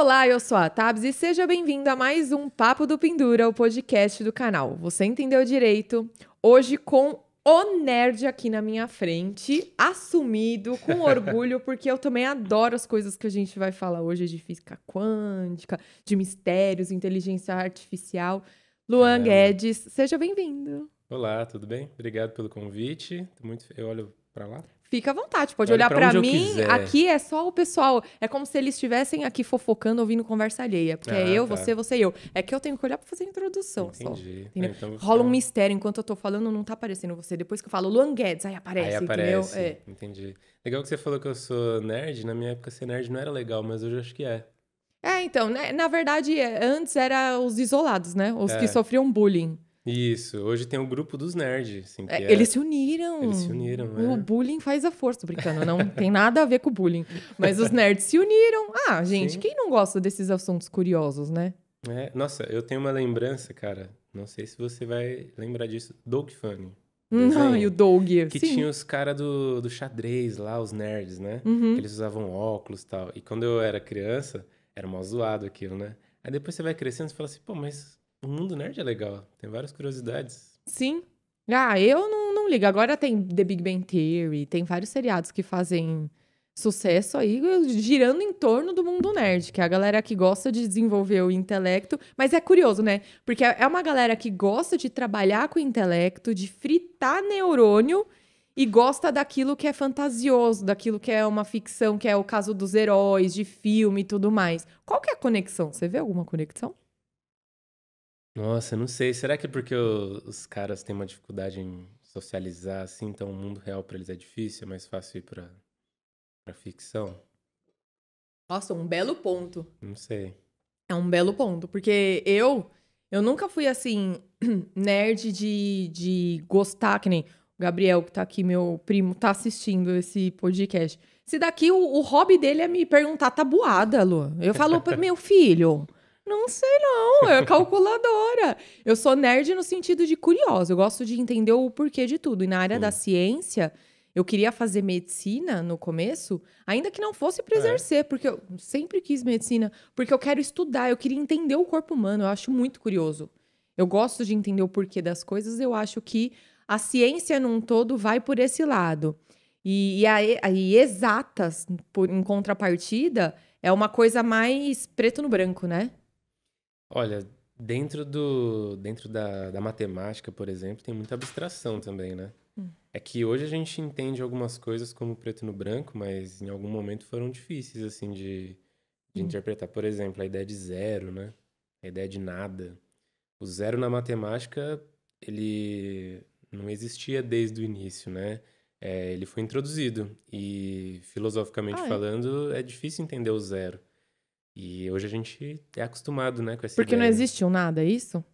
Olá, eu sou a Tabs e seja bem-vindo a mais um Papo do Pindura, o podcast do canal Você Entendeu Direito, hoje com o nerd aqui na minha frente, assumido, com orgulho, porque eu também adoro as coisas que a gente vai falar hoje de física quântica, de mistérios, inteligência artificial. Luan Guedes, seja bem-vindo. Olá, tudo bem? Obrigado pelo convite. Eu olho para lá. Fica à vontade, pode olhar pra mim, aqui é só o pessoal, é como se eles estivessem aqui fofocando, ouvindo conversa alheia, porque é eu, tá. Você e eu. É que eu tenho que olhar pra fazer a introdução. Entendi. Só, então, rola um mistério, enquanto eu tô falando não tá aparecendo você, depois que eu falo Luan Guedes, aí aparece, entendeu? É. Entendi. Legal que você falou que eu sou nerd, na minha época ser nerd não era legal, mas hoje eu acho que é. É, então, né? Na verdade, antes era os isolados, né, os que sofriam bullying. Isso, hoje tem o grupo dos nerds. Assim, que eles se uniram. Eles se uniram, né? O bullying faz a força, tô brincando, não tem nada a ver com o bullying. Mas os nerds se uniram. Ah, gente, sim. Quem não gosta desses assuntos curiosos, né? É, nossa, eu tenho uma lembrança, cara, não sei se você vai lembrar disso, Doug Funny. Não, e o Doug. Que sim. Tinha os caras do xadrez lá, os nerds, né? Uhum. Que eles usavam óculos e tal. E quando eu era criança, era mó zoado aquilo, né? Aí depois você vai crescendo e fala assim, pô, mas... O mundo nerd é legal, tem várias curiosidades. Sim. Ah, eu não ligo. Agora tem The Big Bang Theory, tem vários seriados que fazem sucesso aí, girando em torno do mundo nerd, que é a galera que gosta de desenvolver o intelecto. Mas é curioso, né? Porque é uma galera que gosta de trabalhar com o intelecto, de fritar neurônio e gosta daquilo que é fantasioso, daquilo que é uma ficção, que é o caso dos heróis, de filme e tudo mais. Qual que é a conexão? Você vê alguma conexão? Nossa, não sei. Será que é porque os caras têm uma dificuldade em socializar, assim, então o mundo real pra eles é difícil, é mais fácil ir pra ficção? Nossa, um belo ponto. Não sei. É um belo ponto, porque eu nunca fui, assim, nerd de gostar, que nem o Gabriel, que tá aqui, meu primo, tá assistindo esse podcast. Esse daqui, o hobby dele é me perguntar tabuada, Lu. Eu falo pra meu filho... Não sei não, é calculadora. Eu sou nerd no sentido de curiosa, eu gosto de entender o porquê de tudo. E na área da ciência, eu queria fazer medicina no começo, ainda que não fosse para exercer, porque eu sempre quis medicina, porque eu quero estudar, eu queria entender o corpo humano, eu acho muito curioso. Eu gosto de entender o porquê das coisas, eu acho que a ciência num todo vai por esse lado. E exatas, em contrapartida, é uma coisa mais preto no branco, né? Olha, dentro da matemática, por exemplo, tem muita abstração também, né? É que hoje a gente entende algumas coisas como preto no branco, mas em algum momento foram difíceis, assim, de interpretar. Por exemplo, a ideia de zero, né? A ideia de nada. O zero na matemática, ele não existia desde o início, né? É, ele foi introduzido e, filosoficamente falando, é difícil entender o zero. E hoje a gente é acostumado, né, com essa Porque ideia. Não existiu nada, é isso?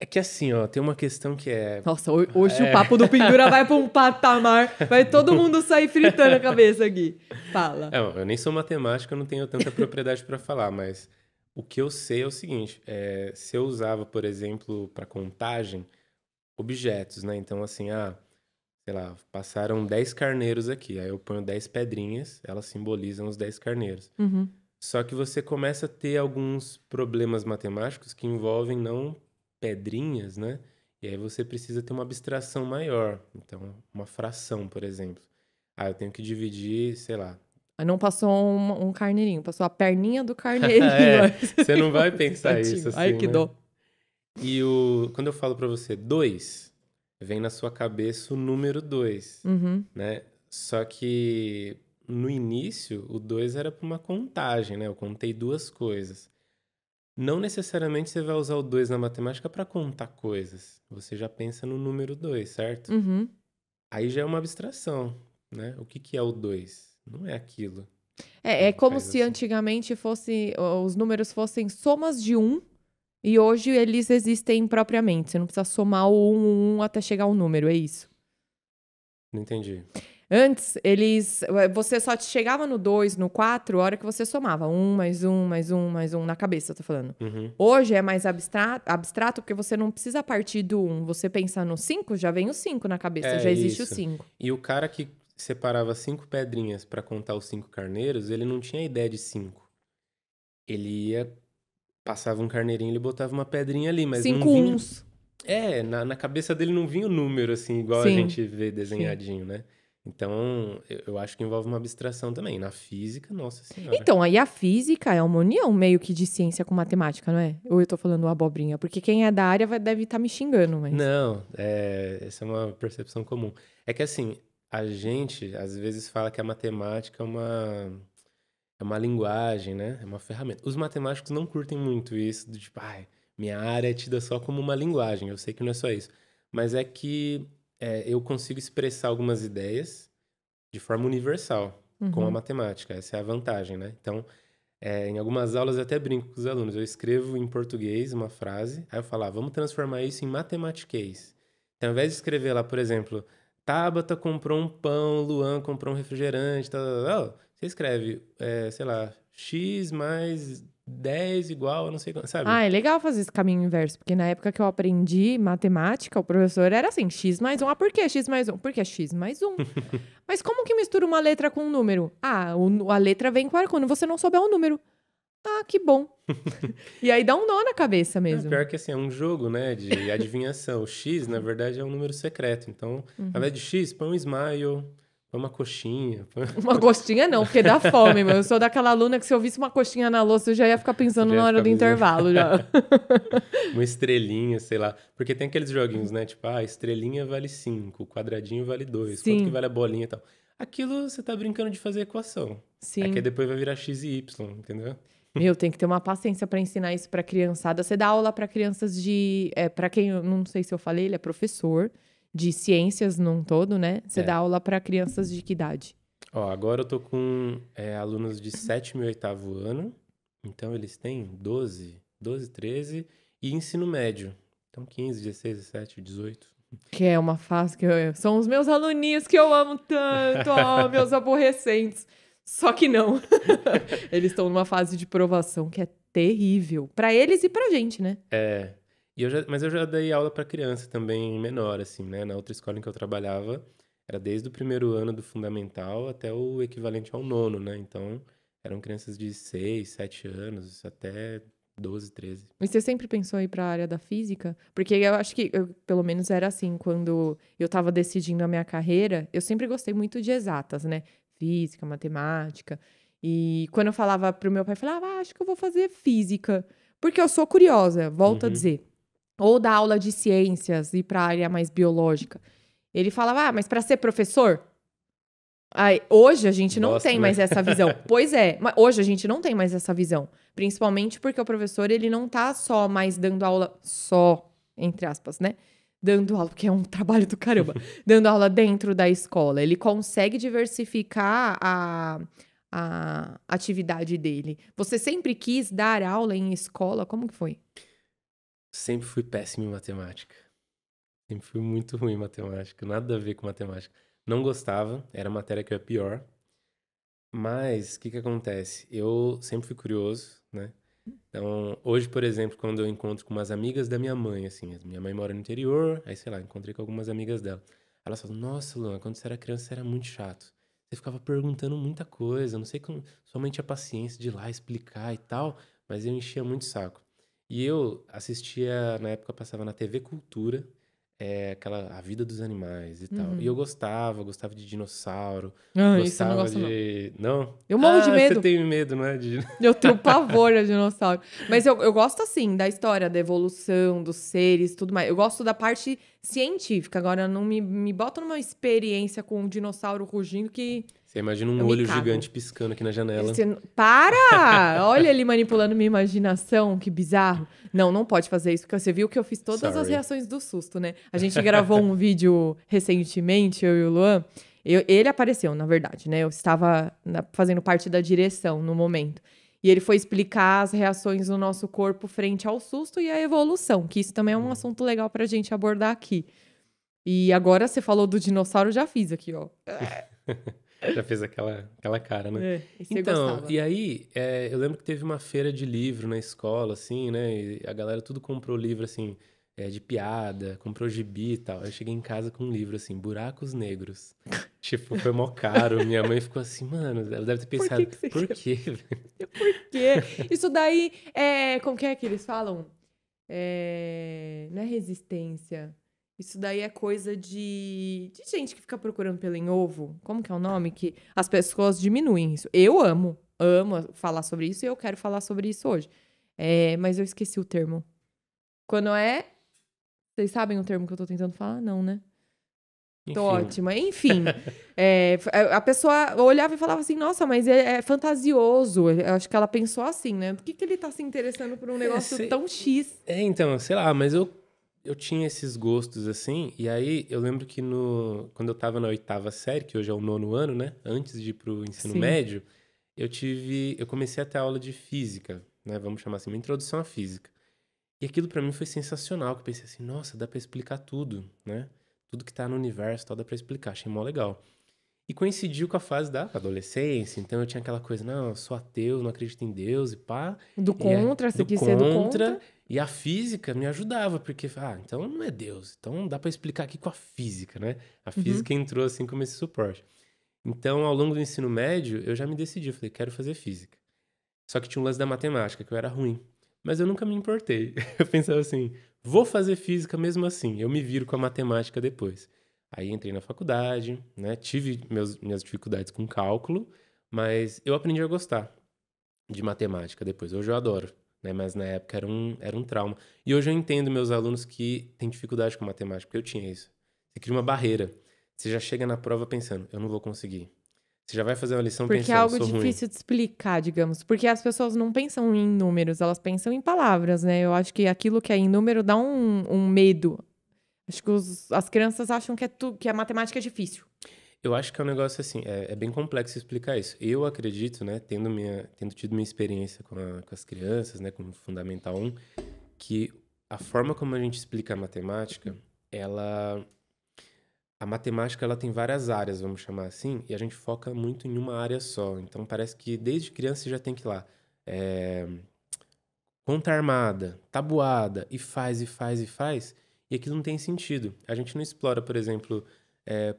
É que assim, ó, tem uma questão que é... Nossa, hoje o Papo do Pindura vai pra um patamar, vai todo mundo sair fritando a cabeça aqui. Fala. Não, eu nem sou matemático, eu não tenho tanta propriedade pra falar, mas o que eu sei é o seguinte, se eu usava, por exemplo, pra contagem, objetos, né, então assim, sei lá, passaram 10 carneiros aqui, aí eu ponho 10 pedrinhas, elas simbolizam os 10 carneiros. Uhum. Só que você começa a ter alguns problemas matemáticos que envolvem não pedrinhas, né? E aí você precisa ter uma abstração maior. Então, uma fração, por exemplo. Eu tenho que dividir, sei lá... Não passou um carneirinho, passou a perninha do carneirinho. Você não vai pensar isso assim, ai, que né? dó. E quando eu falo pra você 2, vem na sua cabeça o número 2, uhum. né? Só que... No início, o 2 era para uma contagem, né? Eu contei 2 coisas. Não necessariamente você vai usar o 2 na matemática para contar coisas. Você já pensa no número 2, certo? Uhum. Aí já é uma abstração, né? O que é o 2? Não é aquilo. É como se assim. Antigamente fosse, os números fossem somas de 1 e hoje eles existem propriamente. Você não precisa somar o 1 até chegar ao número, é isso? Não entendi. Antes, você só chegava no 2, no 4, a hora que você somava. 1, mais 1, mais 1, mais 1, na cabeça, eu tô falando. Uhum. Hoje é mais abstrato porque você não precisa partir do 1. Você pensa no 5, já vem o 5 na cabeça, já existe isso. O 5. E o cara que separava 5 pedrinhas pra contar os 5 carneiros, ele não tinha ideia de 5. ele ia... Passava um carneirinho, ele botava uma pedrinha ali, mas não vinha... uns. É, na cabeça dele não vinha o número, assim, igual a gente vê desenhadinho, né? Então, eu acho que envolve uma abstração também. Na física, nossa senhora. Então, aí a física é uma união meio que de ciência com matemática, não é? Ou eu tô falando abobrinha? Porque quem é da área deve estar me xingando, mas... Não, essa é uma percepção comum. É que, assim, a gente, às vezes, fala que a matemática é uma linguagem, né? É uma ferramenta. Os matemáticos não curtem muito isso, do tipo, minha área é tida só como uma linguagem. Eu sei que não é só isso. Mas é que... eu consigo expressar algumas ideias de forma universal, com a matemática. Essa é a vantagem, né? Então, em algumas aulas eu até brinco com os alunos. Eu escrevo em português uma frase, aí eu falo, vamos transformar isso em matematiquês. Então, ao invés de escrever lá, por exemplo, Tabata comprou um pão, Luan comprou um refrigerante, tal. Você escreve, sei lá, x mais... 10 igual, eu não sei quanto, sabe? É legal fazer esse caminho inverso, porque na época que eu aprendi matemática, o professor era assim, x mais 1, por que x mais 1? Porque é x mais 1. Mas como que mistura uma letra com um número? A letra vem com o quando você não souber o número. Que bom. E aí dá um nó na cabeça mesmo. Pior que assim, é um jogo, né, de adivinhação. O x, na verdade, é um número secreto. Então, ao invés de x, põe um smile... Uma coxinha. Uma coxinha não, porque dá fome, meu. Eu sou daquela aluna que se eu visse uma coxinha na louça, eu já ia ficar pensando na hora do intervalo. Já. Uma estrelinha, sei lá. Porque tem aqueles joguinhos, né? Tipo, estrelinha vale 5, quadradinho vale 2, quanto que vale a bolinha e tal. Aquilo você tá brincando de fazer equação. Sim. Aqui depois vai virar x e y, entendeu? Meu, tem que ter uma paciência para ensinar isso pra criançada. Você dá aula pra crianças de... pra quem, não sei se eu falei, ele é professor... de ciências num todo, né? Você dá aula para crianças de que idade? Agora eu tô com alunos de 7º e 8º ano. Então, eles têm 12, 13 e ensino médio. Então, 15, 16, 17, 18. Que é uma fase que são os meus aluninhos que eu amo tanto, meus aborrecentes. Só que não. Eles estão numa fase de provação que é terrível. Para eles e pra gente, né? Mas eu já dei aula para criança também menor, assim, né? Na outra escola em que eu trabalhava, era desde o primeiro ano do fundamental até o equivalente ao 9º, né? Então, eram crianças de 6, 7 anos, até 12, 13. E você sempre pensou em ir para a área da física? Porque eu acho que, pelo menos era assim, quando eu estava decidindo a minha carreira, eu sempre gostei muito de exatas, né? Física, matemática. E quando eu falava pro meu pai, eu falava, acho que eu vou fazer física. Porque eu sou curiosa, volto a dizer. Ou da aula de ciências e para a área mais biológica. Ele falava, mas para ser professor? Hoje a gente não tem mais essa visão. Pois é, hoje a gente não tem mais essa visão. Principalmente porque o professor, ele não tá só mais dando aula, só, entre aspas, né? Dando aula, que é um trabalho do caramba. Dando aula dentro da escola. Ele consegue diversificar a atividade dele. Você sempre quis dar aula em escola? Como que foi? Sempre fui péssimo em matemática. Sempre fui muito ruim em matemática. Nada a ver com matemática. Não gostava. Era a matéria que eu era pior. Mas, o que acontece? Eu sempre fui curioso, né? Então, hoje, por exemplo, quando eu encontro com umas amigas da minha mãe, assim... Minha mãe mora no interior. Aí, sei lá, encontrei com algumas amigas dela. Elas falam, nossa, Luan, quando você era criança, você era muito chato. Você ficava perguntando muita coisa. Não sei como... Sua mãe tinha paciência de ir lá explicar e tal. Mas eu enchia muito o saco. E eu assistia, na época eu passava na TV Cultura, A Vida dos Animais e tal. E eu gostava de dinossauro. Gostava isso eu não gosto, de... Não? Eu morro de medo. Você tem medo, não é? Eu tenho pavor de dinossauro. Mas eu gosto, assim, da história, da evolução, dos seres, tudo mais. Eu gosto da parte científica. Agora, não me bota numa experiência com um dinossauro rugindo que... Você imagina um olho gigante piscando aqui na janela. Para! Olha ele manipulando minha imaginação, que bizarro. Não, não pode fazer isso, porque você viu que eu fiz todas as reações do susto, né? A gente gravou um vídeo recentemente, eu e o Luan. Ele apareceu, na verdade, né? Eu estava fazendo parte da direção no momento. E ele foi explicar as reações do nosso corpo frente ao susto e à evolução, que isso também é um assunto legal pra gente abordar aqui. E agora você falou do dinossauro, já fiz aqui, ó. Já fez aquela cara, né? Então, gostava. E aí, eu lembro que teve uma feira de livro na escola, assim, né? E a galera tudo comprou livro, assim, de piada, comprou gibi e tal. Eu cheguei em casa com um livro, assim, Buracos Negros. Tipo, foi mó caro. Minha mãe ficou assim, mano, ela deve ter pensado, por quê? Isso daí, como que é que eles falam? Não é resistência. Isso daí é coisa de gente que fica procurando pelo em ovo. Como que é o nome? Que as pessoas diminuem isso. Eu amo falar sobre isso e eu quero falar sobre isso hoje. Mas eu esqueci o termo. Quando é... Vocês sabem o termo que eu tô tentando falar? Não, né? Enfim. Tô ótima. Enfim. A pessoa olhava e falava assim, nossa, mas é fantasioso. Eu acho que ela pensou assim, né? Por que que ele tá se interessando por um negócio tão X? Então, sei lá, mas eu tinha esses gostos assim, e aí eu lembro que quando eu tava na 8ª série, que hoje é o 9º ano, né? Antes de ir pro ensino médio, eu comecei a ter aula de física, né? Vamos chamar assim, uma introdução à física. E aquilo pra mim foi sensacional, que eu pensei assim, nossa, dá pra explicar tudo, né? Tudo que tá no universo, tal, dá pra explicar, achei mó legal. E coincidiu com a fase da adolescência, então eu tinha aquela coisa, não, eu sou ateu, não acredito em Deus e pá. Do contra. E a física me ajudava, porque, então não é Deus, então dá pra explicar aqui com a física, né? A física entrou assim como esse suporte. Então, ao longo do ensino médio, eu já me decidi, eu falei, quero fazer física. Só que tinha um lance da matemática, que eu era ruim. Mas eu nunca me importei. Eu pensava assim, vou fazer física mesmo assim, eu me viro com a matemática depois. Aí entrei na faculdade, né? Tive minhas dificuldades com cálculo, mas eu aprendi a gostar de matemática depois. Hoje eu adoro, né? Mas na época era um trauma. E hoje eu entendo meus alunos que têm dificuldade com matemática, porque eu tinha isso. Você cria uma barreira. Você já chega na prova pensando, eu não vou conseguir. Você já vai fazer uma lição pensando, sou ruim. Porque é algo difícil de explicar, digamos. Porque as pessoas não pensam em números, elas pensam em palavras, né? Eu acho que aquilo que é em número dá um medo. Acho que as crianças acham que a matemática é difícil. Eu acho que é um negócio assim, é bem complexo explicar isso. Eu acredito, né, tendo tido minha experiência com as crianças, né, com o Fundamental 1, que a forma como a gente explica a matemática, A matemática, ela tem várias áreas, vamos chamar assim, e a gente foca muito em uma área só. Então, parece que desde criança você já tem que ir lá, conta armada, tabuada, e faz, e aquilo não tem sentido. A gente não explora, por exemplo,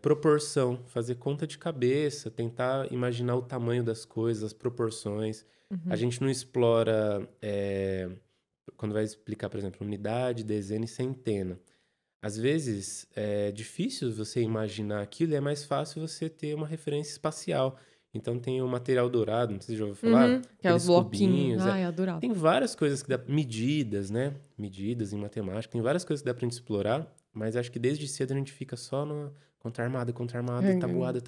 proporção, fazer conta de cabeça, tentar imaginar o tamanho das coisas, as proporções. A gente não explora, quando vai explicar, por exemplo, unidade, dezena e centena. Às vezes, é difícil você imaginar aquilo e é mais fácil você ter uma referência espacial. Então, tem o material dourado, não sei se já ouviu falar. Que é os bloquinhos. Ai, adorava. Tem várias coisas que dá... Medidas, né? Medidas em matemática. Tem várias coisas que dá pra gente explorar, mas acho que desde cedo a gente fica só no contra armada, tabuada,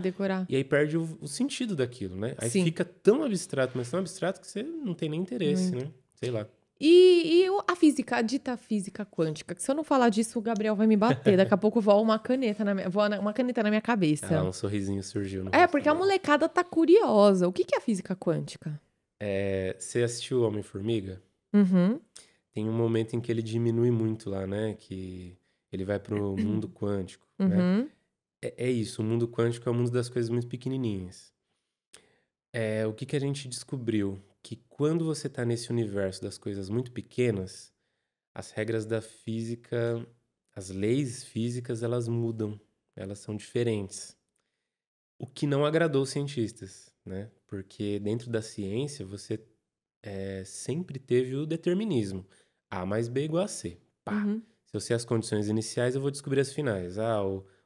Decorar. E aí perde o sentido daquilo, né? Aí fica tão abstrato, mas tão abstrato que você não tem nem interesse, né? Sei lá. E a física, a dita física quântica, que se eu não falar disso, o Gabriel vai me bater. Daqui a pouco voa uma caneta na minha cabeça. Um sorrisinho surgiu. Porque a molecada tá curiosa. O que é a física quântica? Você assistiu o Homem-Formiga? Tem um momento em que ele diminui muito lá, né? Que ele vai pro mundo quântico, né? É isso, o mundo quântico é o mundo das coisas muito pequenininhas. O que a gente descobriu? Que quando você tá nesse universo das coisas muito pequenas, as regras da física, as leis físicas, elas mudam, elas são diferentes. O que não agradou os cientistas, né? Porque dentro da ciência você sempre teve o determinismo. A mais B igual a C. Se eu sei as condições iniciais, eu vou descobrir as finais.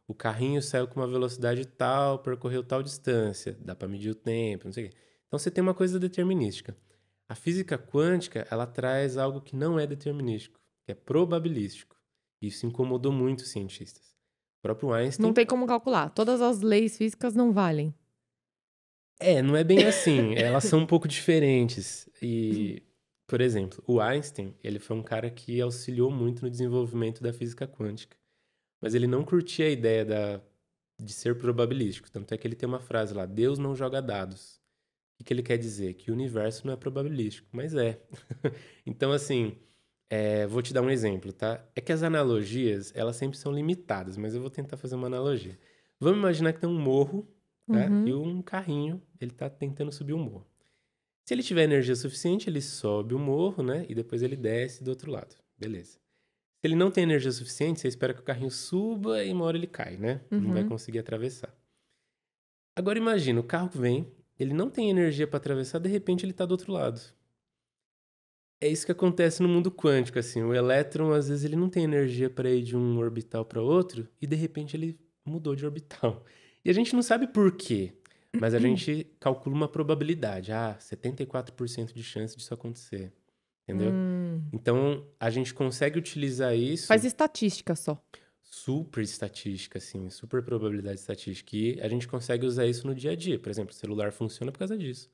O carrinho saiu com uma velocidade tal, percorreu tal distância, dá pra medir o tempo, não sei o quê. Então, você tem uma coisa determinística. A física quântica, ela traz algo que não é determinístico, que é probabilístico. Isso incomodou muito os cientistas. O próprio Einstein... Não tem como calcular. Todas as leis físicas não valem. Não é bem assim. Elas são um pouco diferentes. E, por exemplo, o Einstein, ele foi um cara que auxiliou muito no desenvolvimento da física quântica. Mas ele não curtia a ideia de ser probabilístico. Tanto é que ele tem uma frase lá, Deus não joga dados. O que ele quer dizer? Que o universo não é probabilístico, mas é. Então, assim, vou te dar um exemplo, tá? É que as analogias, elas sempre são limitadas, mas eu vou tentar fazer uma analogia. Vamos imaginar que tem um morro, tá? E um carrinho, ele tá tentando subir o morro. Se ele tiver energia suficiente, ele sobe o morro, né? E depois ele desce do outro lado. Beleza. Se ele não tem energia suficiente, você espera que o carrinho suba e uma hora ele cai, né? Uhum. Não vai conseguir atravessar. Agora imagina, o carro vem, ele não tem energia para atravessar, de repente ele tá do outro lado. É isso que acontece no mundo quântico, assim. O elétron, às vezes, ele não tem energia para ir de um orbital para outro e, de repente, ele mudou de orbital. E a gente não sabe por quê, mas a gente calcula uma probabilidade. Ah, 74% de chance disso acontecer. Entendeu? Então, a gente consegue utilizar isso... Faz estatística só. Super estatística, assim. Super probabilidade estatística. E a gente consegue usar isso no dia a dia. Por exemplo, o celular funciona por causa disso.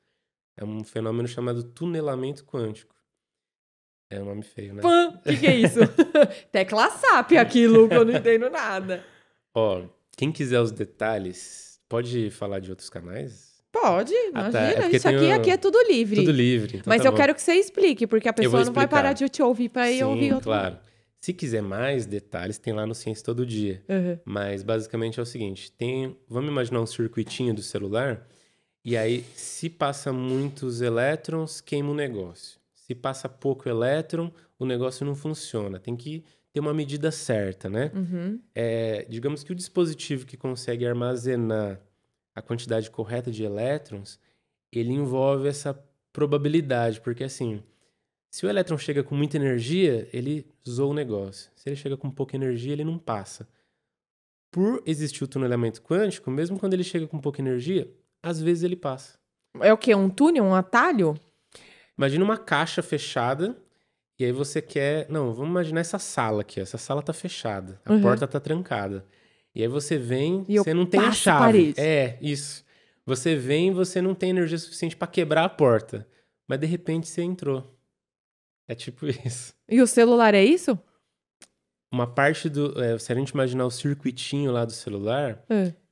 É um fenômeno chamado tunelamento quântico. É um nome feio, né? Pã! Que é isso? Tecla SAP aquilo, que eu não entendo nada. Ó, quem quiser os detalhes, pode falar de outros canais? Pode, imagina. Tá. É isso aqui, aqui é tudo livre. Tudo livre. Então mas tá eu bom. Quero que você explique, porque a pessoa não vai parar de te ouvir para ir Sim, ouvir outro. Claro. Se quiser mais detalhes, tem lá no Ciência Todo Dia. Uhum. Mas basicamente é o seguinte, tem, vamos imaginar um circuitinho do celular, e aí se passa muitos elétrons, queima o negócio. Se passa pouco elétron, o negócio não funciona. Tem que ter uma medida certa, né? Uhum. É, digamos que o dispositivo que consegue armazenar a quantidade correta de elétrons, ele envolve essa probabilidade. Porque, assim, se o elétron chega com muita energia, ele zoa o negócio. Se ele chega com pouca energia, ele não passa. Por existir o tunelamento quântico, mesmo quando ele chega com pouca energia, às vezes ele passa. É o quê? Um túnel? Um atalho? Imagina uma caixa fechada e aí você quer... Não, vamos imaginar essa sala aqui. Essa sala tá fechada. A uhum. porta tá trancada. E aí você vem, e você não tem a chave. Parede. É, isso. Você vem e você não tem energia suficiente para quebrar a porta. Mas de repente você entrou. É tipo isso. E o celular é isso? Uma parte do... É, se a gente imaginar o circuitinho lá do celular...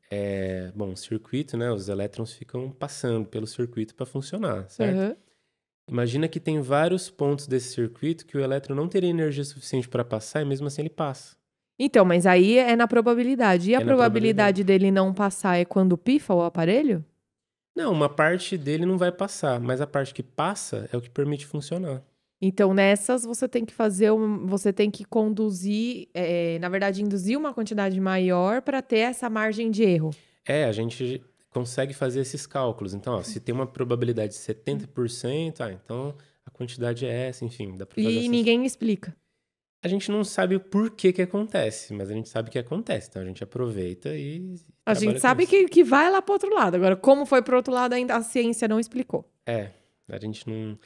É, bom, o circuito, né? Os elétrons ficam passando pelo circuito para funcionar, certo? Uhum. Imagina que tem vários pontos desse circuito que o elétron não teria energia suficiente para passar e mesmo assim ele passa. Então, mas aí é na probabilidade. E a probabilidade dele não passar é quando pifa o aparelho? Não, uma parte dele não vai passar, mas a parte que passa é o que permite funcionar. Então, nessas você tem que fazer, você tem que conduzir, na verdade, induzir uma quantidade maior para ter essa margem de erro. É, a gente... consegue fazer esses cálculos. Então, ó, se tem uma probabilidade de 70%, então a quantidade é essa, enfim. Dá pra fazer e essas... ninguém explica. A gente não sabe o porquê que acontece, mas a gente sabe que acontece. Então, a gente aproveita e... A gente sabe que vai lá pro outro lado. Agora, como foi pro outro lado, ainda a ciência não explicou. É, a gente não...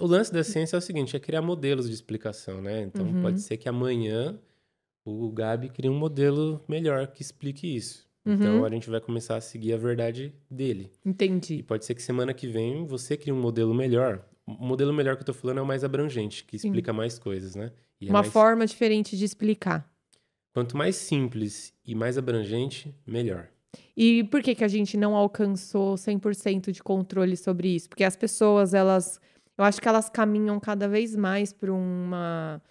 O lance da ciência é o seguinte, é criar modelos de explicação, né? Então, uhum. pode ser que amanhã o Gabi crie um modelo melhor que explique isso. Então, a gente vai começar a seguir a verdade dele. Entendi. E pode ser que semana que vem você crie um modelo melhor. O modelo melhor que eu tô falando é o mais abrangente, que explica mais coisas, né? E é uma forma diferente de explicar. Quanto mais simples e mais abrangente, melhor. E por que que a gente não alcançou 100% de controle sobre isso? Porque as pessoas, elas... Eu acho que elas caminham cada vez mais para uma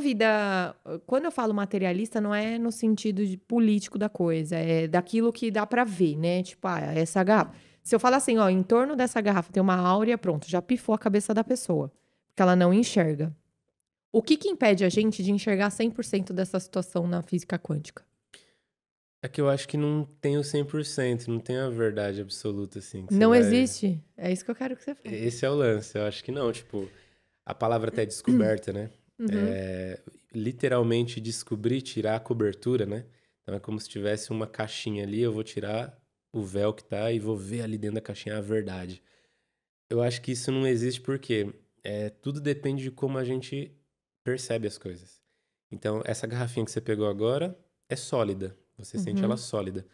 vida, quando eu falo materialista, não é no sentido de político da coisa, é daquilo que dá pra ver, né? Tipo, ah, essa garrafa... Se eu falar assim, ó, em torno dessa garrafa tem uma áurea, pronto, já pifou a cabeça da pessoa, porque ela não enxerga. O que que impede a gente de enxergar 100% dessa situação na física quântica? É que eu acho que não tem o 100%, não tem a verdade absoluta, assim. Não existe? É isso que eu quero que você fale. Esse é o lance, eu acho que não, tipo, a palavra até é descoberta, né? Uhum. É, literalmente descobrir, tirar a cobertura, né? Então é como se tivesse uma caixinha ali, eu vou tirar o véu que tá e vou ver ali dentro da caixinha a verdade. Eu acho que isso não existe porque tudo depende de como a gente percebe as coisas. Então, essa garrafinha que você pegou agora é sólida, você sente ela sólida.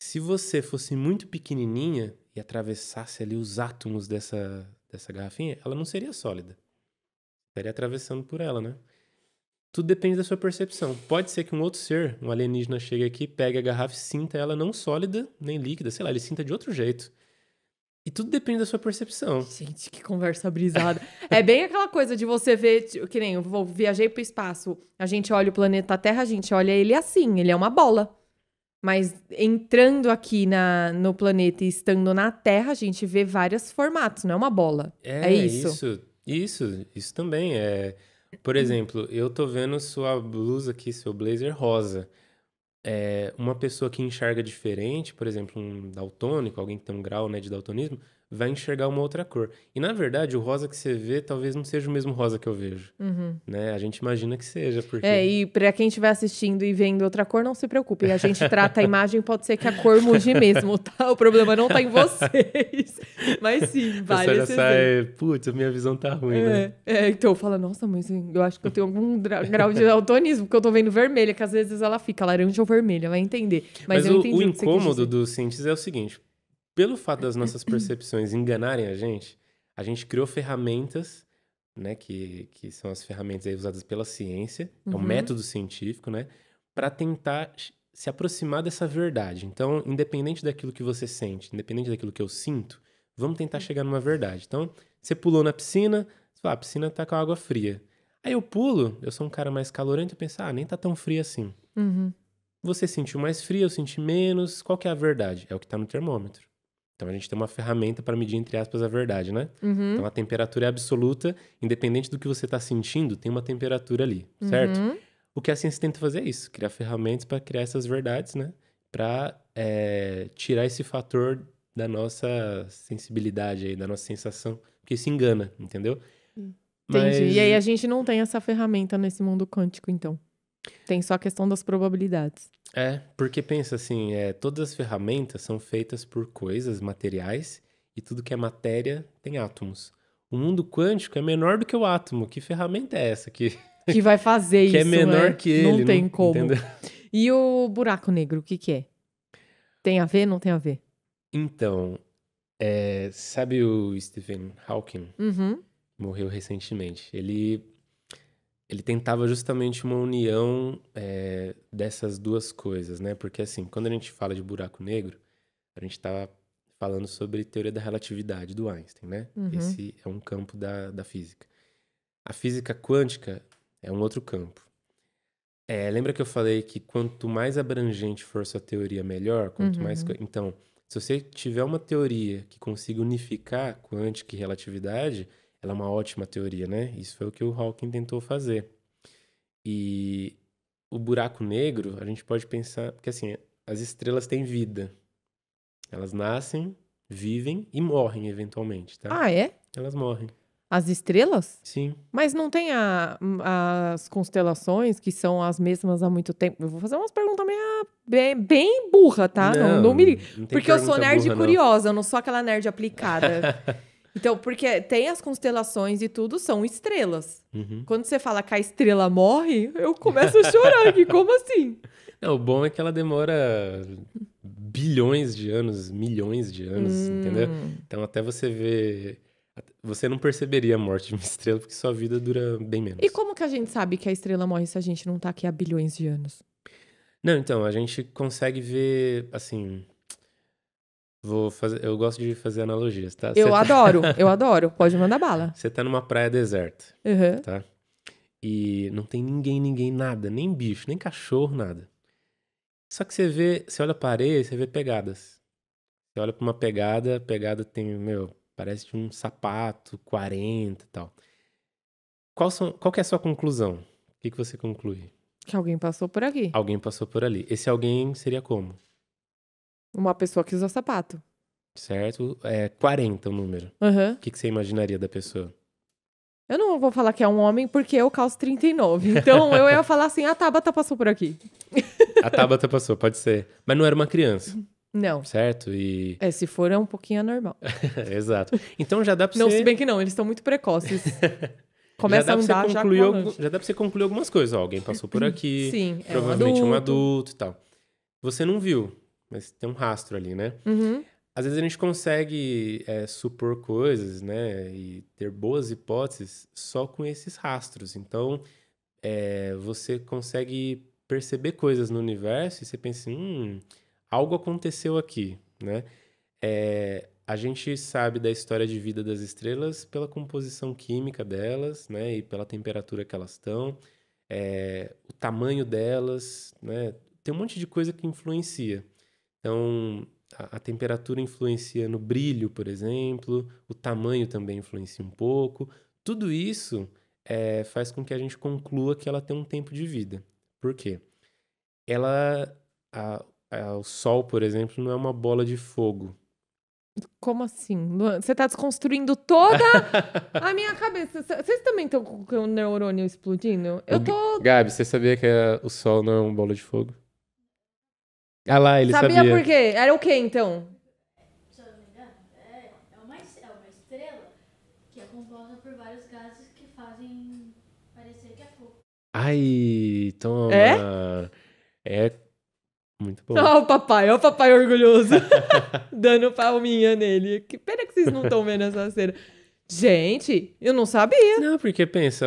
Se você fosse muito pequenininha e atravessasse ali os átomos dessa garrafinha, ela não seria sólida. Estaria atravessando por ela, né? Tudo depende da sua percepção. Pode ser que um outro ser, um alienígena, chegue aqui, pegue a garrafa e sinta ela não sólida, nem líquida, sei lá, ele sinta de outro jeito. E tudo depende da sua percepção. Gente, que conversa brisada. É bem aquela coisa de você ver, que nem eu viajei pro espaço, a gente olha o planeta Terra, a gente olha ele assim, ele é uma bola. Mas entrando aqui no planeta e estando na Terra, a gente vê vários formatos, não é uma bola. É isso. Isso também. Por exemplo, eu tô vendo sua blusa aqui, seu blazer rosa. É, uma pessoa que enxerga diferente, por exemplo, um daltônico, alguém que tem um grau, né, de daltonismo, vai enxergar uma outra cor. E, na verdade, o rosa que você vê talvez não seja o mesmo rosa que eu vejo. Uhum. Né? A gente imagina que seja. Porque... É, e para quem estiver assistindo e vendo outra cor, não se preocupe. A gente trata a imagem, pode ser que a cor mude mesmo, tá? O problema não tá em vocês. Mas sim, vale esse exemplo. Sai, putz, a minha visão tá ruim, né? É, então fala, nossa, mas eu acho que eu tenho algum grau de daltonismo, porque eu tô vendo vermelha, que às vezes ela fica laranja ou vermelha, vai entender. Mas eu entendi o incômodo dos cientistas é o seguinte... Pelo fato das nossas percepções enganarem a gente criou ferramentas, né, que são as ferramentas aí usadas pela ciência, é um método científico, né, para tentar se aproximar dessa verdade. Então, independente daquilo que você sente, independente daquilo que eu sinto, vamos tentar chegar numa verdade. Então, você pulou na piscina, você fala, a piscina tá com água fria. Aí eu pulo, eu sou um cara mais calorento, eu penso, ah, nem tá tão fria assim. Uhum. Você sentiu mais frio, eu senti menos, qual que é a verdade? É o que tá no termômetro. Então, a gente tem uma ferramenta para medir, entre aspas, a verdade, né? Uhum. Então, a temperatura é absoluta, independente do que você está sentindo, tem uma temperatura ali, certo? O que a ciência tenta fazer é isso, criar ferramentas para criar essas verdades, né? Para tirar esse fator da nossa sensibilidade aí, da nossa sensação, porque se engana, entendeu? Entendi. Mas... E aí, a gente não tem essa ferramenta nesse mundo quântico, então? Tem só a questão das probabilidades. É, porque pensa assim, todas as ferramentas são feitas por coisas, materiais, e tudo que é matéria tem átomos. O mundo quântico é menor do que o átomo. Que ferramenta é essa que vai fazer que isso? Que é menor que ele. Não tem como. Entendeu? E o buraco negro, o que é? Tem a ver, não tem a ver? Então, sabe o Stephen Hawking? Morreu recentemente. Ele tentava justamente uma união dessas duas coisas, né? Porque, assim, quando a gente fala de buraco negro, a gente tá falando sobre teoria da relatividade do Einstein, né? Esse é um campo da física. A física quântica é um outro campo. Lembra que eu falei que quanto mais abrangente for sua teoria, melhor? Quanto mais... Então, se você tiver uma teoria que consiga unificar quântica e relatividade... Ela é uma ótima teoria, né? Isso foi o que o Hawking tentou fazer. E o buraco negro, a gente pode pensar... Porque, assim, as estrelas têm vida. Elas nascem, vivem e morrem, eventualmente, tá? Ah, é? Elas morrem. As estrelas? Sim. Mas não tem as constelações, que são as mesmas há muito tempo? Eu vou fazer umas perguntas meio bem burra, tá? Não me liga. Porque eu sou nerd burra, curiosa, eu não sou aquela nerd aplicada. Então, porque tem as constelações e tudo, são estrelas. Quando você fala que a estrela morre, eu começo a chorar aqui. Como assim? Não, o bom é que ela demora bilhões de anos, milhões de anos, entendeu? Então, até você ver... Você não perceberia a morte de uma estrela, porque sua vida dura bem menos. E como que a gente sabe que a estrela morre se a gente não tá aqui há bilhões de anos? Não, então, a gente consegue ver, assim... Eu gosto de fazer analogias, tá? Eu adoro. Pode mandar bala. Você tá numa praia deserta, tá? E não tem ninguém, nada. Nem bicho, nem cachorro, nada. Só que você olha pra areia, você vê pegadas. Você olha pra uma pegada, a pegada tem, parece de um sapato, 40 e tal. Qual que é a sua conclusão? O que você conclui? Que alguém passou por aqui. Alguém passou por ali. Esse alguém seria como? Uma pessoa que usa sapato. Certo? 40 o número. O que você imaginaria da pessoa? Eu não vou falar que é um homem porque eu calço 39. Então eu ia falar assim, a Tabata passou por aqui. A Tabata passou, pode ser. Mas não era uma criança. Não. Certo? E... se for é um pouquinho anormal. Exato. Então já dá pra você... Não, se bem que não, eles estão muito precoces. Começa a andar já com Já dá pra você concluir algumas coisas. Alguém passou por aqui. Sim, provavelmente é um adulto e tal. Você não viu. Mas tem um rastro ali, né? Às vezes a gente consegue supor coisas, né? E ter boas hipóteses só com esses rastros. Então, você consegue perceber coisas no universo e você pensa, algo aconteceu aqui, né? A gente sabe da história de vida das estrelas pela composição química delas, né? E pela temperatura que elas estão, o tamanho delas, né? Tem um monte de coisa que influencia. Então, a temperatura influencia no brilho, por exemplo, o tamanho também influencia um pouco. Tudo isso faz com que a gente conclua que ela tem um tempo de vida. Por quê? O Sol, por exemplo, não é uma bola de fogo. Como assim? Você está desconstruindo toda a minha cabeça. Vocês também estão com o neurônio explodindo? Gabi, você sabia que o Sol não é uma bola de fogo? Ah lá, ele sabia. Sabia por quê? Era o quê, então? Se eu não me engano, é uma estrela que é composta por vários gases que fazem parecer que é fogo. Ai, então... É muito bom. Ó, o papai orgulhoso. Dando palminha nele. Que pena que vocês não estão vendo essa cena. Gente, eu não sabia. Não, porque pensa,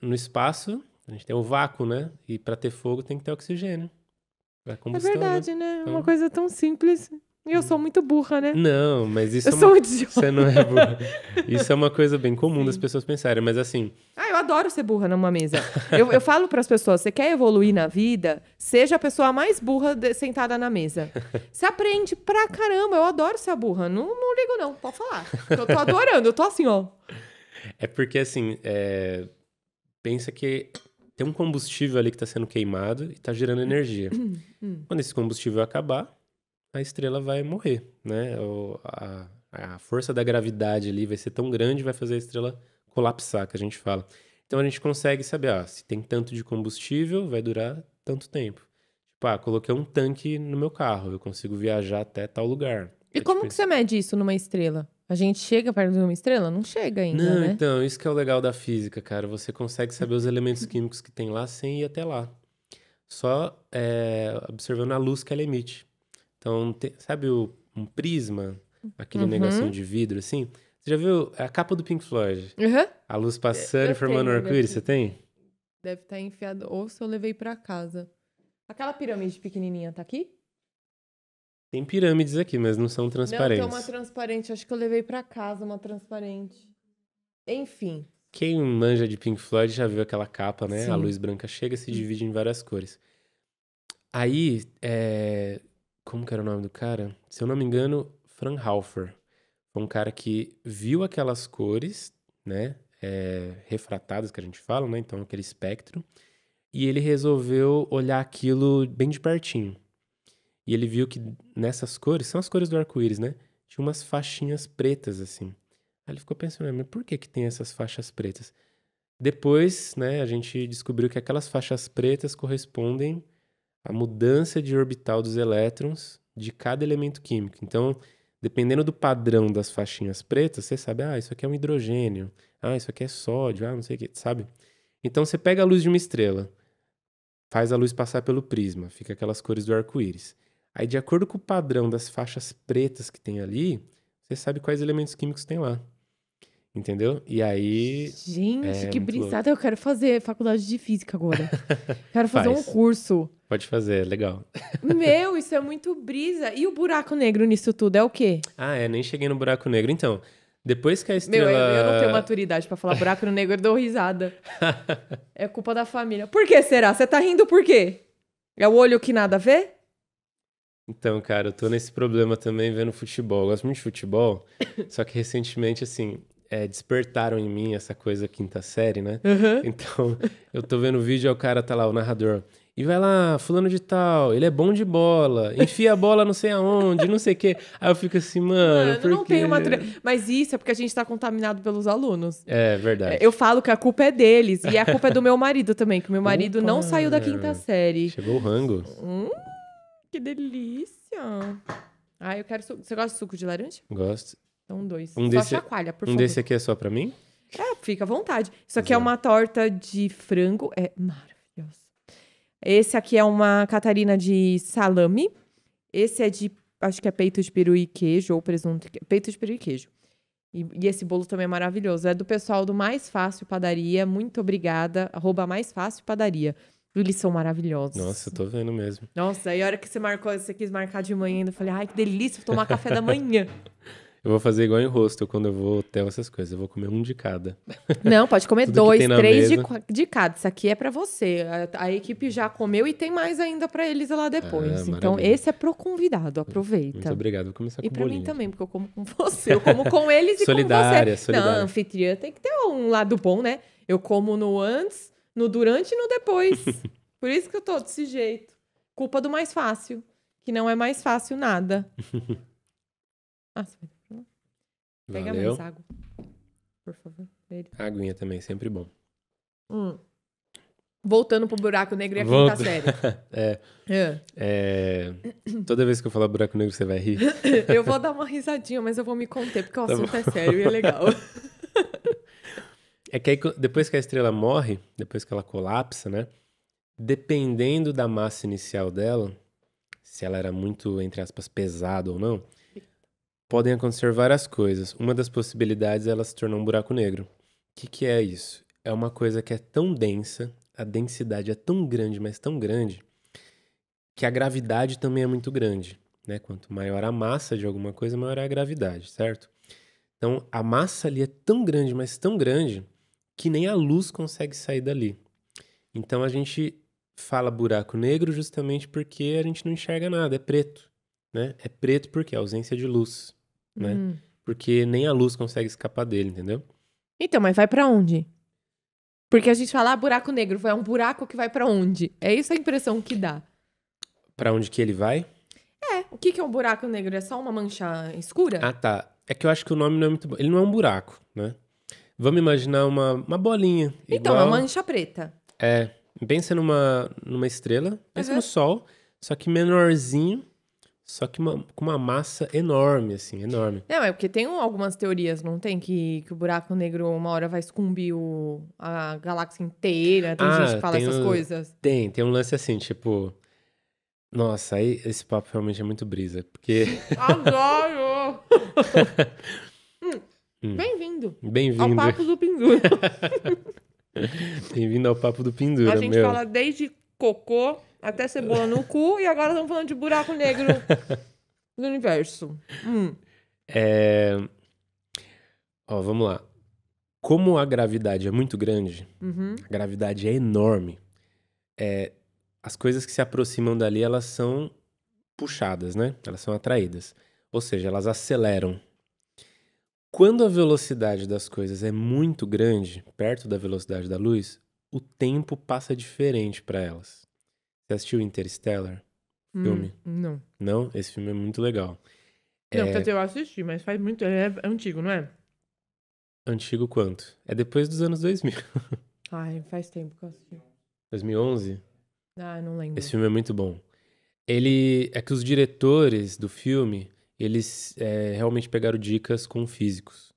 no espaço, a gente tem o vácuo, né? E pra ter fogo tem que ter oxigênio. É combustão, verdade, né? Então... Uma coisa tão simples. E eu sou muito burra, né? Não, mas isso... Eu sou idiota. Você não é burra. Isso é uma coisa bem comum das pessoas pensarem, mas assim... Ah, eu adoro ser burra numa mesa. Eu falo para as pessoas, você quer evoluir na vida? Seja a pessoa mais burra sentada na mesa. Você aprende pra caramba. Eu adoro ser burra. Não, não ligo, não. Pode falar. Eu tô adorando. Eu tô assim, ó. É porque, assim, pensa que... Tem um combustível ali que está sendo queimado e está gerando energia. Quando esse combustível acabar, a estrela vai morrer, né? A força da gravidade ali vai ser tão grande, vai fazer a estrela colapsar, que a gente fala. Então a gente consegue saber, se tem tanto de combustível, vai durar tanto tempo. Tipo, coloquei um tanque no meu carro, eu consigo viajar até tal lugar. E como que você mede isso numa estrela? A gente chega perto de uma estrela? Não chega ainda, né? Não, então, isso que é o legal da física, cara. Você consegue saber os elementos químicos que tem lá sem ir até lá. Só observando a luz que ela emite. Então, sabe um prisma? Aquele negação de vidro, assim? Você já viu a capa do Pink Floyd? A luz passando e formando um arco-íris, você tem? Deve estar enfiado. Ou se eu levei pra casa. Aquela pirâmide pequenininha tá aqui? Tem pirâmides aqui, mas não são transparentes. Não, tem uma transparente. Acho que eu levei pra casa uma transparente. Enfim. Quem manja de Pink Floyd já viu aquela capa, né? Sim. A luz branca chega e se divide em várias cores. Aí, como que era o nome do cara? Se eu não me engano, Fraunhofer. Foi um cara que viu aquelas cores, né? Refratadas, que a gente fala, né? Então, aquele espectro. E ele resolveu olhar aquilo bem de pertinho. E ele viu que nessas cores, são as cores do arco-íris, né? Tinha umas faixinhas pretas, assim. Aí ele ficou pensando, mas por que tem essas faixas pretas? Depois, né, a gente descobriu que aquelas faixas pretas correspondem à mudança de orbital dos elétrons de cada elemento químico. Então, dependendo do padrão das faixinhas pretas, você sabe, isso aqui é um hidrogênio, isso aqui é sódio, não sei o que, sabe? Então, você pega a luz de uma estrela, faz a luz passar pelo prisma, fica aquelas cores do arco-íris. Aí, de acordo com o padrão das faixas pretas que tem ali, você sabe quais elementos químicos tem lá. Entendeu? E aí... Gente, que brisada. Eu quero fazer faculdade de física agora. Quero fazer um curso. Pode fazer, legal. Meu, isso é muito brisa. E o buraco negro nisso tudo é o quê? Nem cheguei no buraco negro. Então, depois que a estrela... Meu, eu não tenho maturidade pra falar buraco negro, eu dou risada. É culpa da família. Por que será? Você tá rindo por quê? É o olho que nada vê? Então, cara, eu tô nesse problema também vendo futebol. Eu gosto muito de futebol, só que recentemente, assim, despertaram em mim essa coisa quinta série, né? Então, eu tô vendo o vídeo, aí o cara tá lá, o narrador. E vai lá, fulano de tal, ele é bom de bola, enfia a bola não sei aonde, não sei o quê. Aí eu fico assim, mano, por quê? Não tem uma... Mas isso é porque a gente tá contaminado pelos alunos. É, verdade. Eu falo que a culpa é deles, e a culpa é do meu marido também, que o meu marido não saiu da quinta série. Chegou o rango. Que delícia! Eu quero suco. Você gosta de suco de laranja? Gosto. Então, dois. Chacoalha, por favor. Desse aqui é só pra mim? Fica à vontade. Isso aqui é uma torta de frango. É maravilhoso. Esse aqui é uma catarina de salame. Esse é de, acho que é peito de peru e queijo, ou presunto. Peito de peru e queijo. E esse bolo também é maravilhoso. É do pessoal do Mais Fácil Padaria. Muito obrigada. @MaisFácilPadaria. Eles são maravilhosos. Nossa, eu tô vendo mesmo. Nossa, e a hora que você marcou, você quis marcar de manhã ainda, eu falei, que delícia, vou tomar café da manhã. Eu vou fazer igual em hostel, quando eu vou hotel, essas coisas. Eu vou comer um de cada. Não, pode comer dois, três de cada. Isso aqui é pra você. A equipe já comeu e tem mais ainda pra eles lá depois. Então, esse é pro convidado, aproveita. Muito obrigado, vou começar com o bolinho. E pra mim também, porque eu como com você. Eu como com eles e com você. Solidária. Não, anfitriã tem que ter um lado bom, né? Eu como no antes, no durante e no depois. Por isso que eu tô desse jeito. Culpa do mais fácil, que não é mais fácil nada. Nossa, pega mais água, por favor. A aguinha também, sempre bom. Voltando pro buraco negro e a quinta série. Toda vez que eu falar buraco negro, você vai rir? Eu vou dar uma risadinha, mas eu vou me conter, porque o assunto é sério e é legal. É que aí, depois que a estrela morre, depois que ela colapsa, né? Dependendo da massa inicial dela, se ela era muito, entre aspas, pesada ou não, podem acontecer várias coisas. Uma das possibilidades é ela se tornar um buraco negro. O que é isso? É uma coisa que é tão densa, a densidade é tão grande, mas tão grande, que a gravidade também é muito grande, né? Quanto maior a massa de alguma coisa, maior é a gravidade, certo? Então, a massa ali é tão grande, mas tão grande, que nem a luz consegue sair dali. Então, a gente fala buraco negro justamente porque a gente não enxerga nada, é preto, né? É preto porque é ausência de luz, né? Porque nem a luz consegue escapar dele, entendeu? Então, mas vai pra onde? Porque a gente fala, buraco negro, é um buraco que vai pra onde? É isso a impressão que dá. Pra onde que ele vai? É, o que é um buraco negro? É só uma mancha escura? Ah, tá. É que eu acho que o nome não é muito bom. Ele não é um buraco, né? Vamos imaginar uma bolinha. Então, igual... uma mancha preta. É, pensa numa estrela, pensa no Sol, só que menorzinho, só que com uma massa enorme, assim, enorme. Não, é porque tem algumas teorias, não tem? Que o buraco negro uma hora vai sucumbir a galáxia inteira, tem gente que fala essas coisas. Tem um lance assim, tipo... Nossa, aí esse papo realmente é muito brisa, porque... Adoro! Bem-vindo! Bem-vindo! Ao Papo do Pindura! Bem-vindo ao Papo do Pindura, meu. A gente fala desde cocô até cebola no cu e agora estamos falando de buraco negro do universo. Ó, vamos lá. Como a gravidade é muito grande, a gravidade é enorme, as coisas que se aproximam dali, elas são puxadas, né? Elas são atraídas. Ou seja, elas aceleram. Quando a velocidade das coisas é muito grande, perto da velocidade da luz, o tempo passa diferente para elas. Você assistiu Interstellar? Filme? Não. Não? Esse filme é muito legal. Não, quer dizer, eu assisti, mas faz muito... É antigo, não é? Antigo quanto? É depois dos anos 2000. Ai, faz tempo que eu assisti. 2011? Ah, não lembro. Esse filme é muito bom. É que os diretores do filme... Eles realmente pegaram dicas com físicos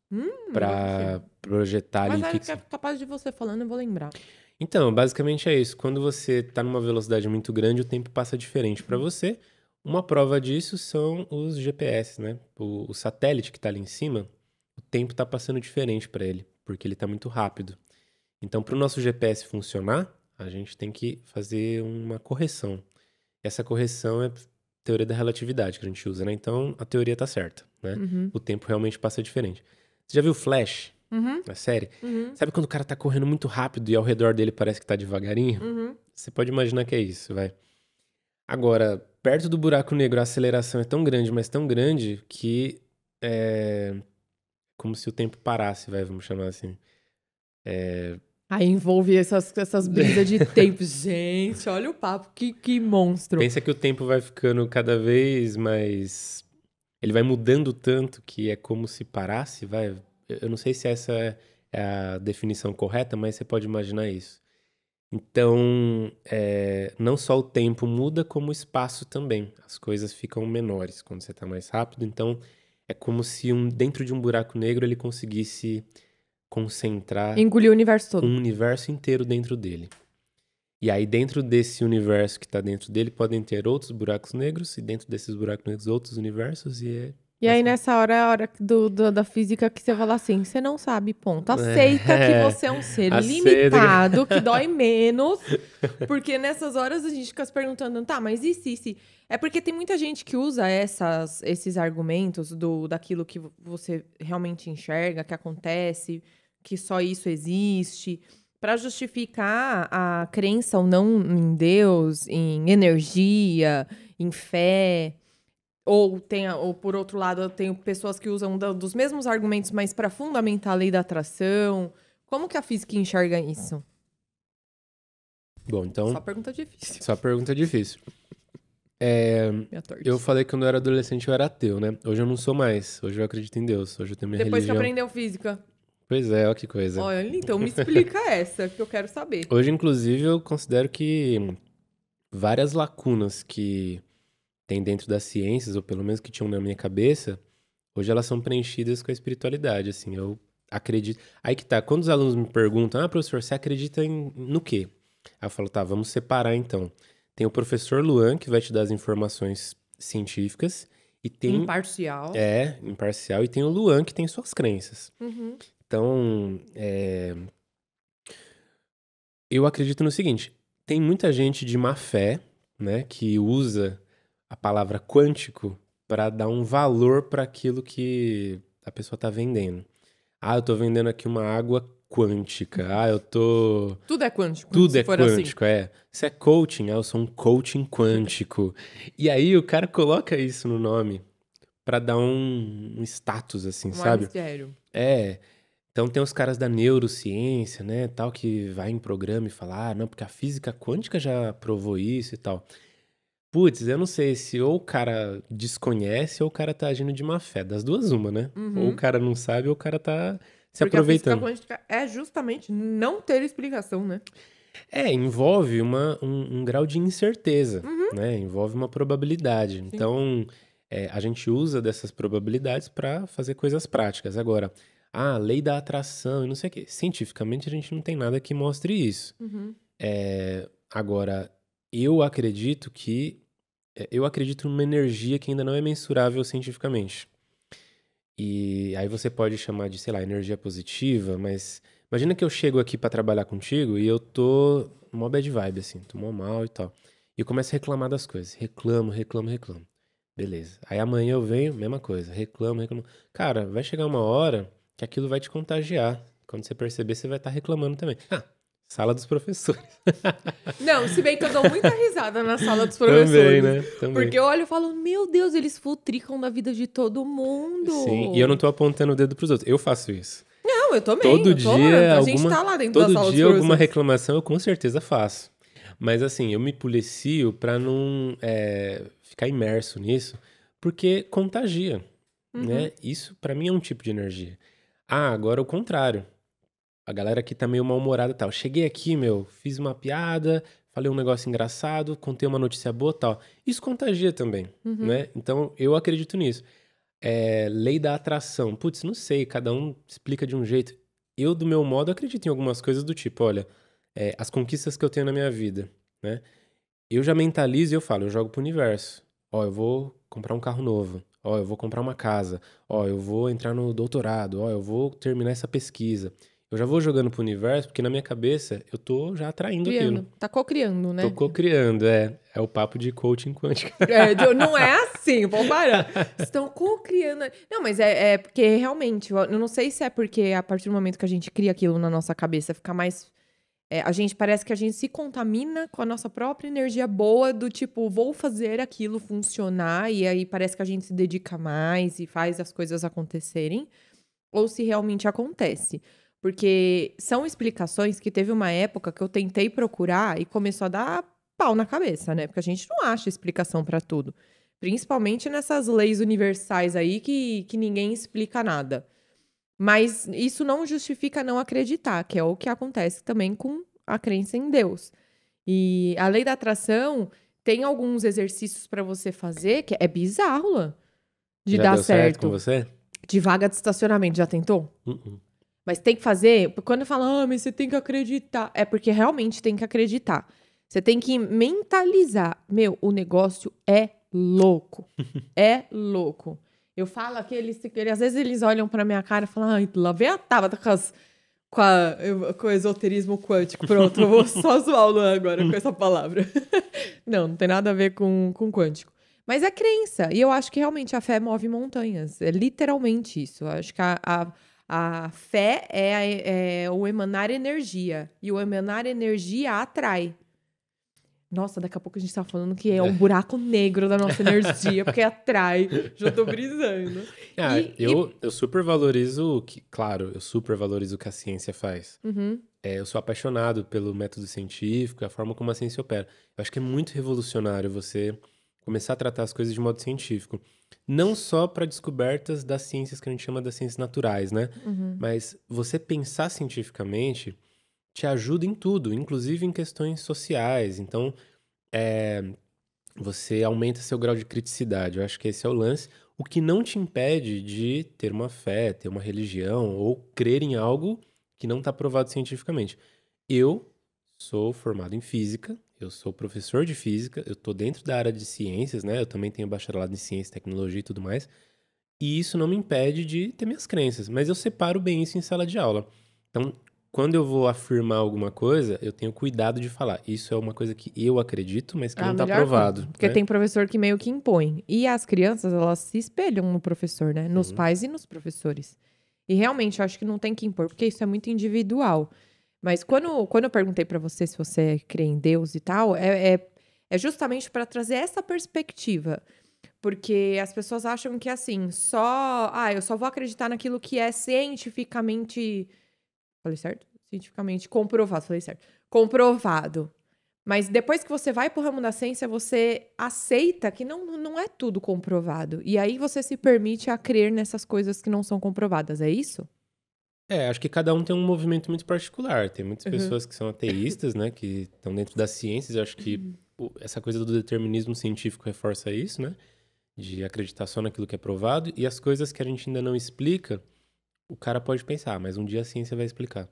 pra projetar... Mas ali que é capaz de você falando, eu vou lembrar. Então, basicamente é isso. Quando você tá numa velocidade muito grande, o tempo passa diferente pra você. Uma prova disso são os GPS, né? O satélite que tá ali em cima, o tempo tá passando diferente pra ele, porque ele tá muito rápido. Então, pro nosso GPS funcionar, a gente tem que fazer uma correção. Essa correção é... teoria da relatividade que a gente usa, né? Então, a teoria tá certa, né? O tempo realmente passa diferente. Você já viu Flash? A série? Sabe quando o cara tá correndo muito rápido e ao redor dele parece que tá devagarinho? Você pode imaginar que é isso, vai. Agora, perto do buraco negro, a aceleração é tão grande, mas tão grande, que é... como se o tempo parasse, vai, vamos chamar assim. Aí envolve essas brisas de tempo. Gente, olha o papo, que monstro. Pensa que o tempo vai ficando cada vez mais... Ele vai mudando tanto que é como se parasse, vai... Eu não sei se essa é a definição correta, mas você pode imaginar isso. Então, não só o tempo muda, como o espaço também. As coisas ficam menores quando você está mais rápido. Então, é como se dentro de um buraco negro ele conseguisse... concentrar... Engolir o universo todo. Um universo inteiro dentro dele. E aí, dentro desse universo que tá dentro dele, podem ter outros buracos negros, e dentro desses buracos negros, outros universos, E aí, nessa hora, é a hora da física que você fala assim, você não sabe, ponto. Aceita que você é um ser limitado, que dói menos, porque nessas horas a gente fica se perguntando, tá, mas e se... É porque tem muita gente que usa esses argumentos daquilo que você realmente enxerga, que acontece... que só isso existe, para justificar a crença ou não em Deus, em energia, em fé. Ou por outro lado, eu tenho pessoas que usam dos mesmos argumentos, mas para fundamentar a lei da atração, Como que a física enxerga isso? Bom, então... Só pergunta difícil. Só pergunta difícil. Eu falei que quando eu era adolescente eu era ateu, né? Hoje eu não sou mais. Hoje eu acredito em Deus. Hoje eu tenho minha religião. Depois que aprendeu física. Pois é, olha que coisa. Olha, então me explica essa, que eu quero saber. Hoje, inclusive, eu considero que várias lacunas que tem dentro das ciências, ou pelo menos que tinham na minha cabeça, hoje elas são preenchidas com a espiritualidade, assim. Eu acredito... Aí que tá, quando os alunos me perguntam, ah, professor, você acredita no quê? Aí eu falo, tá, vamos separar então. Tem o professor Luan, que vai te dar as informações científicas. E tem... Imparcial. É, imparcial. E tem o Luan, que tem suas crenças. Uhum. Então, eu acredito no seguinte, tem muita gente de má fé, né, que usa a palavra quântico para dar um valor para aquilo que a pessoa tá vendendo. Ah, eu tô vendendo aqui uma água quântica. Ah, eu tô... Tudo é quântico. Tudo é quântico, assim. É. Isso é coaching. Ah, eu sou um coaching quântico. E aí o cara coloca isso no nome para dar um status, assim, sabe? Mistério. É. Então tem os caras da neurociência, né, tal, que vai em programa e fala, ah, não, porque a física quântica já provou isso e tal. Putz, eu não sei se ou o cara desconhece ou o cara tá agindo de má fé. Das duas, uma, né? Uhum. Ou o cara não sabe ou o cara tá se aproveitando. Porque a física quântica é justamente não ter explicação, né? É, envolve um grau de incerteza, uhum, né? Envolve uma probabilidade. Sim. Então, a gente usa dessas probabilidades para fazer coisas práticas. Agora... Ah, lei da atração e não sei o quê. Cientificamente, a gente não tem nada que mostre isso. Uhum. Agora, eu acredito que... Eu acredito numa energia que ainda não é mensurável cientificamente. E aí você pode chamar de, sei lá, energia positiva, mas... Imagina que eu chego aqui pra trabalhar contigo e eu tô mó bad vibe, assim. Tô mó mal e tal. E eu começo a reclamar das coisas. Reclamo. Beleza. Aí amanhã eu venho, mesma coisa. Reclamo. Cara, vai chegar uma hora... que aquilo vai te contagiar. Quando você perceber, você vai estar reclamando também. Ah, sala dos professores. Não, se bem que eu dou muita risada na sala dos professores. Também, né? Também. Porque eu olho e falo, meu Deus, eles futricam da vida de todo mundo. Sim, e eu não tô apontando o dedo pros outros. Eu faço isso. Não, eu também. Todo dia, a gente tá lá dentro da sala dos professores. Todo dia, alguma reclamação, eu com certeza faço. Mas assim, eu me policio pra não ficar imerso nisso, porque contagia, uhum, né? Isso, pra mim, é um tipo de energia. Ah, agora o contrário. A galera aqui tá meio mal-humorada e tal. Cheguei aqui, meu, fiz uma piada, falei um negócio engraçado, contei uma notícia boa e tal. Isso contagia também, uhum, né? Então, eu acredito nisso. Lei da atração. Putz, não sei, cada um explica de um jeito. Eu, do meu modo, acredito em algumas coisas do tipo, olha, as conquistas que eu tenho na minha vida, né? Eu já mentalizo e eu falo, eu jogo pro universo. Ó, eu vou comprar um carro novo. Ó, eu vou comprar uma casa. Ó, eu vou entrar no doutorado. Ó, eu vou terminar essa pesquisa. Eu já vou jogando pro universo, porque na minha cabeça eu tô já atraindo aquilo. Tá cocriando, né? Tô cocriando, é. É o papo de coaching quântico. Não é assim, vamos parar. Estão cocriando. Não, mas é porque realmente, eu não sei se é porque a partir do momento que a gente cria aquilo na nossa cabeça, fica mais... a gente parece que a gente se contamina com a nossa própria energia boa do tipo, vou fazer aquilo funcionar, e aí parece que a gente se dedica mais e faz as coisas acontecerem, ou se realmente acontece. Porque são explicações que teve uma época que eu tentei procurar e começou a dar pau na cabeça, né? Porque a gente não acha explicação pra tudo. Principalmente nessas leis universais aí que ninguém explica nada. Mas isso não justifica não acreditar, que é o que acontece também com a crença em Deus. E a lei da atração tem alguns exercícios para você fazer, que é bizarro, Luan, de já dar deu certo com você? De vaga de estacionamento, já tentou? Mas tem que fazer, quando fala, ah, mas você tem que acreditar, é porque realmente tem que acreditar. Você tem que mentalizar, meu, o negócio é louco, é louco. Eu falo que às vezes eles olham pra minha cara e falam, ai, lá vem a Tabata com o esoterismo quântico. Pronto, eu vou só zoar o Luan agora com essa palavra. Não tem nada a ver com quântico. Mas é crença. E eu acho que realmente a fé move montanhas. É literalmente isso. Eu acho que a fé é o emanar energia. E o emanar energia atrai. Nossa, daqui a pouco a gente tá falando que é um buraco negro da nossa energia, porque atrai. Já tô brisando. Ah, eu super valorizo o que... Claro, eu super valorizo o que a ciência faz. Uhum. É, eu sou apaixonado pelo método científico, a forma como a ciência opera. Eu acho que é muito revolucionário você começar a tratar as coisas de modo científico. Não só para descobertas das ciências que a gente chama das ciências naturais, né? Uhum. Mas você pensar cientificamente... te ajuda em tudo, inclusive em questões sociais. Então, você aumenta seu grau de criticidade. Eu acho que esse é o lance. O que não te impede de ter uma fé, ter uma religião ou crer em algo que não está provado cientificamente. Eu sou formado em física, eu sou professor de física, eu estou dentro da área de ciências, né? Eu também tenho bacharelado em ciência, tecnologia e tudo mais. E isso não me impede de ter minhas crenças. Mas eu separo bem isso em sala de aula. Então... quando eu vou afirmar alguma coisa, eu tenho cuidado de falar. Isso é uma coisa que eu acredito, mas que não está provado. Porque tem professor que meio que impõe. E as crianças, elas se espelham no professor, né? Nos pais e nos professores. E realmente, eu acho que não tem que impor, porque isso é muito individual. Mas quando eu perguntei para você se você crê em Deus e tal, é justamente para trazer essa perspectiva. Porque as pessoas acham que, assim, eu só vou acreditar naquilo que é cientificamente... Falei certo? Cientificamente comprovado. Falei certo. Comprovado. Mas depois que você vai pro ramo da ciência, você aceita que não é tudo comprovado. E aí você se permite a crer nessas coisas que não são comprovadas. É isso? É, acho que cada um tem um movimento muito particular. Tem muitas pessoas que são ateístas, né? Que estão dentro das ciências. Eu acho que essa coisa do determinismo científico reforça isso, né? De acreditar só naquilo que é provado. E as coisas que a gente ainda não explica... o cara pode pensar, mas um dia a ciência vai explicar.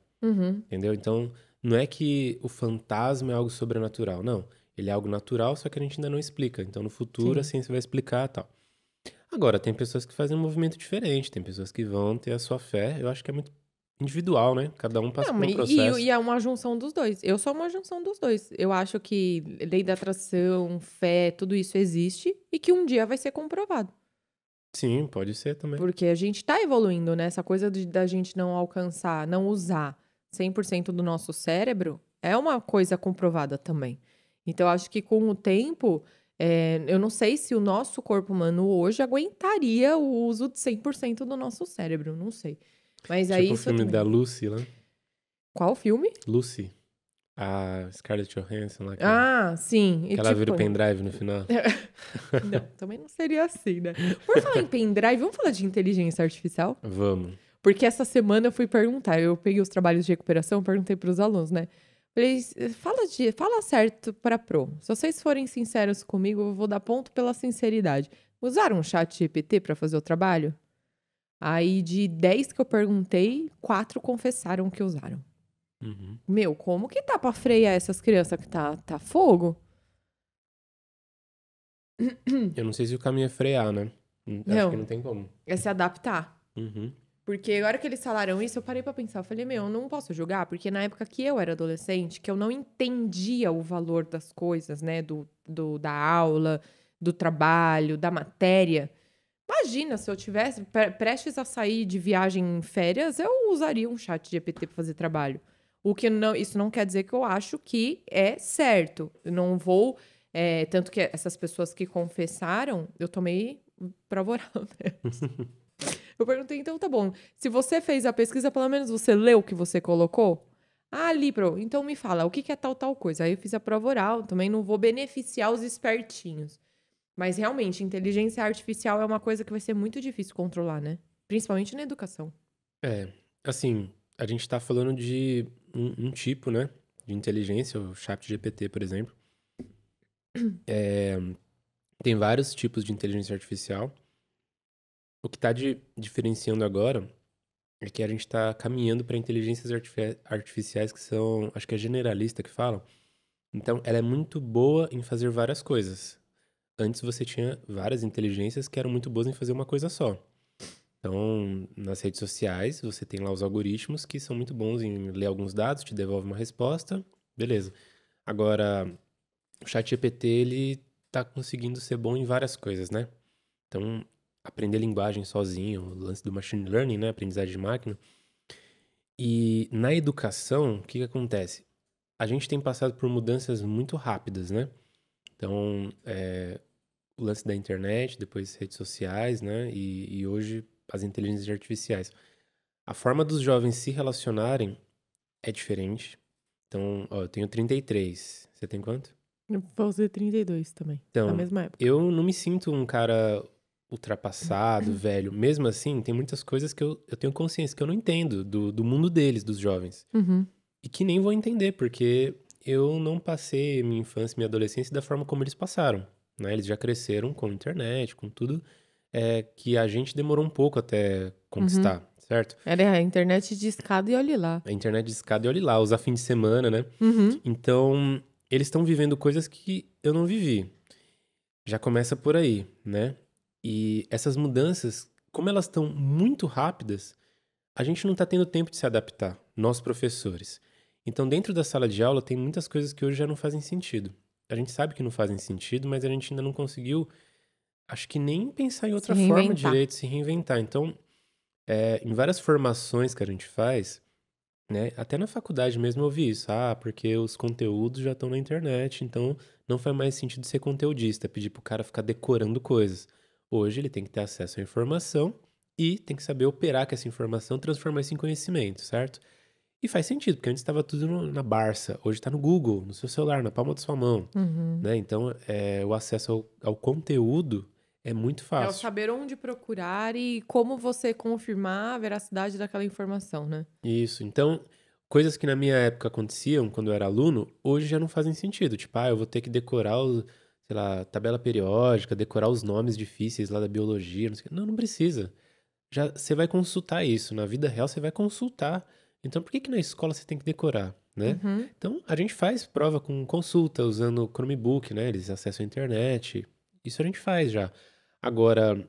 Entendeu? Então, não é que o fantasma é algo sobrenatural, não. Ele é algo natural, só que a gente ainda não explica. Então, no futuro, a ciência vai explicar e tal. Agora, tem pessoas que fazem um movimento diferente, tem pessoas que vão ter a sua fé. Eu acho que é muito individual, né? Cada um passa por um processo. E é uma junção dos dois. Eu sou uma junção dos dois. Eu acho que lei da atração, fé, tudo isso existe e que um dia vai ser comprovado. Sim, pode ser também. Porque a gente tá evoluindo, né? Essa coisa da gente não alcançar, não usar 100% do nosso cérebro é uma coisa comprovada também. Então, acho que com o tempo, eu não sei se o nosso corpo humano hoje aguentaria o uso de 100% do nosso cérebro, não sei. Mas tipo aí... o filme da Lucy, né? Qual filme? Lucy. A Scarlett Johansson lá. Sim. Que ela vira o pendrive no final. Não, também não seria assim, né? Por falar em pendrive, vamos falar de inteligência artificial? Vamos. Porque essa semana eu fui perguntar, eu peguei os trabalhos de recuperação, perguntei para os alunos, né? Falei, fala certo para pro. Se vocês forem sinceros comigo, eu vou dar ponto pela sinceridade. Usaram o ChatGPT para fazer o trabalho? Aí de 10 que eu perguntei, 4 confessaram que usaram. Meu, como que tá pra frear essas crianças que tá fogo? Eu não sei se o caminho é frear, né? Acho que não tem como. É se adaptar. Porque a hora que eles falaram isso, eu parei pra pensar. Eu falei, eu não posso julgar, porque na época que eu era adolescente, que eu não entendia o valor das coisas, né? Da aula, do trabalho, da matéria. Imagina, se eu tivesse prestes a sair de viagem em férias, eu usaria um ChatGPT pra fazer trabalho. Isso não quer dizer que eu acho que é certo. Eu não vou... tanto que essas pessoas que confessaram, eu tomei prova oral, né? Eu perguntei, então tá bom. Se você fez a pesquisa, pelo menos você leu o que você colocou? Então me fala, o que é tal coisa? Aí eu fiz a prova oral, também não vou beneficiar os espertinhos. Mas realmente, inteligência artificial é uma coisa que vai ser muito difícil controlar, né? Principalmente na educação. Assim, a gente tá falando de... um tipo, né, de inteligência, o ChatGPT, por exemplo. Tem vários tipos de inteligência artificial. O que está diferenciando agora é que a gente está caminhando para inteligências artificiais que são, acho que é generalista que falam. Então, ela é muito boa em fazer várias coisas. Antes você tinha várias inteligências que eram muito boas em fazer uma coisa só. Então, nas redes sociais, você tem lá os algoritmos que são muito bons em ler alguns dados, te devolve uma resposta, beleza. Agora, o ChatGPT, ele tá conseguindo ser bom em várias coisas, né? Então, aprender linguagem sozinho, o lance do machine learning, né? Aprendizagem de máquina. E na educação, o que acontece? a gente tem passado por mudanças muito rápidas, né? Então, o lance da internet, depois redes sociais, né? E hoje as inteligências artificiais. A forma dos jovens se relacionarem é diferente. Então, ó, eu tenho 33. Você tem quanto? Eu vou ser 32 também, então, na mesma época. Eu não me sinto um cara ultrapassado, velho. Mesmo assim, tem muitas coisas que eu tenho consciência, que eu não entendo do mundo deles, dos jovens. Uhum. E que nem vou entender, porque eu não passei minha infância, minha adolescência da forma como eles passaram, né? Eles já cresceram com internet, com tudo, que a gente demorou um pouco até conquistar, uhum, certo? Era a internet de escada e olhe lá. A internet de escada e olhe lá, os fins de semana, né? Uhum. Então, eles estão vivendo coisas que eu não vivi. Já começa por aí, né? E essas mudanças, como elas estão muito rápidas, a gente não está tendo tempo de se adaptar, nós professores. Então, dentro da sala de aula, tem muitas coisas que hoje já não fazem sentido. A gente sabe que não fazem sentido, mas a gente ainda não conseguiu, acho que nem pensar em outra forma direito, se reinventar. Então, em várias formações que a gente faz, né, até na faculdade mesmo eu vi isso. Ah, porque os conteúdos já estão na internet, então não faz mais sentido ser conteudista, pedir pro cara ficar decorando coisas. Hoje ele tem que ter acesso à informação e tem que saber operar com essa informação, transformar isso em conhecimento, certo? E faz sentido, porque antes estava tudo na Barça, hoje está no Google, no seu celular, na palma da sua mão, uhum, né? Então, o acesso ao conteúdo é muito fácil. É o saber onde procurar e como você confirmar a veracidade daquela informação, né? Isso, então, coisas que na minha época aconteciam quando eu era aluno, hoje já não fazem sentido. Tipo, eu vou ter que decorar sei lá, tabela periódica, decorar os nomes difíceis lá da biologia, não sei o que. Não, não precisa. Já, você vai consultar isso, na vida real você vai consultar. Então, por que na escola você tem que decorar, né? Uhum. Então, a gente faz prova com consulta, usando o Chromebook, né? Eles acessam a internet. Isso a gente faz já. Agora,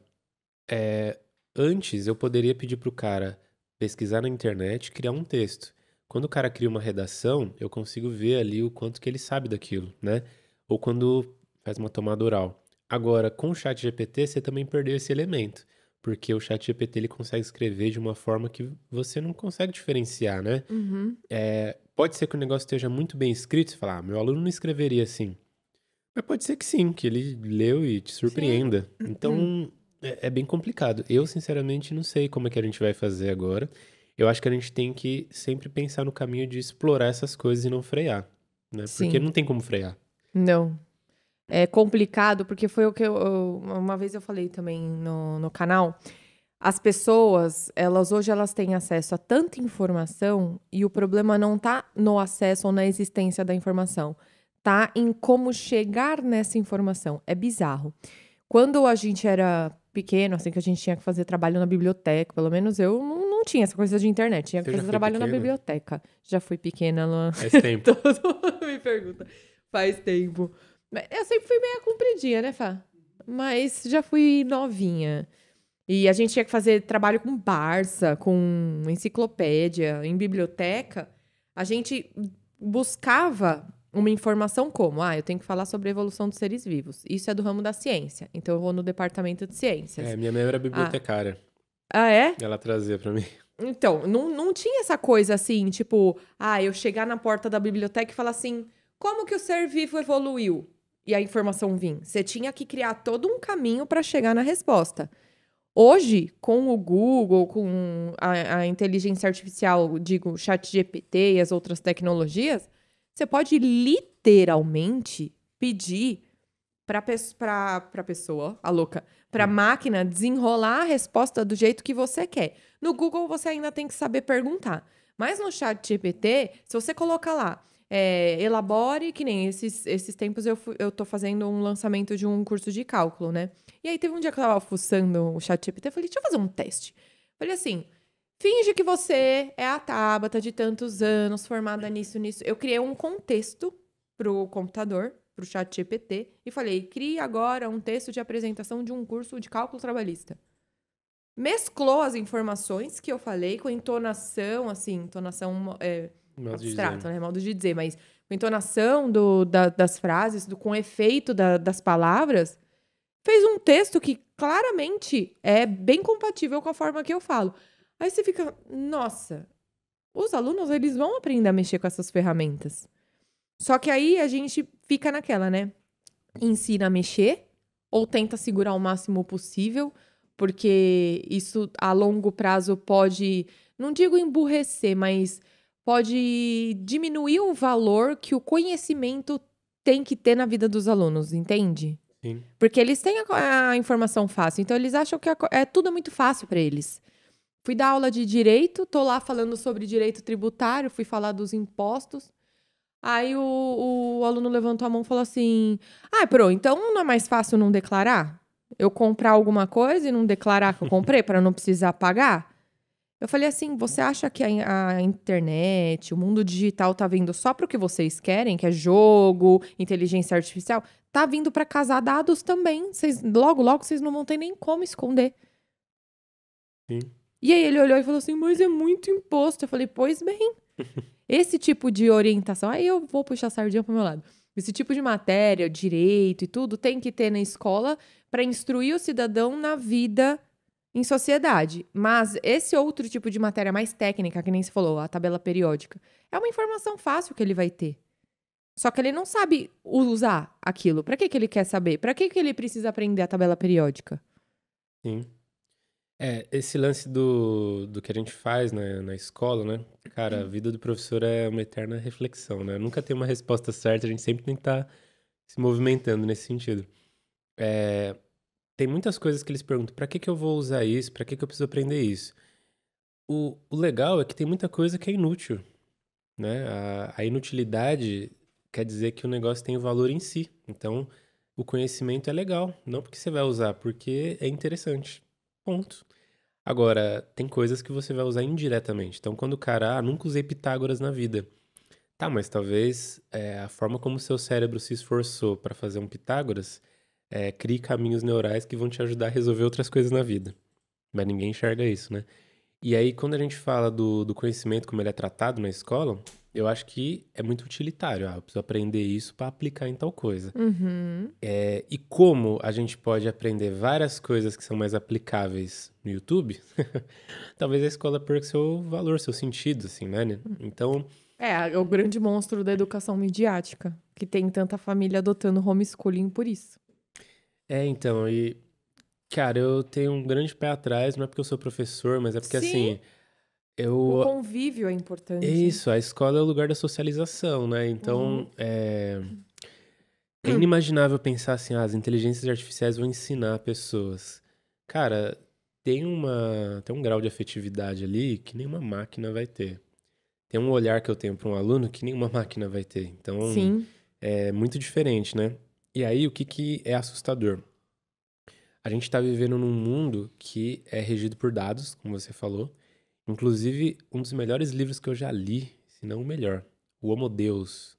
antes eu poderia pedir pro cara pesquisar na internet, criar um texto. Quando o cara cria uma redação, eu consigo ver ali o quanto que ele sabe daquilo, né? Ou quando faz uma tomada oral. Agora, com o ChatGPT, você também perdeu esse elemento. Porque o ChatGPT, ele consegue escrever de uma forma que você não consegue diferenciar, né? Uhum. Pode ser que o negócio esteja muito bem escrito, você fala, meu aluno não escreveria assim. Mas pode ser que sim, que ele leu e te surpreenda. Sim. Então, uhum, é bem complicado. Eu, sinceramente, não sei como é que a gente vai fazer agora. Eu acho que a gente tem que sempre pensar no caminho de explorar essas coisas e não frear, né? Sim. Porque não tem como frear. Não. É complicado, porque foi o que uma vez eu falei também no canal. As pessoas, hoje elas têm acesso a tanta informação e o problema não tá no acesso ou na existência da informação. Tá em como chegar nessa informação. É bizarro. Quando a gente era pequeno, assim, que a gente tinha que fazer trabalho na biblioteca, pelo menos eu não tinha essa coisa de internet. Tinha que fazer trabalho na biblioteca. Já fui pequena lá. Faz tempo. Todo mundo me pergunta. Faz tempo. Eu sempre fui meio compridinha, né, Fá? Mas já fui novinha. E a gente tinha que fazer trabalho com Barça, com enciclopédia, em biblioteca. A gente buscava uma informação como, eu tenho que falar sobre a evolução dos seres vivos. Isso é do ramo da ciência. Então eu vou no departamento de ciências. Minha mãe era bibliotecária. Ah, é? Ela trazia pra mim. Então, não tinha essa coisa assim, tipo, eu chegar na porta da biblioteca e falar assim, como que o ser vivo evoluiu? E a informação vinha. Você tinha que criar todo um caminho para chegar na resposta. Hoje, com o Google, com a inteligência artificial, digo, ChatGPT e as outras tecnologias, você pode literalmente pedir para a pessoa, a louca, para a máquina desenrolar a resposta do jeito que você quer. No Google, você ainda tem que saber perguntar. Mas no ChatGPT, se você colocar lá, elabore, que nem esses tempos eu tô fazendo um lançamento de um curso de cálculo, né? E aí teve um dia que eu tava fuçando o ChatGPT, eu falei, deixa eu fazer um teste. Falei assim, finge que você é a Tabata de tantos anos, formada nisso. Eu criei um contexto pro computador, pro ChatGPT, e falei, crie agora um texto de apresentação de um curso de cálculo trabalhista. Mesclou as informações que eu falei com entonação, assim, entonação... abstrato, né? Modo de dizer, mas com entonação das frases, com efeito das palavras, fez um texto que claramente é bem compatível com a forma que eu falo. Aí você fica, nossa, os alunos, eles vão aprender a mexer com essas ferramentas. Só que aí a gente fica naquela, né? Ensina a mexer ou tenta segurar o máximo possível, porque isso a longo prazo pode, não digo emburrecer, mas pode diminuir o valor que o conhecimento tem que ter na vida dos alunos, entende? Sim. Porque eles têm a informação fácil, então eles acham que tudo muito fácil para eles. Fui dar aula de direito, tô lá falando sobre direito tributário, fui falar dos impostos. Aí o aluno levantou a mão e falou assim, então não é mais fácil não declarar? Eu comprar alguma coisa e não declarar que eu comprei para não precisar pagar? Eu falei assim, você acha que a internet, o mundo digital tá vindo só para o que vocês querem, que é jogo, inteligência artificial? Tá vindo para casar dados também. Vocês, logo, logo, vocês não vão ter nem como esconder. Sim. E aí ele olhou e falou assim, mas é muito imposto. Eu falei, pois bem, esse tipo de orientação... Aí eu vou puxar a sardinha pro meu lado. Esse tipo de matéria, direito e tudo, tem que ter na escola para instruir o cidadão na vida em sociedade. Mas esse outro tipo de matéria mais técnica, que nem você falou, a tabela periódica, é uma informação fácil que ele vai ter. Só que ele não sabe usar aquilo. Para que ele quer saber? Para que ele precisa aprender a tabela periódica? Sim. É, esse lance do que a gente faz na escola, né? Cara, a vida do professor é uma eterna reflexão, né? Nunca tem uma resposta certa, a gente sempre tem que estar se movimentando nesse sentido. É, tem muitas coisas que eles perguntam, pra que eu vou usar isso? Pra que eu preciso aprender isso? O legal é que tem muita coisa que é inútil, né? A inutilidade quer dizer que o negócio tem o valor em si. Então, o conhecimento é legal, não porque você vai usar, porque é interessante. Ponto. Agora, tem coisas que você vai usar indiretamente. Então, quando o cara, nunca usei Pitágoras na vida. Tá, mas talvez a forma como o seu cérebro se esforçou para fazer um Pitágoras crie caminhos neurais que vão te ajudar a resolver outras coisas na vida. Mas ninguém enxerga isso, né? E aí, quando a gente fala do conhecimento, como ele é tratado na escola, eu acho que é muito utilitário. Eu preciso aprender isso para aplicar em tal coisa. Uhum. E como a gente pode aprender várias coisas que são mais aplicáveis no YouTube, talvez a escola perca seu valor, seu sentido, assim, né? Então... É o grande monstro da educação midiática, que tem tanta família adotando homeschooling por isso. Cara, eu tenho um grande pé atrás, não é porque eu sou professor, mas é porque, Sim. assim... O convívio é importante. Isso, a escola é o lugar da socialização, né? Então, é inimaginável pensar assim, as inteligências artificiais vão ensinar pessoas. Cara, tem um grau de afetividade ali que nenhuma máquina vai ter. Tem um olhar que eu tenho para um aluno que nenhuma máquina vai ter. Então, Sim. é muito diferente, né? E aí, o que é assustador? A gente tá vivendo num mundo que é regido por dados, como você falou. Inclusive, um dos melhores livros que eu já li, se não o melhor, o Homo Deus,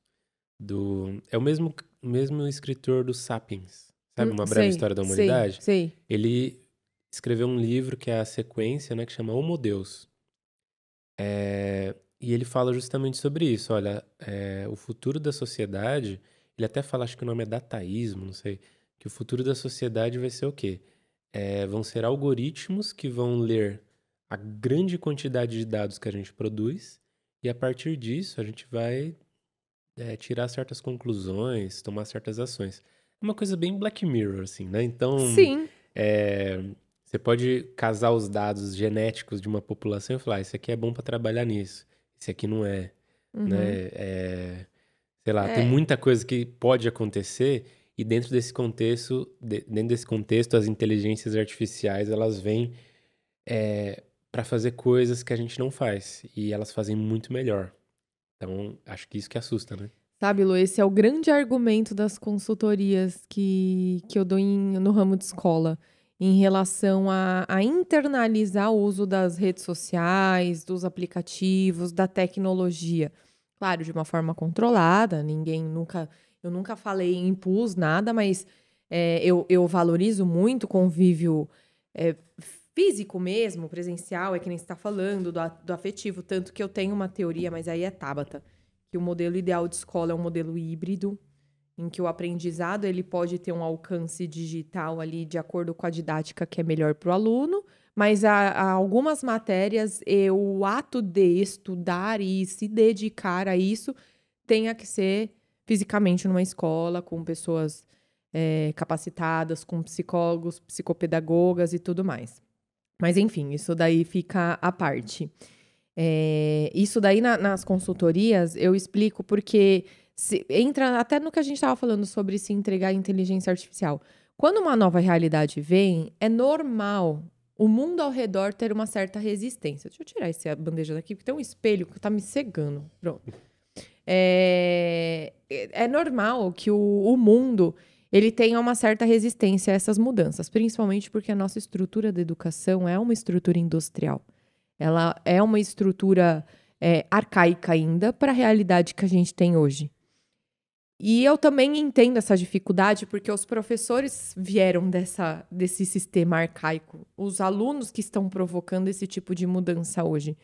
é o mesmo escritor do Sapiens, sabe? Uma breve história da humanidade. Sim. Ele escreveu um livro que é a sequência, né, que chama Homo Deus. E ele fala justamente sobre isso. Olha, o futuro da sociedade, ele até fala, acho que o nome é dataísmo, não sei, que o futuro da sociedade vai ser o quê? Vão ser algoritmos que vão ler a grande quantidade de dados que a gente produz, e a partir disso a gente vai tirar certas conclusões, tomar certas ações. É uma coisa bem Black Mirror, assim, né? Então, Sim. Você pode casar os dados genéticos de uma população e falar, isso aqui é bom para trabalhar nisso, isso aqui não é, uhum. né? Tem muita coisa que pode acontecer, e dentro desse contexto as inteligências artificiais, elas vêm... para fazer coisas que a gente não faz. E elas fazem muito melhor. Então, acho que isso que assusta, né? Sabe, Lu, esse é o grande argumento das consultorias que eu dou no ramo de escola, em relação a internalizar o uso das redes sociais, dos aplicativos, da tecnologia. Claro, de uma forma controlada, eu nunca falei em impus, nada, mas eu valorizo muito o convívio físico mesmo, presencial, é que nem você está falando, do afetivo. Tanto que eu tenho uma teoria, mas aí é Tabata, que o modelo ideal de escola é um modelo híbrido, em que o aprendizado ele pode ter um alcance digital ali de acordo com a didática que é melhor para o aluno, mas há algumas matérias o ato de estudar e se dedicar a isso tenha que ser fisicamente numa escola, com pessoas capacitadas, com psicólogos, psicopedagogas e tudo mais. Mas, enfim, isso daí fica à parte. Isso daí nas consultorias eu explico porque entra até no que a gente estava falando sobre se entregar à inteligência artificial. Quando uma nova realidade vem, é normal o mundo ao redor ter uma certa resistência. Deixa eu tirar essa bandeja daqui, porque tem um espelho que tá me cegando. Pronto. É normal que o mundo ele tenha uma certa resistência a essas mudanças, principalmente porque a nossa estrutura da educação é uma estrutura industrial. Ela é uma estrutura arcaica ainda para a realidade que a gente tem hoje. E eu também entendo essa dificuldade porque os professores vieram desse sistema arcaico. Os alunos que estão provocando esse tipo de mudança hoje.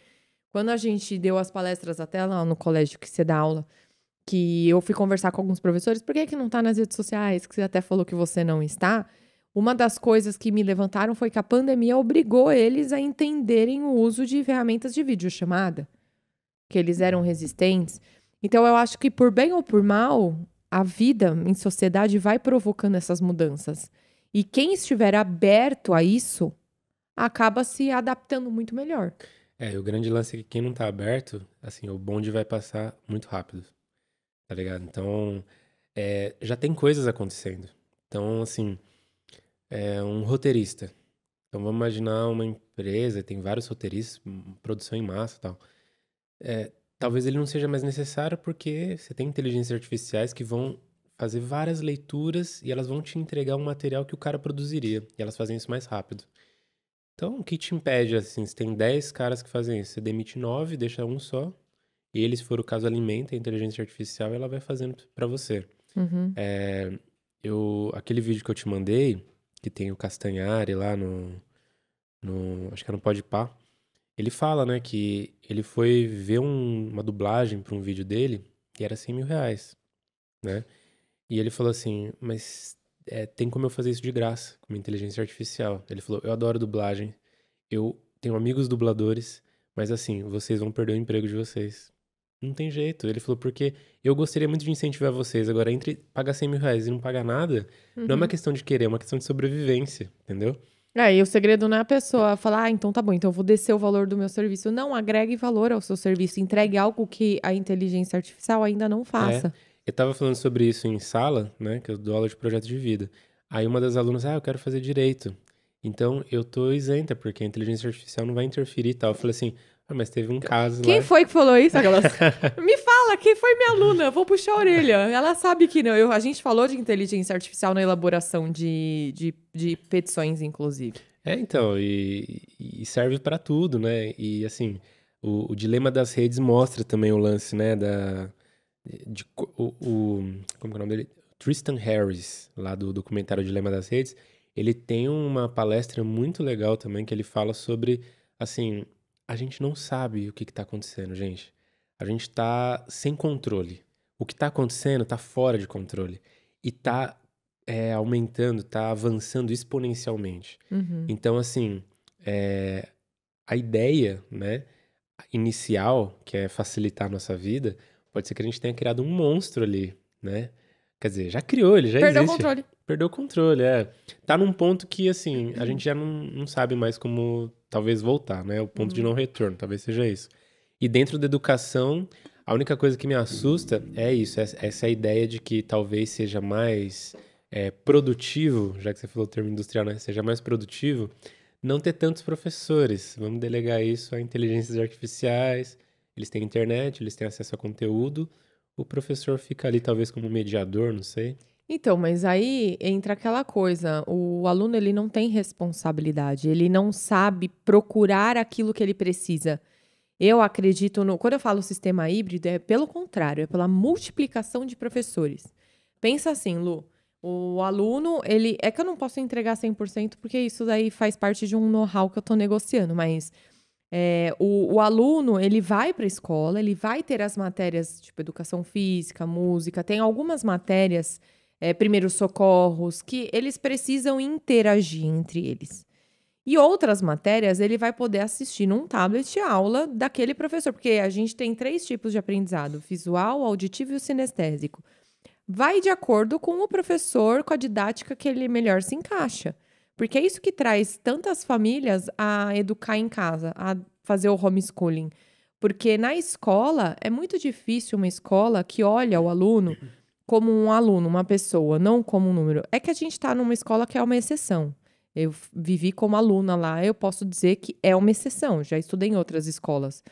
Quando a gente deu as palestras até lá no colégio que você dá aula, que eu fui conversar com alguns professores, por que não está nas redes sociais, que você até falou que você não está? Uma das coisas que me levantaram foi que a pandemia obrigou eles a entenderem o uso de ferramentas de videochamada, que eles eram resistentes. Então, eu acho que, por bem ou por mal, a vida em sociedade vai provocando essas mudanças. E quem estiver aberto a isso, acaba se adaptando muito melhor. O grande lance é que quem não tá aberto, assim, o bonde vai passar muito rápido, tá ligado? Então, já tem coisas acontecendo. Então, assim, um roteirista. Então, vamos imaginar uma empresa, tem vários roteiristas, produção em massa e tal. Talvez ele não seja mais necessário porque você tem inteligências artificiais que vão fazer várias leituras e elas vão te entregar um material que o cara produziria. E elas fazem isso mais rápido. Então, o que te impede, assim, se tem 10 caras que fazem isso, você demite 9, deixa um só, e ele, se for o caso, alimenta a inteligência artificial e ela vai fazendo pra você. Uhum. Aquele vídeo que eu te mandei, que tem o Castanhari lá no acho que era no Podpah, ele fala, né, que ele foi ver uma dublagem pra um vídeo dele e era 100 mil reais, né? E ele falou assim, mas... tem como eu fazer isso de graça, com uma inteligência artificial. Ele falou, eu adoro dublagem, eu tenho amigos dubladores, mas assim, vocês vão perder o emprego de vocês. Não tem jeito. Ele falou, porque eu gostaria muito de incentivar vocês. Agora, entre pagar 100 mil reais e não pagar nada, Não é uma questão de querer, é uma questão de sobrevivência, entendeu? E o segredo não é a pessoa falar, então tá bom, então eu vou descer o valor do meu serviço. Não, agregue valor ao seu serviço, entregue algo que a inteligência artificial ainda não faça. Eu tava falando sobre isso em sala, né? Que eu dou aula de projeto de vida. Aí uma das alunas, eu quero fazer direito. Então, eu tô isenta, porque a inteligência artificial não vai interferir e tal. Eu falei assim, mas teve um caso lá... Quem foi que falou isso? Me fala, quem foi minha aluna? Eu vou puxar a orelha. Ela sabe que não. A gente falou de inteligência artificial na elaboração de petições, inclusive. Então, e serve pra tudo, né? E, assim, o dilema das redes mostra também o lance, né, como que é o nome dele? Tristan Harris, lá do documentário Dilema das Redes, ele tem uma palestra muito legal também, que ele fala sobre, assim, a gente não sabe o que tá acontecendo, gente. A gente tá sem controle. O que tá acontecendo tá fora de controle. E tá aumentando, tá avançando exponencialmente. Uhum. Então, assim, a ideia, né, inicial, que é facilitar a nossa vida... Pode ser que a gente tenha criado um monstro ali, né? Quer dizer, já criou, ele já existe. Perdeu o controle. Perdeu o controle, Tá num ponto que, assim, a gente já não sabe mais como talvez voltar, né? O ponto de não retorno, talvez seja isso. E dentro da educação, a única coisa que me assusta é isso. Essa ideia de que talvez seja mais produtivo, já que você falou o termo industrial, né? Seja mais produtivo não ter tantos professores. Vamos delegar isso a inteligências artificiais... Eles têm internet, eles têm acesso a conteúdo. O professor fica ali, talvez, como mediador, não sei. Então, mas aí entra aquela coisa. O aluno, ele não tem responsabilidade. Ele não sabe procurar aquilo que ele precisa. Eu acredito no... Quando eu falo sistema híbrido, é pelo contrário. É pela multiplicação de professores. Pensa assim, Lu. O aluno, ele... É que eu não posso entregar 100%, porque isso daí faz parte de um know-how que eu tô negociando, mas... O aluno, ele vai para a escola, ele vai ter as matérias, tipo, educação física, música, tem algumas matérias, primeiros socorros, que eles precisam interagir entre eles. E outras matérias, ele vai poder assistir num tablet a aula daquele professor, porque a gente tem 3 tipos de aprendizado, visual, auditivo e sinestésico. vai de acordo com o professor, com a didática que ele melhor se encaixa. Porque é isso que traz tantas famílias a educar em casa, a fazer o homeschooling. Porque na escola, é muito difícil uma escola que olha o aluno como um aluno, uma pessoa, não como um número. É que a gente está numa escola que é uma exceção. Eu vivi como aluna lá, eu posso dizer que é uma exceção. Já estudei em outras escolas.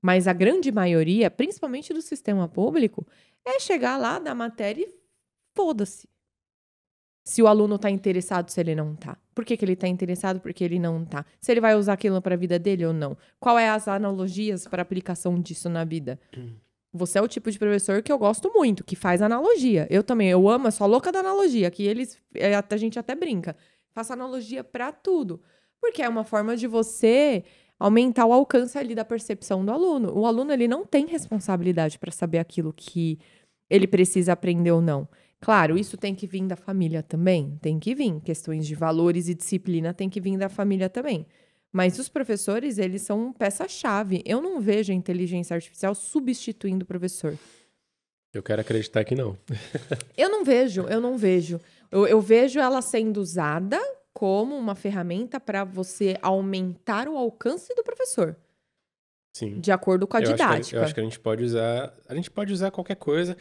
Mas a grande maioria, principalmente do sistema público, é chegar lá, dar matéria e foda-se. Se o aluno está interessado, se ele não está. Por que que ele está interessado? Porque ele não está. Se ele vai usar aquilo para a vida dele ou não. Qual é as analogias para aplicação disso na vida? Você é o tipo de professor que eu gosto muito, que faz analogia. Eu também, eu amo, eu sou louca da analogia, que eles, a gente até brinca. Faço analogia para tudo. Porque é uma forma de você aumentar o alcance ali da percepção do aluno. O aluno, ele não tem responsabilidade para saber aquilo que ele precisa aprender ou não. Claro, isso tem que vir da família também, tem que vir. Questões de valores e disciplina tem que vir da família também. Mas os professores, eles são peça-chave. Eu não vejo a inteligência artificial substituindo o professor. Eu quero acreditar que não. Eu não vejo. Eu vejo ela sendo usada como uma ferramenta para você aumentar o alcance do professor. Sim. De acordo com a didática. Eu acho que a gente pode usar... A gente pode usar qualquer coisa.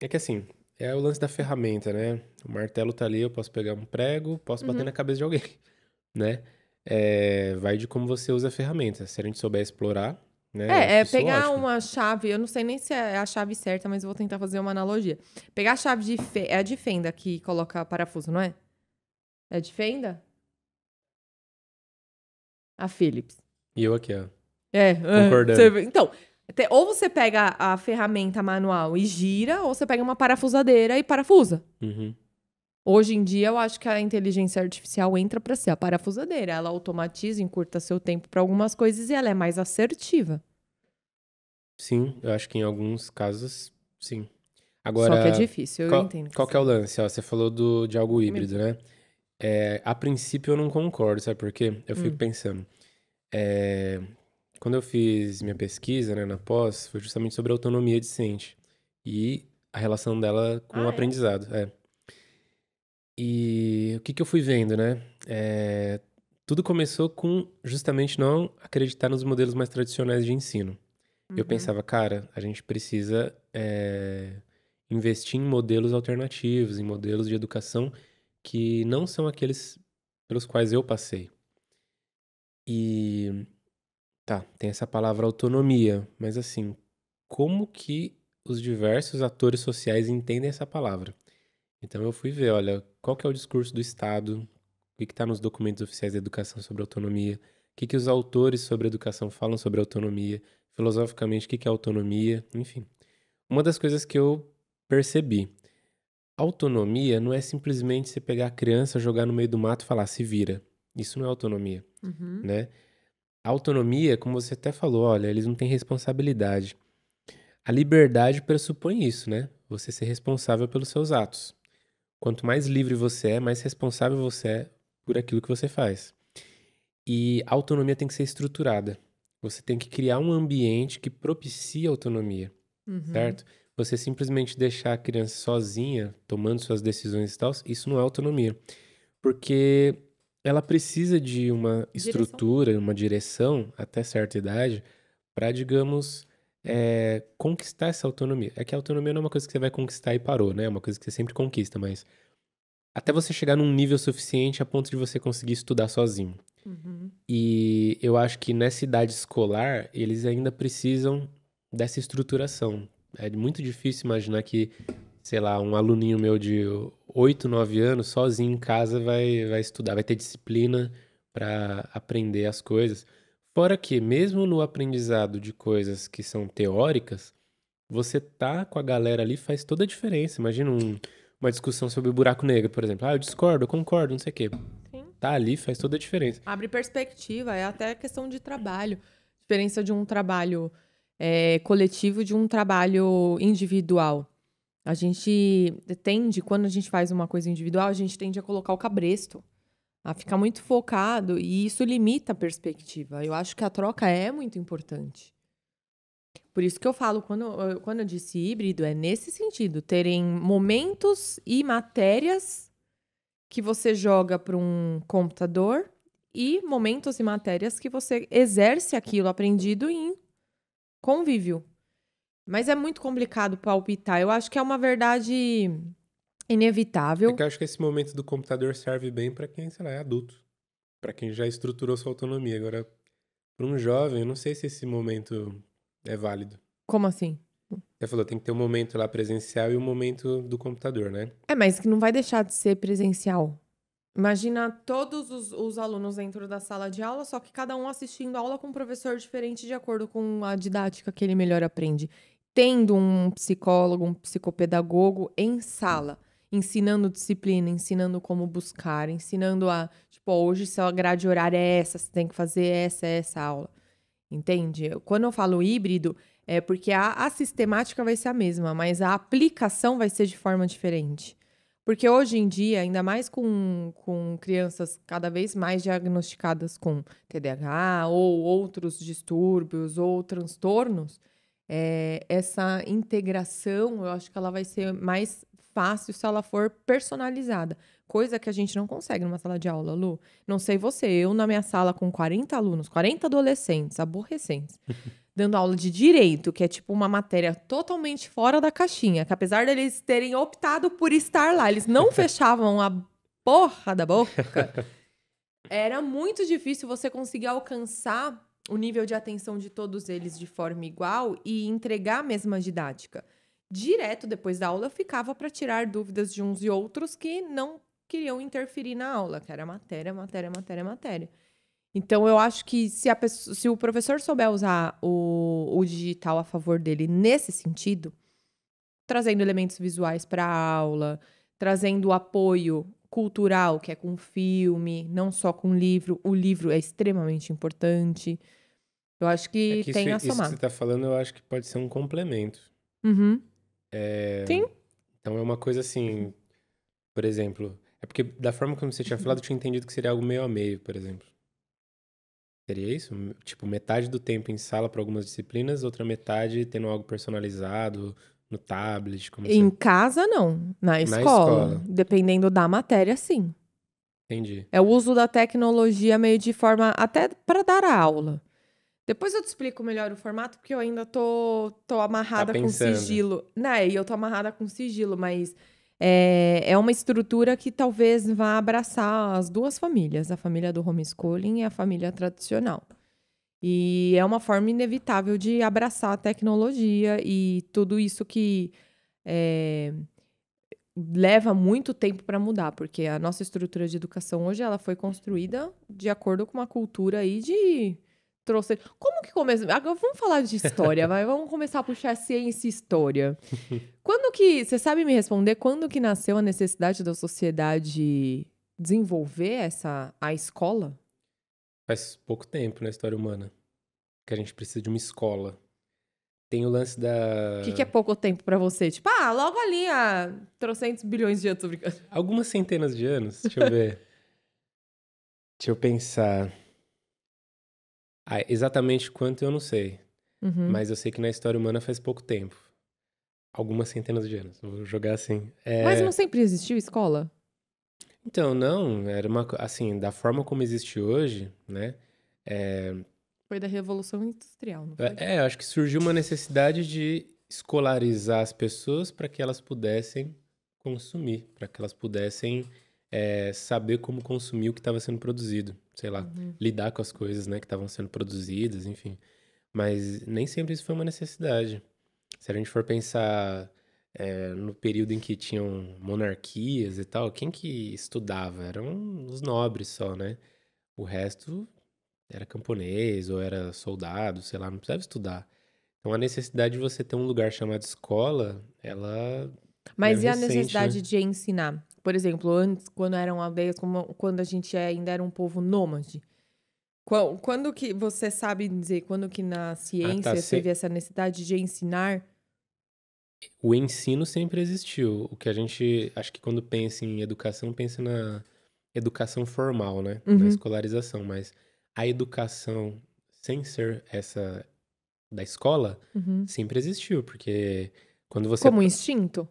É que assim... É o lance da ferramenta, né? O martelo tá ali, eu posso pegar um prego, posso bater na cabeça de alguém, né? É, vai de como você usa a ferramenta. Se a gente souber explorar, né? É pegar uma chave, eu não sei nem se é a chave certa, mas eu vou tentar fazer uma analogia. Pegar a chave de fenda, é a de fenda que coloca parafuso, não é? É de fenda? A Philips. E eu aqui, ó. Concordando. Então... Ou você pega a ferramenta manual e gira, ou você pega uma parafusadeira e parafusa. Hoje em dia, eu acho que a inteligência artificial entra para ser a parafusadeira. Ela automatiza, encurta seu tempo para algumas coisas e ela é mais assertiva. Sim, eu acho que em alguns casos, sim. Agora, só que é difícil, eu entendo. Qual que é o lance? Ó, você falou de algo híbrido, né? É, a princípio, eu não concordo, sabe por quê? Eu fico pensando... Quando eu fiz minha pesquisa, né, na pós, foi justamente sobre a autonomia discente e a relação dela com o aprendizado. E o que eu fui vendo, né? Tudo começou com justamente não acreditar nos modelos mais tradicionais de ensino. Eu pensava, cara, a gente precisa investir em modelos alternativos, em modelos de educação que não são aqueles pelos quais eu passei. E... Tá, tem essa palavra autonomia, mas assim, como que os diversos atores sociais entendem essa palavra? Então eu fui ver, olha, qual que é o discurso do Estado, o que tá nos documentos oficiais da educação sobre autonomia, o que os autores sobre educação falam sobre autonomia, filosoficamente, o que é autonomia, enfim. Uma das coisas que eu percebi, autonomia não é simplesmente você pegar a criança, jogar no meio do mato e falar, se vira. Isso não é autonomia, né? A autonomia, como você até falou, olha, eles não têm responsabilidade. A liberdade pressupõe isso, né? Você ser responsável pelos seus atos. Quanto mais livre você é, mais responsável você é por aquilo que você faz. E a autonomia tem que ser estruturada. Você tem que criar um ambiente que propicie a autonomia, certo? Você simplesmente deixar a criança sozinha, tomando suas decisões e tal, isso não é autonomia. Porque... Ela precisa de uma estrutura, uma direção, até certa idade, para, digamos, conquistar essa autonomia. É que a autonomia não é uma coisa que você vai conquistar e parou, né? É uma coisa que você sempre conquista, mas... Até você chegar num nível suficiente a ponto de você conseguir estudar sozinho. E eu acho que nessa idade escolar, eles ainda precisam dessa estruturação. É muito difícil imaginar que... Sei lá, um aluninho meu de 8, 9 anos, sozinho em casa, vai estudar, vai ter disciplina para aprender as coisas. Fora que, mesmo no aprendizado de coisas que são teóricas, você tá com a galera ali, faz toda a diferença. Imagina uma discussão sobre o buraco negro, por exemplo. Ah, eu discordo, eu concordo, não sei o quê. Sim. Tá ali, faz toda a diferença. Abre perspectiva, é até questão de trabalho. Diferença de um trabalho coletivo de um trabalho individual. A gente tende, quando a gente faz uma coisa individual, a gente tende a colocar o cabresto, a ficar muito focado, e isso limita a perspectiva. Eu acho que a troca é muito importante. Por isso que eu falo, quando eu disse híbrido, é nesse sentido. Terem momentos e matérias que você joga para um computador e momentos e matérias que você exerce aquilo aprendido em convívio. Mas é muito complicado palpitar. Eu acho que é uma verdade inevitável. É que eu acho que esse momento do computador serve bem para quem, sei lá, é adulto. Para quem já estruturou sua autonomia. Agora, para um jovem, eu não sei se esse momento... é válido. Como assim? Você falou, tem que ter um momento lá presencial e um momento do computador, né? É, mas que não vai deixar de ser presencial. Imagina todos os alunos dentro da sala de aula, só que cada um assistindo a aula com um professor diferente de acordo com a didática que ele melhor aprende. Tendo um psicólogo, um psicopedagogo em sala, ensinando disciplina, ensinando como buscar, ensinando a... tipo, hoje se a grade horária é essa, você tem que fazer essa aula. Entende? Quando eu falo híbrido, é porque a sistemática vai ser a mesma, mas a aplicação vai ser de forma diferente. Porque hoje em dia, ainda mais com crianças cada vez mais diagnosticadas com TDAH ou outros distúrbios ou transtornos, essa integração, eu acho que ela vai ser mais fácil se ela for personalizada. Coisa que a gente não consegue numa sala de aula, Lu. Não sei você, eu na minha sala com 40 alunos, 40 adolescentes, aborrecentes, dando aula de direito, que é tipo uma matéria totalmente fora da caixinha, que apesar deles terem optado por estar lá, eles não fechavam a porra da boca. Era muito difícil você conseguir alcançar o nível de atenção de todos eles de forma igual e entregar a mesma didática. Direto depois da aula eu ficava para tirar dúvidas de uns e outros que não queriam interferir na aula, que era matéria. Então eu acho que se o professor souber usar o digital a favor dele nesse sentido, trazendo elementos visuais para a aula, trazendo apoio cultural, que é com filme, não só com livro, o livro é extremamente importante. Eu acho que, tem a somar. Isso que você está falando, eu acho que pode ser um complemento. Uhum. Sim. Então é uma coisa assim, por exemplo, é porque da forma como você tinha falado, eu tinha entendido que seria algo meio a meio, por exemplo. Seria isso? Tipo, metade do tempo em sala para algumas disciplinas, outra metade tendo algo personalizado, no tablet, como assim? Em casa, não. Na escola. Dependendo da matéria, sim. Entendi. É o uso da tecnologia meio de forma, até para dar a aula. Depois eu te explico melhor o formato, porque eu ainda tô amarrada com sigilo. Né? E eu tô amarrada com sigilo, mas é uma estrutura que talvez vá abraçar as duas famílias, a família do homeschooling e a família tradicional. E é uma forma inevitável de abraçar a tecnologia e tudo isso que leva muito tempo para mudar, porque a nossa estrutura de educação hoje ela foi construída de acordo com uma cultura aí de... Trouxe. Como que começa? Agora vamos falar de história, vai? Vamos começar a puxar ciência e história. Quando que... Você sabe me responder quando que nasceu a necessidade da sociedade desenvolver a escola? Faz pouco tempo na história humana que a gente precisa de uma escola. Tem o lance da... O que é pouco tempo pra você? Tipo, logo ali há 300 bilhões de anos. Tô brincando. Algumas centenas de anos. Deixa eu ver. Deixa eu pensar... exatamente quanto eu não sei. Uhum. Mas eu sei que na história humana faz pouco tempo. Algumas centenas de anos. Vou jogar assim. Mas não sempre existiu escola? Então, não. Era uma... Assim, da forma como existe hoje, né? Foi da Revolução Industrial, não foi? Acho que surgiu uma necessidade de escolarizar as pessoas para que elas pudessem consumir. Para que elas pudessem... saber como consumir o que estava sendo produzido, sei lá, lidar com as coisas, né, que estavam sendo produzidas, enfim. Mas nem sempre isso foi uma necessidade. Se a gente for pensar no período em que tinham monarquias e tal, quem que estudava? Eram os nobres só, né? O resto era camponês ou era soldado, sei lá, não precisava estudar. Então a necessidade de você ter um lugar chamado escola, ela... Mas recente, a necessidade, né, de ensinar? Por exemplo, antes, quando eram aldeias, quando a gente ainda era um povo nômade. Quando que você sabe dizer, quando que na ciência teve essa necessidade de ensinar? O ensino sempre existiu. O que a gente, acho que quando pensa em educação, pensa na educação formal, né? Uhum. Na escolarização. Mas a educação, sem ser essa da escola, sempre existiu, porque quando você... Como um instinto?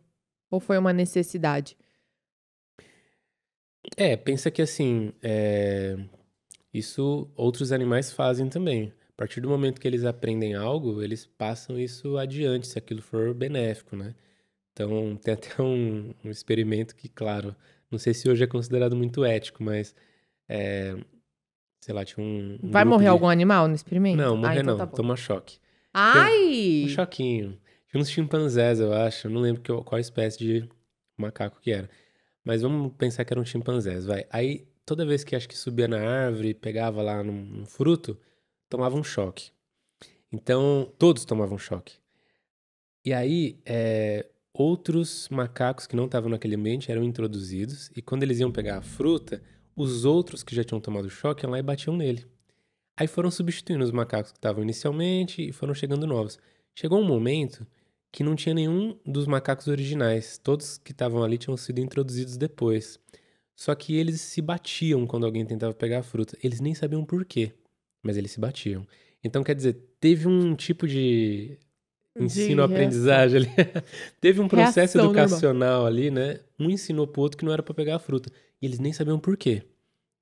Ou foi uma necessidade? É, pensa que assim, isso outros animais fazem também. A partir do momento que eles aprendem algo, eles passam isso adiante, se aquilo for benéfico, né? Então, tem até um experimento que, claro, não sei se hoje é considerado muito ético, mas... sei lá, tinha um Vai morrer algum animal no experimento? Não, morrer então não. Tá, toma choque. Ai! Um choquinho. Tinha uns chimpanzés, eu acho. Eu não lembro qual espécie de macaco que era. Mas vamos pensar que eram chimpanzés, vai. Aí, toda vez que acho que subia na árvore, pegava lá num fruto, tomava um choque. Então, todos tomavam choque. E aí, outros macacos que não estavam naquele ambiente eram introduzidos. E quando eles iam pegar a fruta... Os outros que já tinham tomado choque iam lá e batiam nele. Aí foram substituindo os macacos que estavam inicialmente e foram chegando novos. Chegou um momento que não tinha nenhum dos macacos originais. Todos que estavam ali tinham sido introduzidos depois. Só que eles se batiam quando alguém tentava pegar a fruta. Eles nem sabiam por quê, mas eles se batiam. Então, quer dizer, teve um tipo de ensino-aprendizagem ali. Teve um processo educacional ali, né? Um ensinou pro outro que não era pra pegar a fruta. E eles nem sabiam por quê,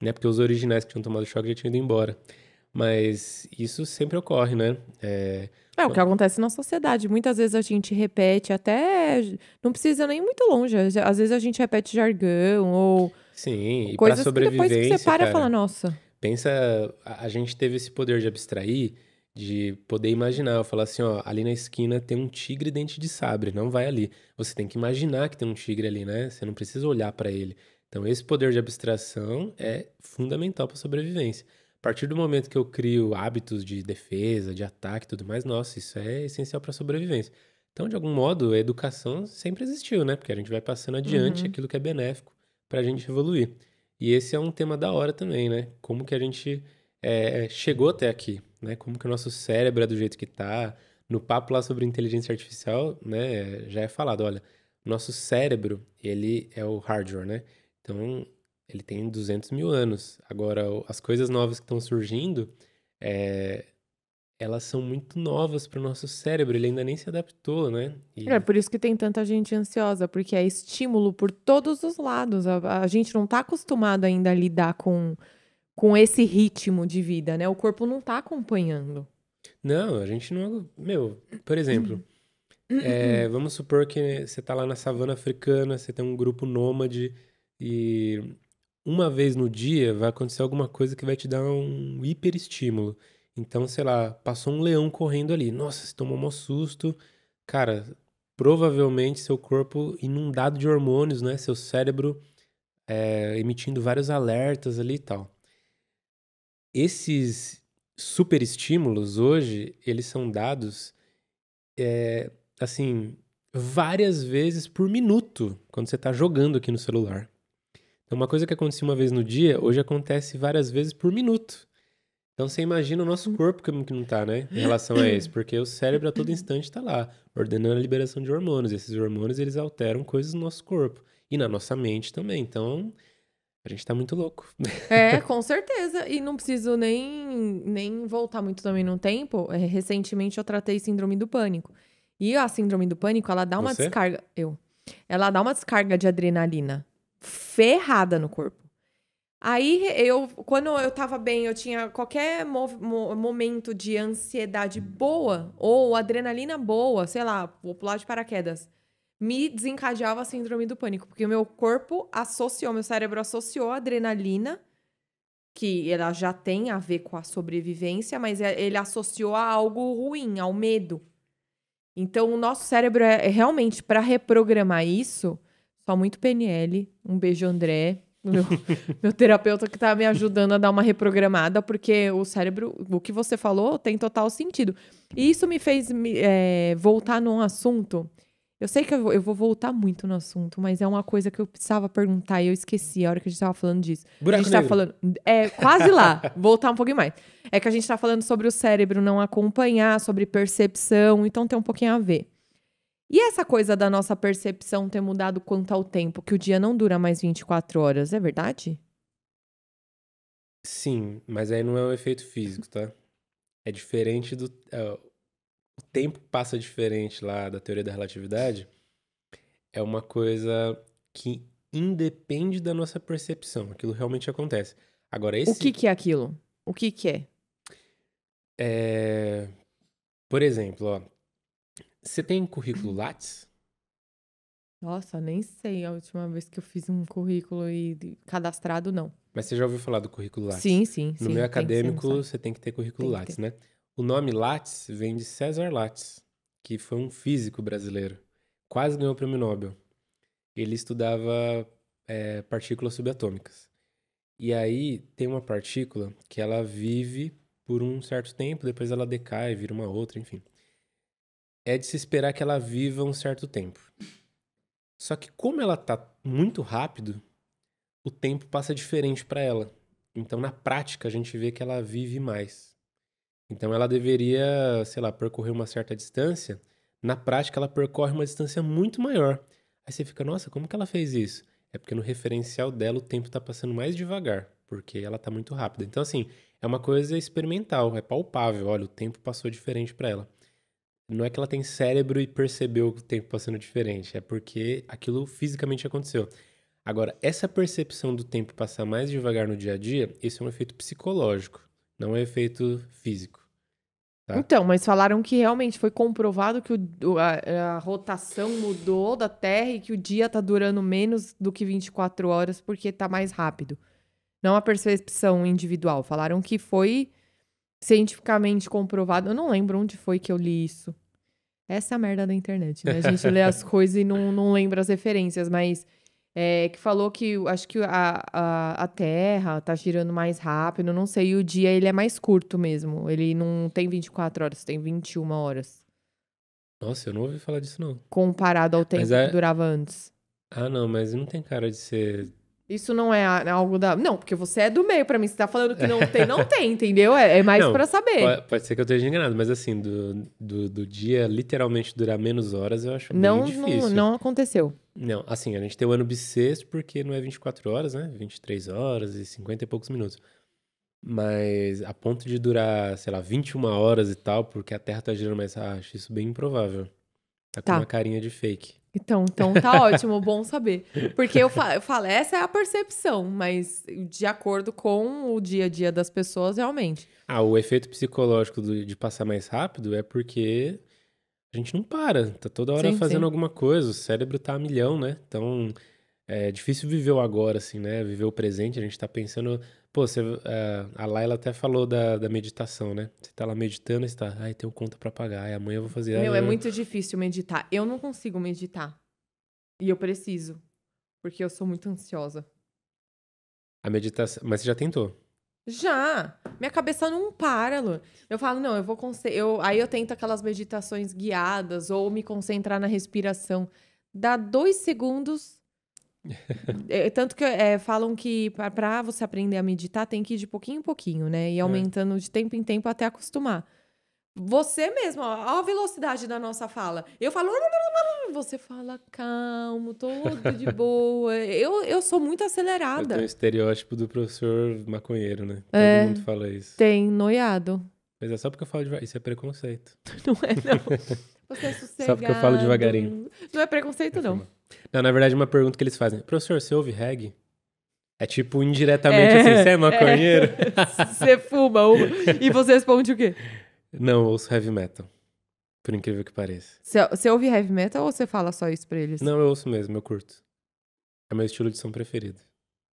né? Porque os originais que tinham tomado choque já tinham ido embora. Mas isso sempre ocorre, né? É o que acontece na sociedade. Muitas vezes a gente repete até... Não precisa nem ir muito longe. Às vezes a gente repete jargão ou... Sim, e pra sobrevivência, que depois que você para e fala, nossa... Pensa, a gente teve esse poder de abstrair, de poder imaginar. Falar assim, ó, ali na esquina tem um tigre dente de sabre, não vai ali. Você tem que imaginar que tem um tigre ali, né? Você não precisa olhar pra ele. Então, esse poder de abstração é fundamental para a sobrevivência. A partir do momento que eu crio hábitos de defesa, de ataque e tudo mais, nossa, isso é essencial para a sobrevivência. Então, de algum modo, a educação sempre existiu, né? Porque a gente vai passando adiante aquilo que é benéfico para a gente evoluir. E esse é um tema da hora também, né? Como que a gente chegou até aqui, né? Como que o nosso cérebro é do jeito que tá. No papo lá sobre inteligência artificial, né? Já é falado, olha, nosso cérebro, ele é o hardware, né? Então, ele tem 200 mil anos. Agora, as coisas novas que estão surgindo, elas são muito novas para o nosso cérebro. Ele ainda nem se adaptou, né? E... É por isso que tem tanta gente ansiosa, porque é estímulo por todos os lados. A gente não está acostumado ainda a lidar com esse ritmo de vida, né? O corpo não está acompanhando. Não, a gente não... Meu, por exemplo, vamos supor que você está lá na savana africana, você tem um grupo nômade... E uma vez no dia vai acontecer alguma coisa que vai te dar um hiperestímulo. Então, sei lá, passou um leão correndo ali. Nossa, você tomou um susto. Cara, provavelmente seu corpo inundado de hormônios, né? Seu cérebro emitindo vários alertas ali e tal. Esses superestímulos hoje, eles são dados, assim, várias vezes por minuto quando você tá jogando aqui no celular. Então, uma coisa que acontecia uma vez no dia, hoje acontece várias vezes por minuto. Então, você imagina o nosso corpo que não tá, né? Em relação a esse. Porque o cérebro, a todo instante, tá lá, ordenando a liberação de hormônios. Esses hormônios, eles alteram coisas no nosso corpo. E na nossa mente também. Então, a gente tá muito louco. É, com certeza. E não preciso nem voltar muito também no tempo. Recentemente, eu tratei síndrome do pânico. E a síndrome do pânico, ela dá uma descarga... Ela dá uma descarga de adrenalina ferrada no corpo. Aí, quando eu tava bem, eu tinha qualquer momento de ansiedade boa, ou adrenalina boa, sei lá, vou pular de paraquedas, me desencadeava a síndrome do pânico, porque o meu corpo associou, meu cérebro associou a adrenalina, que ela já tem a ver com a sobrevivência, mas ele associou a algo ruim, ao medo. Então, o nosso cérebro realmente, para reprogramar isso, só muito PNL. Um beijo, André, meu terapeuta, que tá me ajudando a dar uma reprogramada, porque o cérebro, o que você falou, tem total sentido. E isso me fez voltar num assunto. Eu sei que eu vou voltar muito no assunto, mas é uma coisa que eu precisava perguntar e eu esqueci a hora que a gente tava falando disso. Buraco negro. A gente tá falando... quase lá. Voltar um pouquinho mais. É que a gente tá falando sobre o cérebro não acompanhar, sobre percepção, então tem um pouquinho a ver. E essa coisa da nossa percepção ter mudado quanto ao tempo, que o dia não dura mais 24 horas, é verdade? Sim, mas aí não é um efeito físico, tá? É diferente do... o tempo passa diferente lá da teoria da relatividade é uma coisa que independe da nossa percepção. Aquilo realmente acontece. Agora, esse... O que que é aquilo? O que que é? É... Por exemplo, ó, você tem currículo Lattes? Nossa, nem sei a última vez que eu fiz um currículo e cadastrado, não. Mas você já ouviu falar do currículo Lattes? Sim. No meio acadêmico, você tem que ter currículo Lattes, né? O nome Lattes vem de César Lattes, que foi um físico brasileiro. Quase ganhou o prêmio Nobel. Ele estudava partículas subatômicas. E aí tem uma partícula que ela vive por um certo tempo, depois ela decai, vira uma outra, enfim. É de se esperar que ela viva um certo tempo. Só que como ela tá muito rápido, o tempo passa diferente para ela. Então, na prática, a gente vê que ela vive mais. Então, ela deveria, sei lá, percorrer uma certa distância. Na prática, ela percorre uma distância muito maior. Aí você fica, nossa, como que ela fez isso? É porque no referencial dela o tempo tá passando mais devagar, porque ela tá muito rápida. Então, assim, é uma coisa experimental, é palpável. Olha, o tempo passou diferente para ela. Não é que ela tem cérebro e percebeu o tempo passando diferente, é porque aquilo fisicamente aconteceu. Agora, essa percepção do tempo passar mais devagar no dia a dia, isso é um efeito psicológico, não é um efeito físico. Tá? Então, mas falaram que realmente foi comprovado que a rotação mudou da Terra e que o dia tá durando menos do que 24 horas porque tá mais rápido. Não a percepção individual. Falaram que foi... cientificamente comprovado. Eu não lembro onde foi que eu li isso. Essa é a merda da internet, né? A gente lê as coisas e não lembra as referências, mas que falou que acho que a Terra tá girando mais rápido, não sei, e o dia ele é mais curto mesmo. Ele não tem 24 horas, tem 21 horas. Nossa, eu não ouvi falar disso, não. Comparado ao tempo que durava antes. Ah, não, mas não tem cara de ser... Isso não é algo da... Não, porque você é do meio pra mim. Você tá falando que não tem, entendeu? É mais não, pra saber. Pode ser que eu esteja enganado, mas assim, do dia literalmente durar menos horas, eu acho não, bem difícil. Não aconteceu. Não, assim, a gente tem o ano bissexto porque não é 24 horas, né? 23 horas e 50 e poucos minutos. Mas a ponto de durar, sei lá, 21 horas e tal, porque a Terra tá girando mais... Ah, acho isso bem improvável. Tá. Com uma carinha de fake. Então tá ótimo, bom saber. Porque eu falo, essa é a percepção, mas de acordo com o dia a dia das pessoas, realmente. Ah, o efeito psicológico de passar mais rápido é porque a gente não para, tá toda hora fazendo alguma coisa, o cérebro tá a milhão, né? Então é difícil viver o agora, assim, né? Viver o presente, a gente tá pensando... Pô, a Laila até falou da meditação, né? Você tá lá meditando e você tá... Ai, tenho conta pra pagar. Ai, amanhã eu vou fazer... Meu, é muito difícil meditar. Eu não consigo meditar. E eu preciso. Porque eu sou muito ansiosa. A meditação... Mas você já tentou? Já! Minha cabeça não para, Lu. Eu falo, não, eu vou... Aí eu tento aquelas meditações guiadas ou me concentrar na respiração. Dá 2 segundos... Tanto que falam que pra você aprender a meditar tem que ir de pouquinho em pouquinho, né? E aumentando de tempo em tempo até acostumar. Você mesmo, ó a velocidade da nossa fala. Eu falo... Você fala calmo, todo de boa. Eu sou muito acelerada. Tem um estereótipo do professor maconheiro, né? Todo mundo fala isso. Tem, noiado. Mas é só porque eu falo devagar. Isso é preconceito. Não é, não. Você é sossegado. Só porque eu falo devagarinho. Não é preconceito, não. Não, na verdade, uma pergunta que eles fazem. Professor, você ouve reggae? É tipo, indiretamente, assim, você é maconheiro? Você fuma. E você responde o quê? Não, eu ouço heavy metal. Por incrível que pareça. Você ouve heavy metal ou você fala só isso pra eles? Não, eu ouço mesmo, eu curto. É meu estilo de som preferido.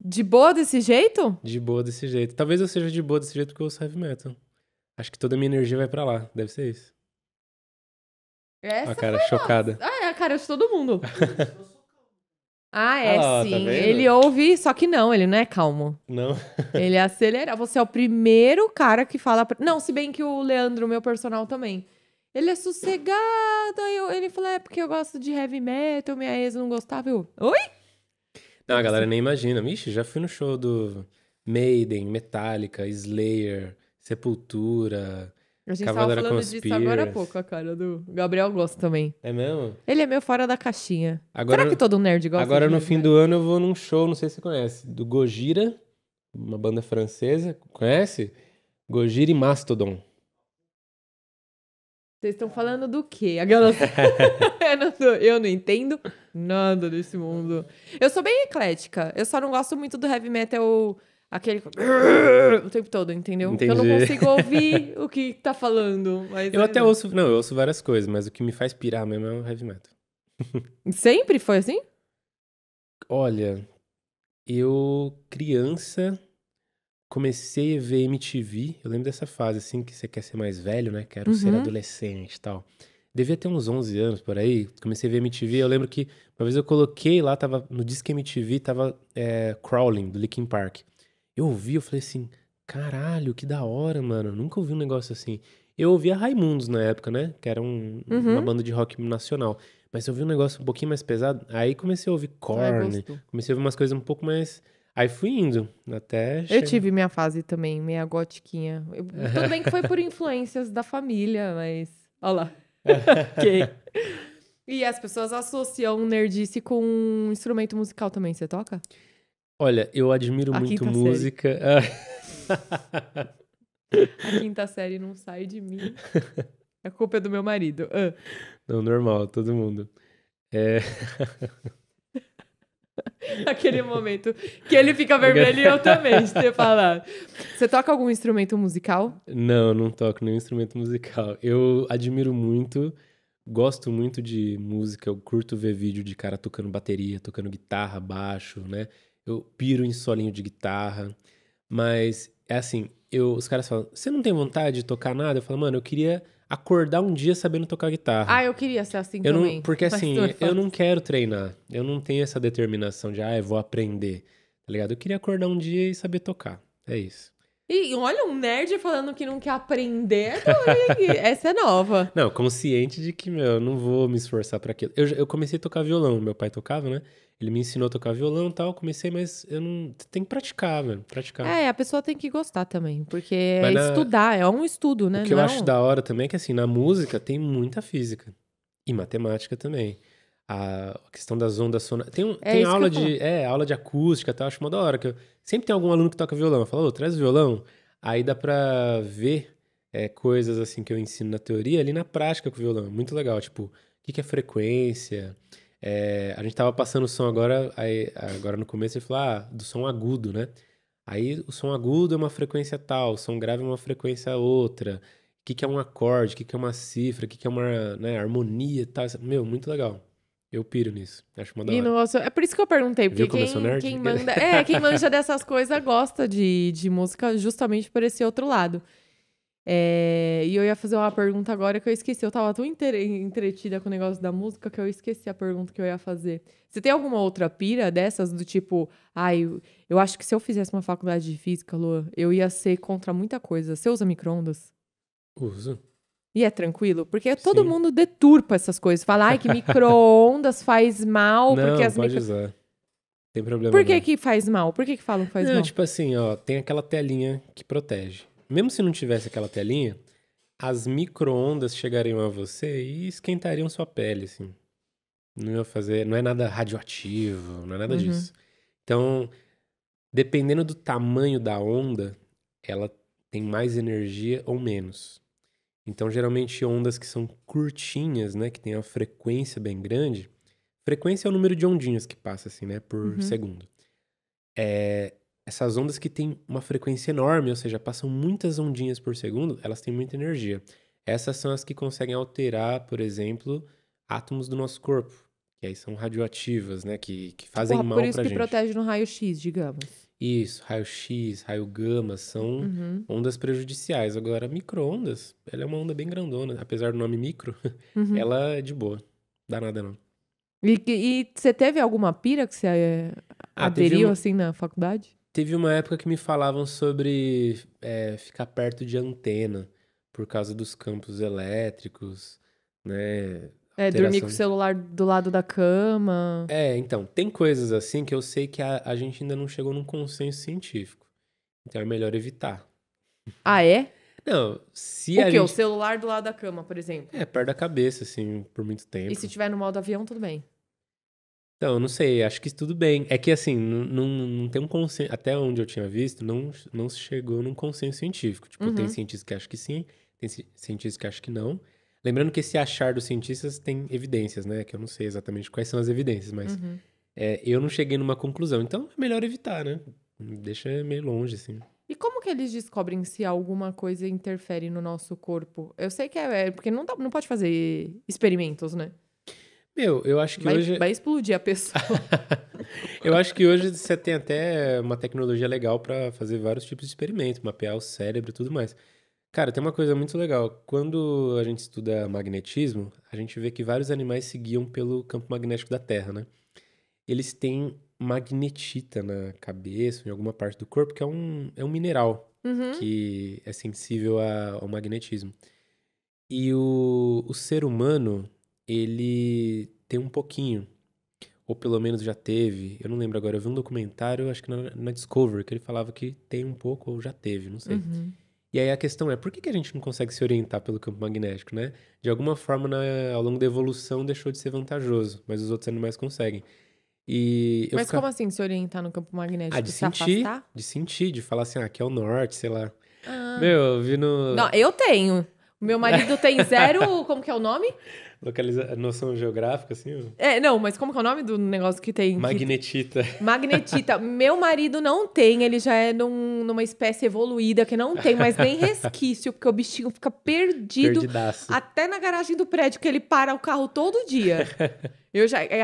De boa desse jeito? De boa desse jeito. Talvez eu seja de boa desse jeito porque eu ouço heavy metal. Acho que toda a minha energia vai pra lá. Deve ser isso. Essa a cara chocada. Ah, é a cara de todo mundo. Ah, é sim. Tá, ele ouve, só que não, ele não é calmo. Não. Ele é acelerado. Você é o primeiro cara que fala... Não, se bem que o Leandro, meu personal, também. Ele é sossegado. Ele fala, porque eu gosto de heavy metal, minha ex não gostava. Eu... Oi? Não, a galera nem imagina. Ixi, já fui no show do Maiden, Metallica, Slayer, Sepultura... A gente Cavaleira tava falando disso agora há pouco, a cara do... Gabriel gosta também. É mesmo? Ele é meio fora da caixinha. Agora, será que todo nerd gosta? Agora, no fim do ano, eu vou num show, não sei se você conhece, do Gojira, uma banda francesa. Conhece? Gojira e Mastodon. Vocês estão falando do quê? Eu não entendo nada desse mundo. Eu sou bem eclética. Eu só não gosto muito do heavy metal... Aquele... O tempo todo, entendeu? Entendi. Eu não consigo ouvir o que tá falando. Mas eu até ouço... Não, eu ouço várias coisas, mas o que me faz pirar mesmo é o heavy metal. Sempre foi assim? Olha, eu criança comecei a ver MTV. Eu lembro dessa fase, assim, que você quer ser mais velho, né? Quero ser adolescente e tal. Devia ter uns 11 anos por aí. Comecei a ver MTV. Eu lembro que uma vez eu coloquei lá, tava no Disque MTV, tava Crawling, do Linkin Park. Eu ouvi, eu falei assim, caralho, que da hora, mano. Eu nunca ouvi um negócio assim. Eu ouvia Raimundos na época, né? Que era uma banda de rock nacional. Mas eu ouvi um negócio um pouquinho mais pesado. Aí comecei a ouvir Korn. Comecei a ouvir umas coisas um pouco mais... Aí fui indo, até... Eu tive minha fase também, meia gotiquinha. Tudo bem que foi por influências da família, mas... Olha lá. Okay. E as pessoas associam nerdice com um instrumento musical também. Você toca? Olha, eu admiro muito música. A quinta série não sai de mim. A culpa é do meu marido. Não, normal, todo mundo. Aquele momento que ele fica vermelho e eu também, de ter falado. Você toca algum instrumento musical? Não, não toco nenhum instrumento musical. Eu admiro muito, gosto muito de música. Eu curto ver vídeo de cara tocando bateria, tocando guitarra, baixo, né? Eu piro em solinho de guitarra, mas é assim, os caras falam, você não tem vontade de tocar nada? Eu falo, mano, eu queria acordar um dia sabendo tocar guitarra. Ah, eu queria ser assim também. Porque assim, eu não quero treinar, eu não tenho essa determinação de, eu vou aprender, tá ligado? Eu queria acordar um dia e saber tocar, é isso. E olha, um nerd falando que não quer aprender, essa é nova. Não, consciente de que, eu não vou me esforçar pra aquilo. Eu comecei a tocar violão, meu pai tocava, né? Ele me ensinou a tocar violão e tal, comecei, mas eu não... Tem que praticar, velho, praticar. A pessoa tem que gostar também, porque estudar, é um estudo, né? O que eu acho da hora também é que, assim, na música tem muita física e matemática também. A questão das ondas sonoras... Tem aula de acústica e tal, acho mó da hora. Que sempre tem algum aluno que toca violão, eu falo, traz o violão. Aí dá pra ver coisas, assim, que eu ensino na teoria ali na prática com o violão. Muito legal, tipo, o que é frequência... a gente tava passando o som agora, aí, agora no começo ele falou, do som agudo, né? Aí o som agudo é uma frequência tal, o som grave é uma frequência outra. O que é um acorde, o que é uma cifra, o que é uma harmonia e tal. Meu, muito legal. Eu piro nisso. Acho uma da hora. É por isso que eu perguntei, porque quem manja dessas coisas gosta de música justamente por esse outro lado. E eu ia fazer uma pergunta agora que eu esqueci. Eu tava tão entretida com o negócio da música que eu esqueci a pergunta que eu ia fazer. Você tem alguma outra pira dessas do tipo... eu acho que se eu fizesse uma faculdade de física, Lua, eu ia ser contra muita coisa. Você usa micro-ondas? Uso. E é tranquilo? Porque todo mundo deturpa essas coisas. Fala, que micro-ondas faz mal. Não, porque pode usar. Tem problema. Por que que faz mal? Por que que falam que faz mal? Tipo assim, tem aquela telinha que protege. Mesmo se não tivesse aquela telinha, as micro-ondas chegariam a você e esquentariam sua pele, assim. Não ia fazer... Não é nada radioativo, não é nada disso. Então, dependendo do tamanho da onda, ela tem mais energia ou menos. Então, geralmente, ondas que são curtinhas, né? Que tem uma frequência bem grande. Frequência é o número de ondinhas que passa, assim, né? Por segundo. Essas ondas que têm uma frequência enorme, ou seja, passam muitas ondinhas por segundo, elas têm muita energia. Essas são as que conseguem alterar, por exemplo, átomos do nosso corpo, que aí são radioativas, né? Que fazem mal pra gente. Por isso que protege no raio-x, digamos. Isso, raio-x, raio-gama, são ondas prejudiciais. Agora, micro-ondas, ela é uma onda bem grandona. Apesar do nome micro, ela é de boa. Dá nada, não. E você teve alguma pira que você aderiu, assim, na faculdade? Teve uma época que me falavam sobre ficar perto de antena por causa dos campos elétricos, né? Dormir com o celular do lado da cama. Então, tem coisas assim que eu sei que a gente ainda não chegou num consenso científico. Então é melhor evitar. É? Não, se a gente... O celular do lado da cama, por exemplo? Perto da cabeça, assim, por muito tempo. E se tiver no modo avião, tudo bem? Então, não sei, acho que tudo bem. É que, assim, não tem um consenso... Até onde eu tinha visto, não se chegou num consenso científico. Tipo, tem cientistas que acham que sim, tem cientistas que acham que não. Lembrando que esse achar dos cientistas tem evidências, né? Que eu não sei exatamente quais são as evidências, mas eu não cheguei numa conclusão. Então, é melhor evitar, né? Deixa meio longe, assim. E como que eles descobrem se alguma coisa interfere no nosso corpo? Eu sei que é porque não pode fazer experimentos, né? Meu, eu acho que hoje... Vai explodir a pessoa. Eu acho que hoje você tem até uma tecnologia legal pra fazer vários tipos de experimentos, mapear o cérebro e tudo mais. Cara, tem uma coisa muito legal. Quando a gente estuda magnetismo, a gente vê que vários animais se guiam pelo campo magnético da Terra, né? Eles têm magnetita na cabeça, em alguma parte do corpo, que é um mineral que é sensível ao magnetismo. E o ser humano... ele tem um pouquinho, ou pelo menos já teve, eu não lembro agora, eu vi um documentário, acho que na Discovery, que ele falava que tem um pouco ou já teve, não sei. E aí a questão é, por que a gente não consegue se orientar pelo campo magnético, né? De alguma forma, ao longo da evolução, deixou de ser vantajoso, mas os outros animais conseguem. Como assim se orientar no campo magnético? De sentir, de falar assim, aqui é o norte, sei lá. Meu, eu vi no... Não, eu tenho... Meu marido tem zero... Como que é o nome? Noção geográfica, assim? É, não, mas como que é o nome do negócio que tem? Magnetita. Magnetita. Meu marido não tem, ele já é numa espécie evoluída que não tem mais nem resquício, porque o bichinho fica perdido. Perdidaço. Até na garagem do prédio, que ele para o carro todo dia. É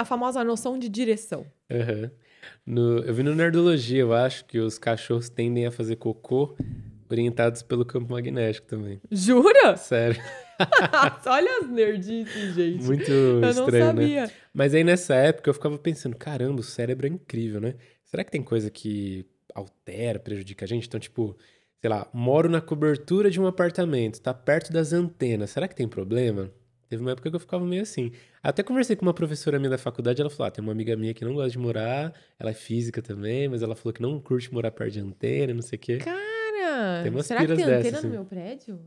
a famosa noção de direção. Eu vi no Nerdologia, eu acho, que os cachorros tendem a fazer cocô orientados pelo campo magnético também. Jura? Sério. Olha as nerdices, gente. Muito estranho, não sabia. Né? Mas aí nessa época eu ficava pensando, caramba, o cérebro é incrível, né? Será que tem coisa que altera, prejudica a gente? Então, tipo, sei lá, moro na cobertura de um apartamento, tá perto das antenas, será que tem problema? Teve uma época que eu ficava meio assim. Até conversei com uma professora minha da faculdade, ela falou, tem uma amiga minha que não gosta de morar, ela é física também, mas ela falou que não curte morar perto de antena, não sei o quê. Será que tem antena no meu prédio?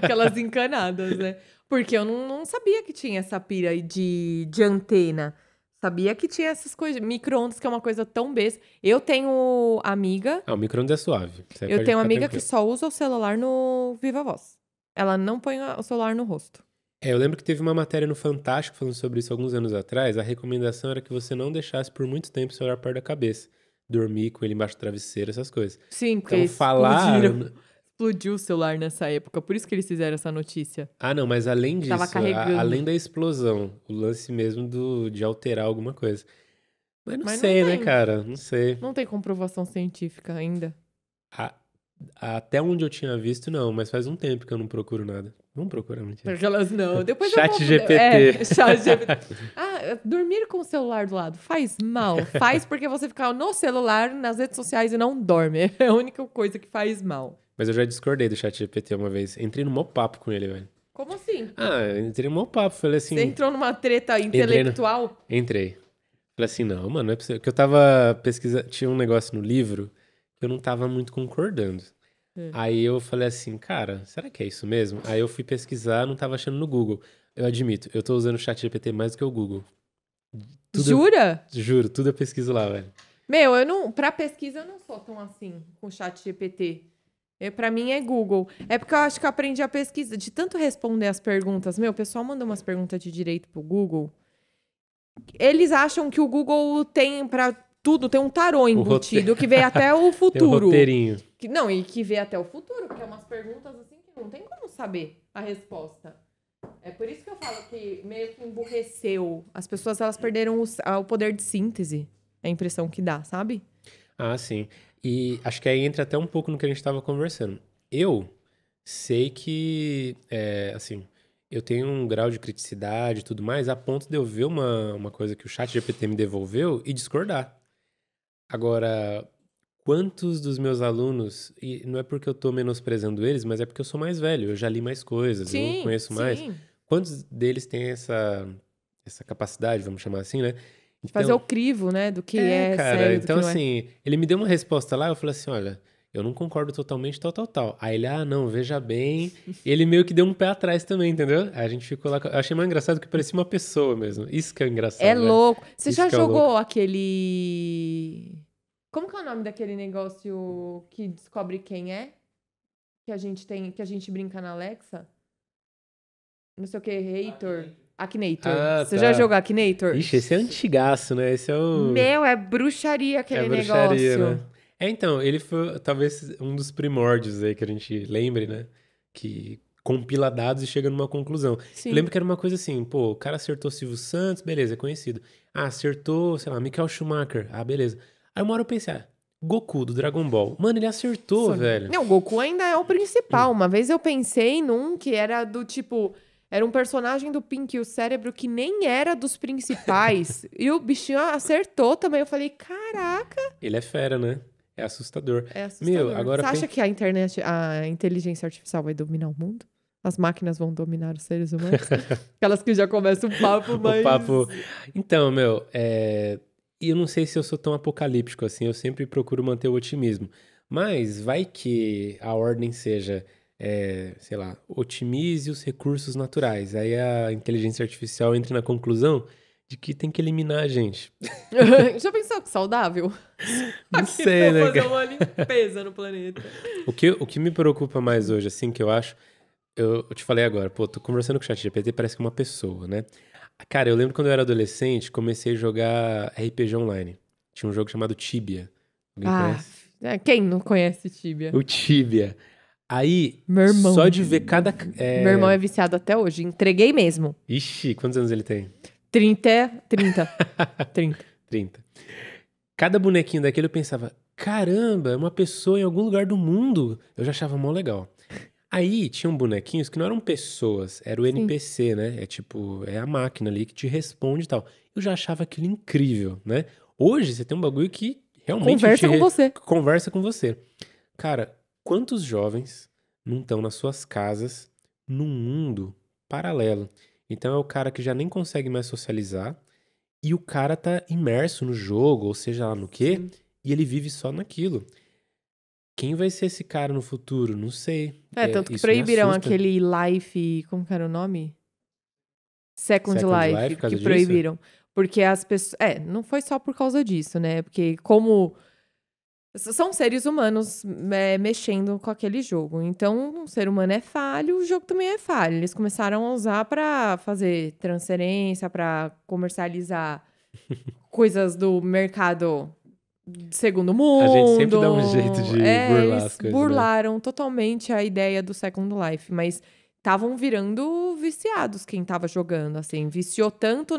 Aquelas encanadas, né? Porque eu não sabia que tinha essa pira aí de antena. Sabia que tinha essas coisas. Micro-ondas, que é uma coisa tão besta. Eu tenho amiga... o micro-ondas é suave. Eu tenho uma amiga que só usa o celular no Viva Voz. Ela não põe o celular no rosto. Eu lembro que teve uma matéria no Fantástico falando sobre isso alguns anos atrás. A recomendação era que você não deixasse por muito tempo o celular perto da cabeça. Dormir com ele embaixo do travesseiro, essas coisas. Sim, porque então, explodiu o celular nessa época. Por isso que eles fizeram essa notícia. Não, mas além disso, além da explosão, o lance mesmo de alterar alguma coisa. Mas não sei, né, cara? Não sei. Não tem comprovação científica ainda. Até onde eu tinha visto, não. Mas faz um tempo que eu não procuro nada. Vamos procurar, mentira. Porque elas não. Depois ChatGPT. ChatGPT. Dormir com o celular do lado faz mal. Faz porque você fica no celular, nas redes sociais e não dorme. É a única coisa que faz mal. Mas eu já discordei do ChatGPT uma vez. Entrei no maior papo com ele, velho. Como assim? Entrei no maior papo. Falei assim... Você entrou numa treta intelectual? Entrei. Falei assim, não, mano, não é possível. Porque eu tava pesquisando... Tinha um negócio no livro que eu não tava muito concordando. Aí eu falei assim, cara, será que é isso mesmo? Aí eu fui pesquisar, não tava achando no Google. Eu admito, eu tô usando o ChatGPT mais do que o Google. Jura? Juro, tudo eu pesquiso lá, velho. Meu, pra pesquisa eu não sou tão assim com o ChatGPT. Pra mim é Google. É porque eu acho que eu aprendi a pesquisa. De tanto responder as perguntas, o pessoal manda umas perguntas de direito pro Google. Eles acham que o Google tem pra... Tudo, tem um tarô embutido que vê até o futuro. Tem um roteirinho. Que vê até o futuro, porque é umas perguntas assim que não tem como saber a resposta. É por isso que eu falo que meio que emburreceu. As pessoas, elas perderam o poder de síntese. É a impressão que dá, sabe? Sim. E acho que aí entra até um pouco no que a gente estava conversando. Eu sei que, eu tenho um grau de criticidade e tudo mais, a ponto de eu ver uma coisa que o ChatGPT me devolveu e discordar. Agora, quantos dos meus alunos, e não é porque eu tô menosprezando eles, mas é porque eu sou mais velho, eu já li mais coisas, eu conheço mais. Quantos deles têm essa capacidade, vamos chamar assim, né? De fazer o crivo, né, do que cara, sério, do que não é. Ele me deu uma resposta lá, eu falei assim, olha, eu não concordo totalmente, tal. Aí ele, não, veja bem. Ele meio que deu um pé atrás também, entendeu? Aí a gente ficou lá. Eu achei mais engraçado que parecia uma pessoa mesmo. Isso que é engraçado. É louco. Você já jogou aquele... Como que é o nome daquele negócio que descobre quem é? Que a gente brinca na Alexa? não sei o que, Hator. Akinator. Ah, você tá. Já jogou Akinator? Ixi, esse é antigaço, né? Esse é o... Meu, é bruxaria aquele negócio. Né? É, então, ele foi talvez um dos primórdios aí que a gente lembre, né? Que compila dados e chega numa conclusão. Sim. Eu lembro que era uma coisa assim, pô, o cara acertou Silvio Santos, beleza, é conhecido. Ah, acertou, sei lá, Michael Schumacher. Ah, beleza. Aí uma hora eu pensei, ah, Goku, do Dragon Ball. Mano, ele acertou, sim, velho. Não, o Goku ainda é o principal. Uma vez eu pensei num que era do tipo... Era um personagem do Pink e o cérebro que nem era dos principais. E o bichinho acertou também. Eu falei, caraca... Ele é fera, né? É assustador. É assustador. Meu, agora... Você acha que a internet, a inteligência artificial vai dominar o mundo? As máquinas vão dominar os seres humanos? Aquelas que já começam o papo, mas... O papo... Então, meu, e eu não sei se eu sou tão apocalíptico assim, eu sempre procuro manter o otimismo. Mas vai que a ordem seja, sei lá, otimize os recursos naturais. Aí a inteligência artificial entra na conclusão de que tem que eliminar a gente. Já pensou que saudável? Não aqui sei, né, fazer uma limpeza no planeta. O que me preocupa mais hoje, assim, que eu acho... Eu te falei agora, pô, tô conversando com o ChatGPT, parece que é uma pessoa, né? Cara, eu lembro quando eu era adolescente, comecei a jogar RPG online. Tinha um jogo chamado Tibia. Quem não conhece Tibia? O Tibia. Aí, meu irmão, só de ver cada... Meu irmão é viciado até hoje, entreguei mesmo. Ixi, quantos anos ele tem? 30. Cada bonequinho daquele eu pensava, caramba, é uma pessoa em algum lugar do mundo. Eu já achava mó legal. Aí tinham bonequinhos que não eram pessoas, era o NPC, sim, né? É tipo, é a máquina ali que te responde e tal. Eu já achava aquilo incrível, né? Hoje você tem um bagulho que realmente... Conversa com você. Cara, quantos jovens não estão nas suas casas num mundo paralelo? Então é o cara que já nem consegue mais socializar e o cara tá imerso no jogo, ou seja lá no quê, sim, e ele vive só naquilo. Quem vai ser esse cara no futuro? Não sei. Tanto que proibiram aquele Life... Como que era o nome? Second Life, que proibiram. Disso? Porque as pessoas... não foi só por causa disso, né? Porque como... São seres humanos mexendo com aquele jogo. Então, um ser humano é falho, o jogo também é falho. Eles começaram a usar pra fazer transferência, pra comercializar coisas do mercado... Segundo mundo. A gente sempre dá um jeito de burlar as coisas. Eles burlaram, né, totalmente a ideia do Second Life, mas estavam virando viciados quem tava jogando, assim. Viciou tanto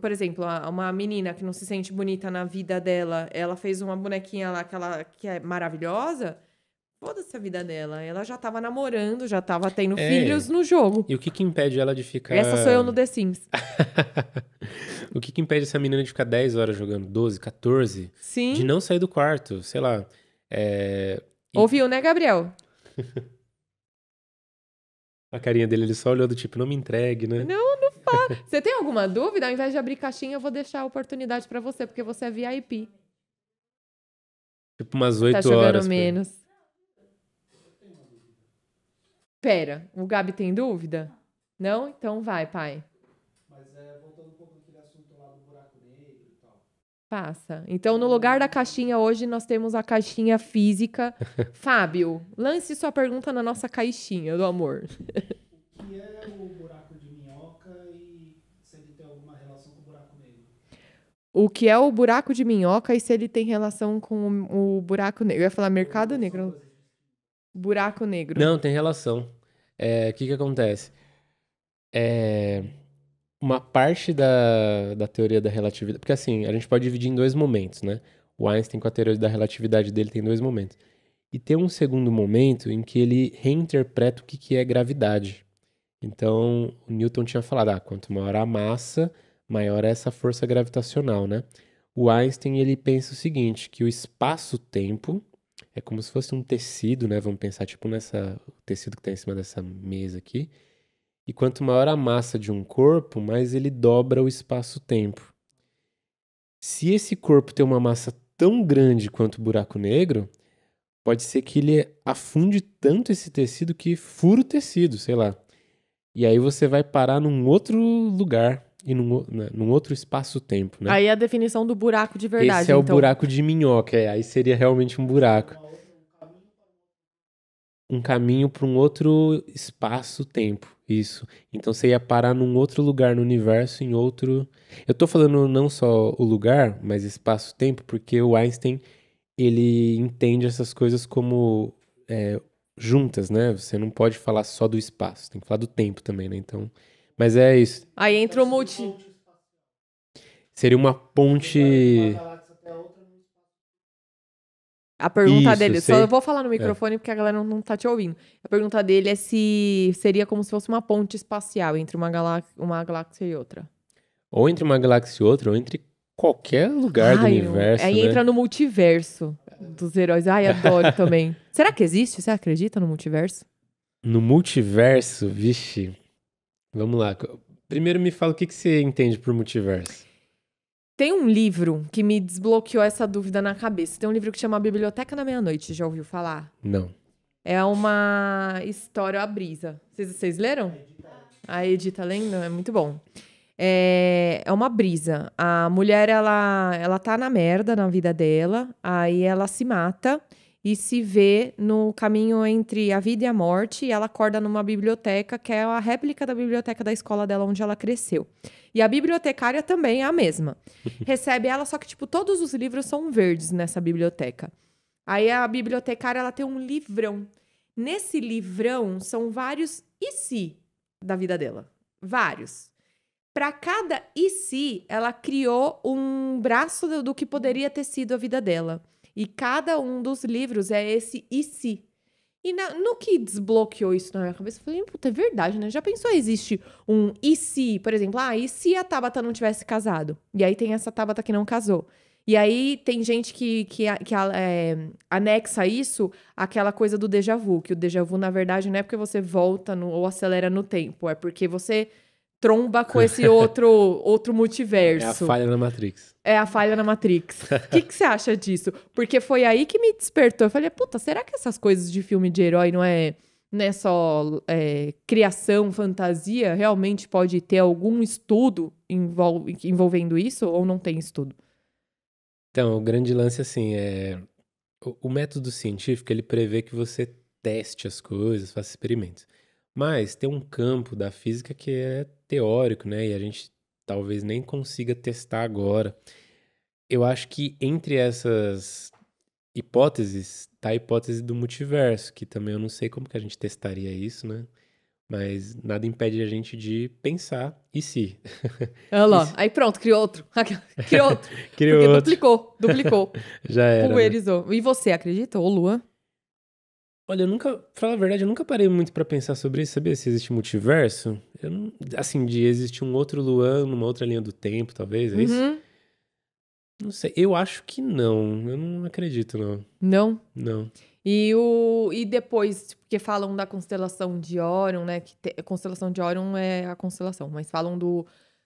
por exemplo, uma menina que não se sente bonita na vida dela, ela fez uma bonequinha lá que é maravilhosa. Foda-se a vida dela. Ela já tava namorando, já tava tendo filhos no jogo. E o que impede ela de ficar... Essa sou eu no The Sims. O que impede essa menina de ficar 10 horas jogando? 12, 14? Sim. De não sair do quarto, sei lá. Ouviu, né, Gabriel? A carinha dele, ele só olhou do tipo, não me entregue, né? Não fala. Você tem alguma dúvida? Ao invés de abrir caixinha, eu vou deixar a oportunidade pra você, porque você é VIP. Tipo umas 8 horas. Tá jogando menos. Pera, o Gabi tem dúvida? Não? Então vai, pai. Mas voltando um pouco aquele assunto lá do buraco negro e tal. Passa. Então, no lugar da caixinha, hoje nós temos a caixinha física. Fábio, lance sua pergunta na nossa caixinha do amor. O que é o buraco de minhoca e se ele tem alguma relação com o buraco negro? O que é o buraco de minhoca e se ele tem relação com o buraco negro? Eu ia falar mercado negro. Buraco negro. Não, tem relação. O que acontece? Uma parte da teoria da relatividade... Porque assim, a gente pode dividir em dois momentos, né? O Einstein, com a teoria da relatividade dele, tem dois momentos. E tem um segundo momento em que ele reinterpreta o que é gravidade. Então, o Newton tinha falado, quanto maior a massa, maior é essa força gravitacional, né? O Einstein, ele pensa o seguinte, que o espaço-tempo... É como se fosse um tecido, né? Vamos pensar tipo o tecido que está em cima dessa mesa aqui. E quanto maior a massa de um corpo, mais ele dobra o espaço-tempo. Se esse corpo tem uma massa tão grande quanto o buraco negro, pode ser que ele afunde tanto esse tecido que fura o tecido, sei lá. E aí você vai parar num outro lugar e num outro espaço-tempo, né? Aí é a definição do buraco de verdade. Esse é o buraco de minhoca, aí seria realmente um buraco. um caminho para um outro espaço-tempo, isso. Então você ia parar num outro lugar no universo, em outro... Eu tô falando não só o lugar, mas espaço-tempo, porque o Einstein, ele entende essas coisas como juntas, né? Você não pode falar só do espaço, tem que falar do tempo também, né? Então, mas é isso. Aí entra o multi... Seria uma ponte... A pergunta dele, sei. Só eu vou falar no microfone porque a galera não tá te ouvindo. A pergunta dele é se seria como se fosse uma ponte espacial entre uma galáxia e outra. Ou entre uma galáxia e outra, ou entre qualquer lugar do universo. Aí entra no multiverso dos heróis. Ai, adoro também. Será que existe? Você acredita no multiverso? No multiverso? Vixe. Vamos lá. Primeiro me fala o que você entende por multiverso. Tem um livro que me desbloqueou essa dúvida na cabeça. Tem um livro que chama Biblioteca da Meia-Noite. Já ouviu falar? Não. É uma história à brisa. Vocês leram? A Edita lendo? É muito bom. É uma brisa. A mulher, ela tá na merda na vida dela. Aí ela se mata e se vê no caminho entre a vida e a morte. E ela acorda numa biblioteca, que é a réplica da biblioteca da escola dela, onde ela cresceu. E a bibliotecária também é a mesma. Recebe ela, só que, tipo, todos os livros são verdes nessa biblioteca. Aí a bibliotecária, ela tem um livrão. Nesse livrão, são vários e se da vida dela. Vários. Para cada e se, ela criou um braço do que poderia ter sido a vida dela. E cada um dos livros é esse e se. E no que desbloqueou isso na minha cabeça, eu falei, puta, é verdade, né? Já pensou, existe um e se, por exemplo, e se a Tabata não tivesse casado? E aí tem essa Tabata que não casou. E aí tem gente que anexa isso àquela coisa do déjà vu, que o déjà vu, na verdade, não é porque você volta ou acelera no tempo, é porque você tromba com esse outro multiverso. É a falha na Matrix. É a falha na Matrix. O que você acha disso? Porque foi aí que me despertou. Eu falei, puta, será que essas coisas de filme de herói não é só criação, fantasia? Realmente pode ter algum estudo envolvendo isso ou não tem estudo? Então, o grande lance, assim, é... O método científico, ele prevê que você teste as coisas, faça experimentos. Mas tem um campo da física que é teórico, né? E a gente talvez nem consiga testar agora. Eu acho que entre essas hipóteses, tá a hipótese do multiverso, que também eu não sei como que a gente testaria isso, né? Mas nada impede a gente de pensar, e se? Olha lá, se... aí pronto, criou outro. Criou outro. Criou porque outro. Duplicou. Já era. Pulverizou. Né? E você acredita, ô Luan? Olha, eu nunca, pra falar a verdade, eu nunca parei muito pra pensar sobre isso, saber se existe multiverso. Eu não, assim, de existir um outro Luan, numa outra linha do tempo, talvez, é isso? Não sei, eu acho que não. Eu não acredito, não. Não? Não. E depois, porque falam da constelação de Órion, né? A constelação de Órion é a constelação, mas falam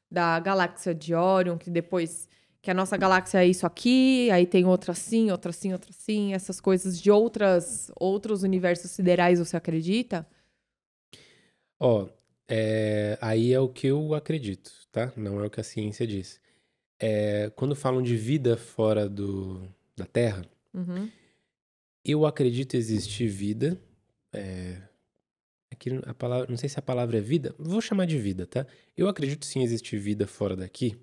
da galáxia de Órion, que depois... Que a nossa galáxia é isso aqui, aí tem outra assim, essas coisas de outros universos siderais, você acredita? Ó, aí é o que eu acredito, tá? Não é o que a ciência diz. Quando falam de vida fora da Terra, eu acredito existir vida. Aqui a palavra, não sei se a palavra é vida, vou chamar de vida, tá? Eu acredito sim existir vida fora daqui.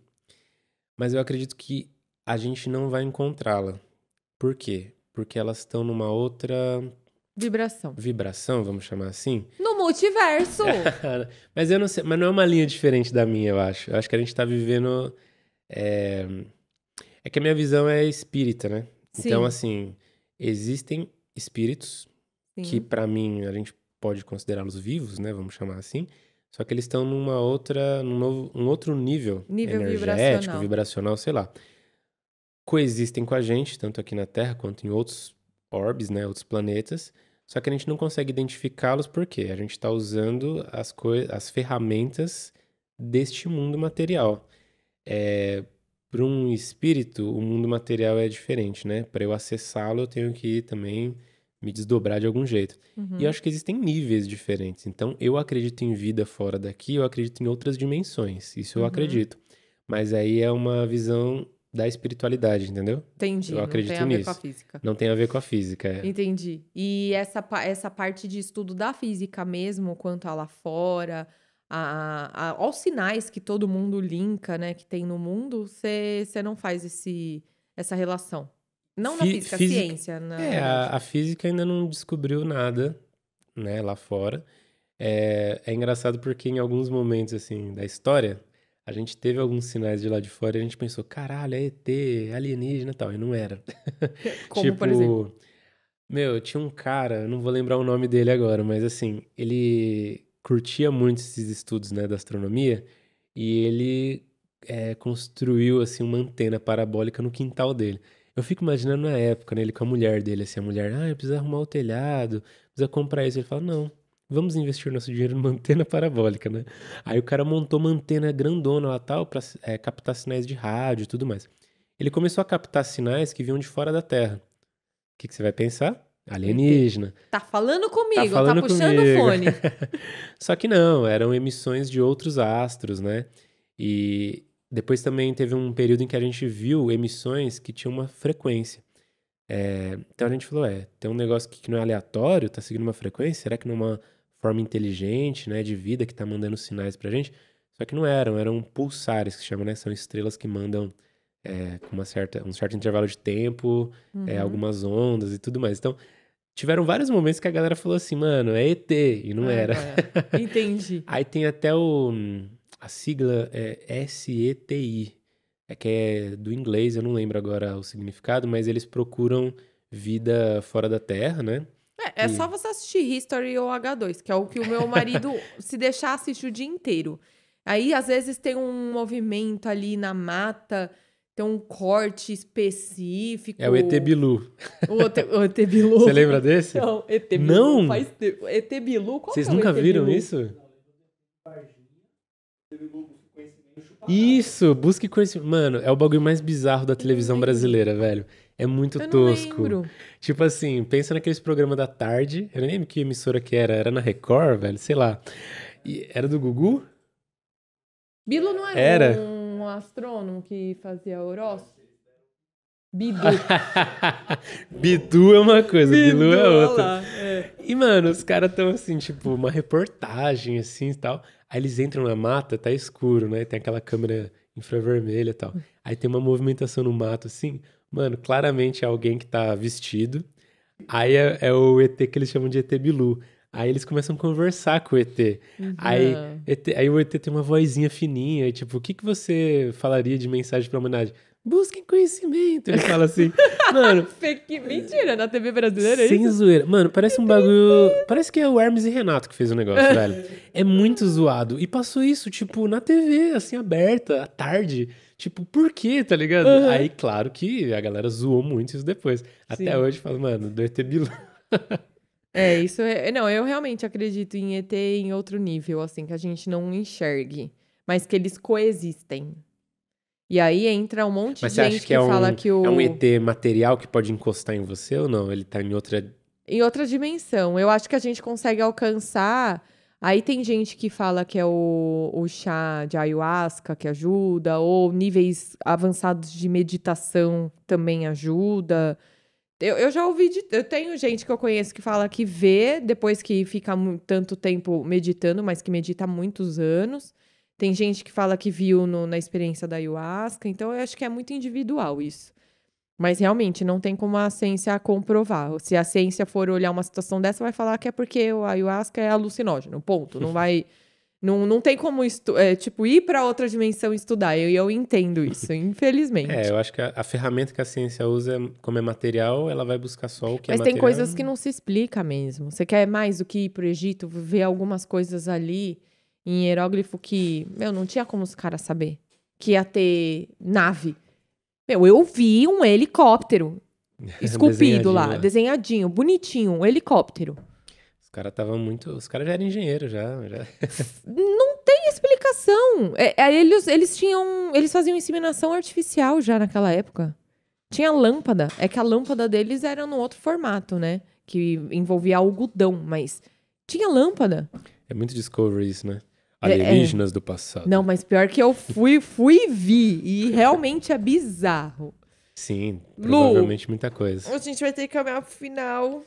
Mas eu acredito que a gente não vai encontrá-la. Por quê? Porque elas estão numa outra... Vibração, vamos chamar assim? No multiverso! Mas eu não sei, mas não é uma linha diferente da minha, eu acho. Eu acho que a gente tá vivendo... É que a minha visão é espírita, né? Sim. Então, assim, existem espíritos, sim, que pra mim a gente pode considerá-los vivos, né? Vamos chamar assim. Só que eles estão num outro nível energético, vibracional, sei lá. Coexistem com a gente, tanto aqui na Terra quanto em outros orbes, né, outros planetas. Só que a gente não consegue identificá-los porque a gente está usando as ferramentas deste mundo material. Para um espírito, o mundo material é diferente, né? Para eu acessá-lo, eu tenho que ir também... me desdobrar de algum jeito. E eu acho que existem níveis diferentes. Então, eu acredito em vida fora daqui, eu acredito em outras dimensões. Isso eu acredito. Mas aí é uma visão da espiritualidade, entendeu? Entendi. Eu acredito nisso. Não tem a ver com a física. Não tem a ver com a física, é. Entendi. E essa parte de estudo da física mesmo, quanto a lá fora, aos sinais que todo mundo linka, né, que tem no mundo, você não faz essa relação. Não na física, ciência. A física ainda não descobriu nada, né, lá fora. É engraçado porque em alguns momentos, assim, da história, a gente teve alguns sinais de lá de fora e a gente pensou, caralho, é ET, alienígena e tal, e não era. Como, tipo, por exemplo? Meu, tinha um cara, não vou lembrar o nome dele agora, mas assim, ele curtia muito esses estudos, né, da astronomia, e ele construiu, assim, uma antena parabólica no quintal dele. Eu fico imaginando na época, né, ele com a mulher dele, assim, a mulher, eu preciso arrumar o telhado, precisa comprar isso. Ele fala, não, vamos investir o nosso dinheiro numa antena parabólica, né? Aí o cara montou uma antena grandona lá tal pra captar sinais de rádio e tudo mais. Ele começou a captar sinais que vinham de fora da Terra. O que você vai pensar? Alienígena. Tá falando comigo, tá puxando o fone. Só que não, eram emissões de outros astros, né? E depois também teve um período em que a gente viu emissões que tinham uma frequência. Então a gente falou, tem um negócio que não é aleatório, tá seguindo uma frequência, será que não é uma forma inteligente, né, de vida que tá mandando sinais pra gente? Só que não eram pulsares que se chama, né, são estrelas que mandam com um certo intervalo de tempo, algumas ondas e tudo mais. Então tiveram vários momentos que a galera falou assim, mano, é ET, e não era. Entendi. Aí tem até a sigla SETI, que é do inglês, eu não lembro agora o significado, mas eles procuram vida fora da Terra, né? É só você assistir History ou H2, que é o que o meu marido se deixar assistir o dia inteiro. Aí, às vezes, tem um movimento ali na mata, tem um corte específico. É o ET Bilu. O ET Bilu. Você lembra desse? Não, ET Bilu. Não? ET Bilu, qual vocês é nunca viram Bilu? Isso? Isso, busque conhecimento. Mano, é o bagulho mais bizarro da televisão brasileira, velho. É muito tosco. Lembro. Tipo assim, pensa naqueles programas da tarde. Eu nem lembro que emissora que era. Era na Record, velho, sei lá. E era do Gugu? Bilu não era um astrônomo que fazia horóscopo? Bidu. Bidu é uma coisa, Bilu é outra. E, mano, os caras estão assim, tipo, uma reportagem assim e tal. Aí eles entram na mata, tá escuro, né? Tem aquela câmera infravermelha e tal. Aí tem uma movimentação no mato, assim. Mano, claramente é alguém que tá vestido. Aí é o ET que eles chamam de ET Bilu. Aí eles começam a conversar com o ET. Uhum. Aí o ET tem uma vozinha fininha. E tipo, o que você falaria de mensagem pra humanidade? Busquem conhecimento. Ele fala assim, mano... Mentira, na TV brasileira é isso? Sem zoeira. Mano, parece um bagulho... Parece que é o Hermes e Renato que fez o negócio, velho. É muito zoado. E passou isso, tipo, na TV, assim, aberta, à tarde. Tipo, por quê, tá ligado? Uhum. Aí, claro que a galera zoou muito isso depois. Sim. Até hoje, fala, mano, do ET Bilu. Isso é... Não, eu realmente acredito em ET em outro nível, assim, que a gente não enxergue. Mas que eles coexistem. E aí entra um monte de gente que fala que o... Mas você acha que é um ET material que pode encostar em você ou não? Ele tá em outra... Em outra dimensão. Eu acho que a gente consegue alcançar... Aí tem gente que fala que é o chá de ayahuasca que ajuda, ou níveis avançados de meditação também ajuda. Eu já ouvi... Eu tenho gente que eu conheço que fala que vê, depois que fica tanto tempo meditando, mas que medita há muitos anos... Tem gente que fala que viu na experiência da ayahuasca. Então, eu acho que é muito individual isso. Mas, realmente, não tem como a ciência comprovar. Se a ciência for olhar uma situação dessa, vai falar que é porque o ayahuasca é alucinógeno. Ponto. Não vai... não tem como ir para outra dimensão estudar. Eu entendo isso, infelizmente. Eu acho que a ferramenta que a ciência usa, como é material, ela vai buscar só o que é material. Mas tem coisas que não se explica mesmo. Você quer mais do que ir para o Egito, ver algumas coisas ali... em hieróglifo que, não tinha como os caras saber que ia ter nave. Eu vi um helicóptero esculpido desenhadinho, bonitinho, um helicóptero. Os caras já eram engenheiros, já. Não tem explicação. Eles faziam inseminação artificial já naquela época. Tinha lâmpada. É que a lâmpada deles era num outro formato, né? Que envolvia algodão, mas tinha lâmpada. É muito Discovery isso, né? Alienígenas do passado. Não, mas pior que eu fui e vi. E realmente é bizarro. Sim, provavelmente Lu, muita coisa. A gente vai ter que caminhar pro final.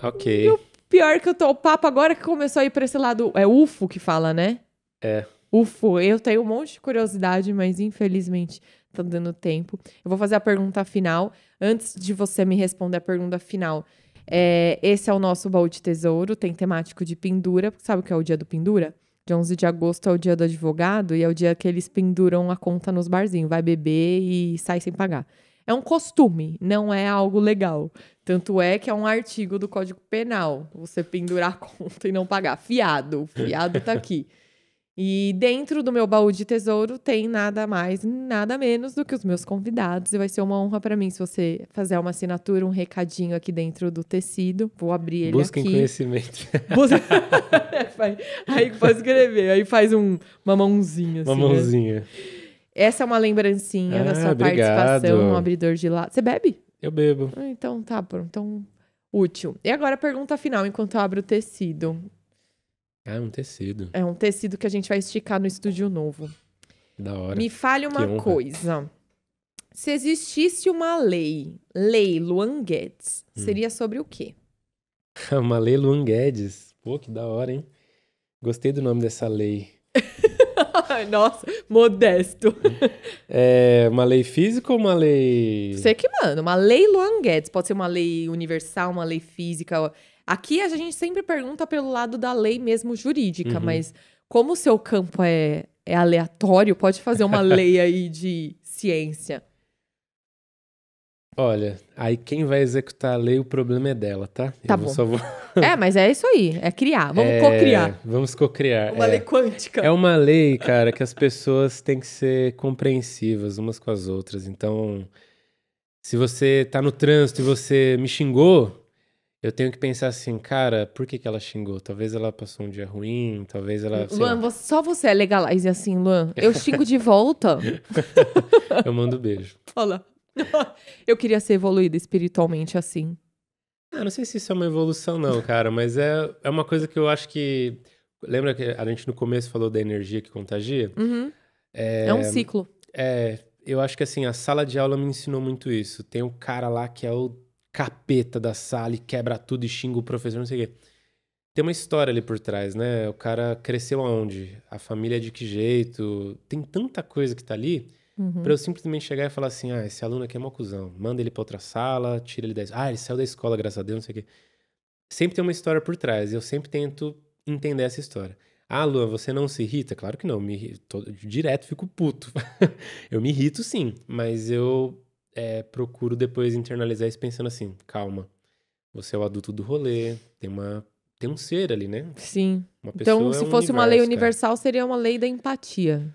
Ok. E o pior que eu tô... O papo agora que começou a ir pra esse lado... É UFO que fala, né? É. UFO. Eu tenho um monte de curiosidade, mas infelizmente tá dando tempo. Eu vou fazer a pergunta final. Antes de você me responder a pergunta final... esse é o nosso baú de tesouro, tem temático de pendura, porque sabe o que é o dia do pendura? Dia 11 de agosto é o dia do advogado e é o dia que eles penduram a conta nos barzinhos, vai beber e sai sem pagar. É um costume, não é algo legal. Tanto é que é um artigo do Código Penal, você pendurar a conta e não pagar. Fiado tá aqui. E dentro do meu baú de tesouro tem nada mais, nada menos do que os meus convidados. E vai ser uma honra para mim se você fazer uma assinatura, um recadinho aqui dentro do tecido. Vou abrir ele aqui. Busquem conhecimento. Aí pode escrever. Aí faz uma mãozinha. Assim, uma mãozinha. Né? Essa é uma lembrancinha da sua participação no abridor de lá. Você bebe? Eu bebo. Então tá, pronto. Então, útil. E agora a pergunta final, enquanto eu abro o tecido. É um tecido. É um tecido que a gente vai esticar no estúdio novo. Da hora. Me fale uma coisa. Se existisse uma lei Luan Guedes, seria sobre o quê? Uma lei Luan Guedes? Pô, que da hora, hein? Gostei do nome dessa lei. Nossa, modesto. É uma lei física ou uma lei... Você que manda, uma lei Luan Guedes. Pode ser uma lei universal, uma lei física... Aqui a gente sempre pergunta pelo lado da lei mesmo jurídica, mas como o seu campo é aleatório, pode fazer uma lei aí de ciência. Olha, aí quem vai executar a lei, o problema é dela, tá? Tá bom. Mas é isso aí, é criar, vamos cocriar. Vamos cocriar. Uma lei quântica. É uma lei, cara, que as pessoas têm que ser compreensivas umas com as outras. Então, se você tá no trânsito e você me xingou... Eu tenho que pensar assim, cara, por que ela xingou? Talvez ela passou um dia ruim, talvez ela... Luan, só você é legalize assim, Luan. Eu xingo de volta. Eu mando beijo. Olha lá. Eu queria ser evoluída espiritualmente assim. Não sei se isso é uma evolução não, cara, mas é uma coisa que eu acho que... Lembra que a gente no começo falou da energia que contagia? Uhum. É um ciclo. Eu acho que assim, a sala de aula me ensinou muito isso. Tem um cara lá que é o capeta da sala e quebra tudo e xinga o professor, não sei o quê. Tem uma história ali por trás, né? O cara cresceu aonde? A família é de que jeito? Tem tanta coisa que tá ali pra eu simplesmente chegar e falar assim, esse aluno aqui é mó cuzão. Manda ele pra outra sala, tira ele da... ele saiu da escola, graças a Deus, não sei o quê. Sempre tem uma história por trás e eu sempre tento entender essa história. Luan, você não se irrita? Claro que não. Direto fico puto. Eu me irrito sim, mas eu... procuro depois internalizar isso pensando assim, calma, você é o adulto do rolê, tem um ser ali, né? Sim. Uma pessoa, então, se fosse uma lei universal, cara, seria uma lei da empatia.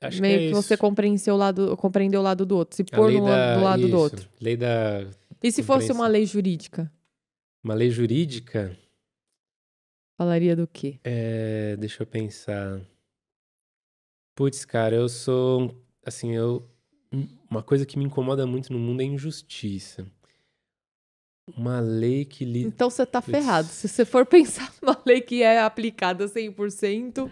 Acho meio que é isso. Você compreendeu o lado do outro, se pôr do lado do outro. Lei da... E se fosse uma lei jurídica? Uma lei jurídica? Falaria do quê? Deixa eu pensar. Putz, cara, eu sou... Assim, uma coisa que me incomoda muito no mundo é injustiça. Uma lei que... Então você tá ferrado. Se você for pensar numa lei que é aplicada 100%,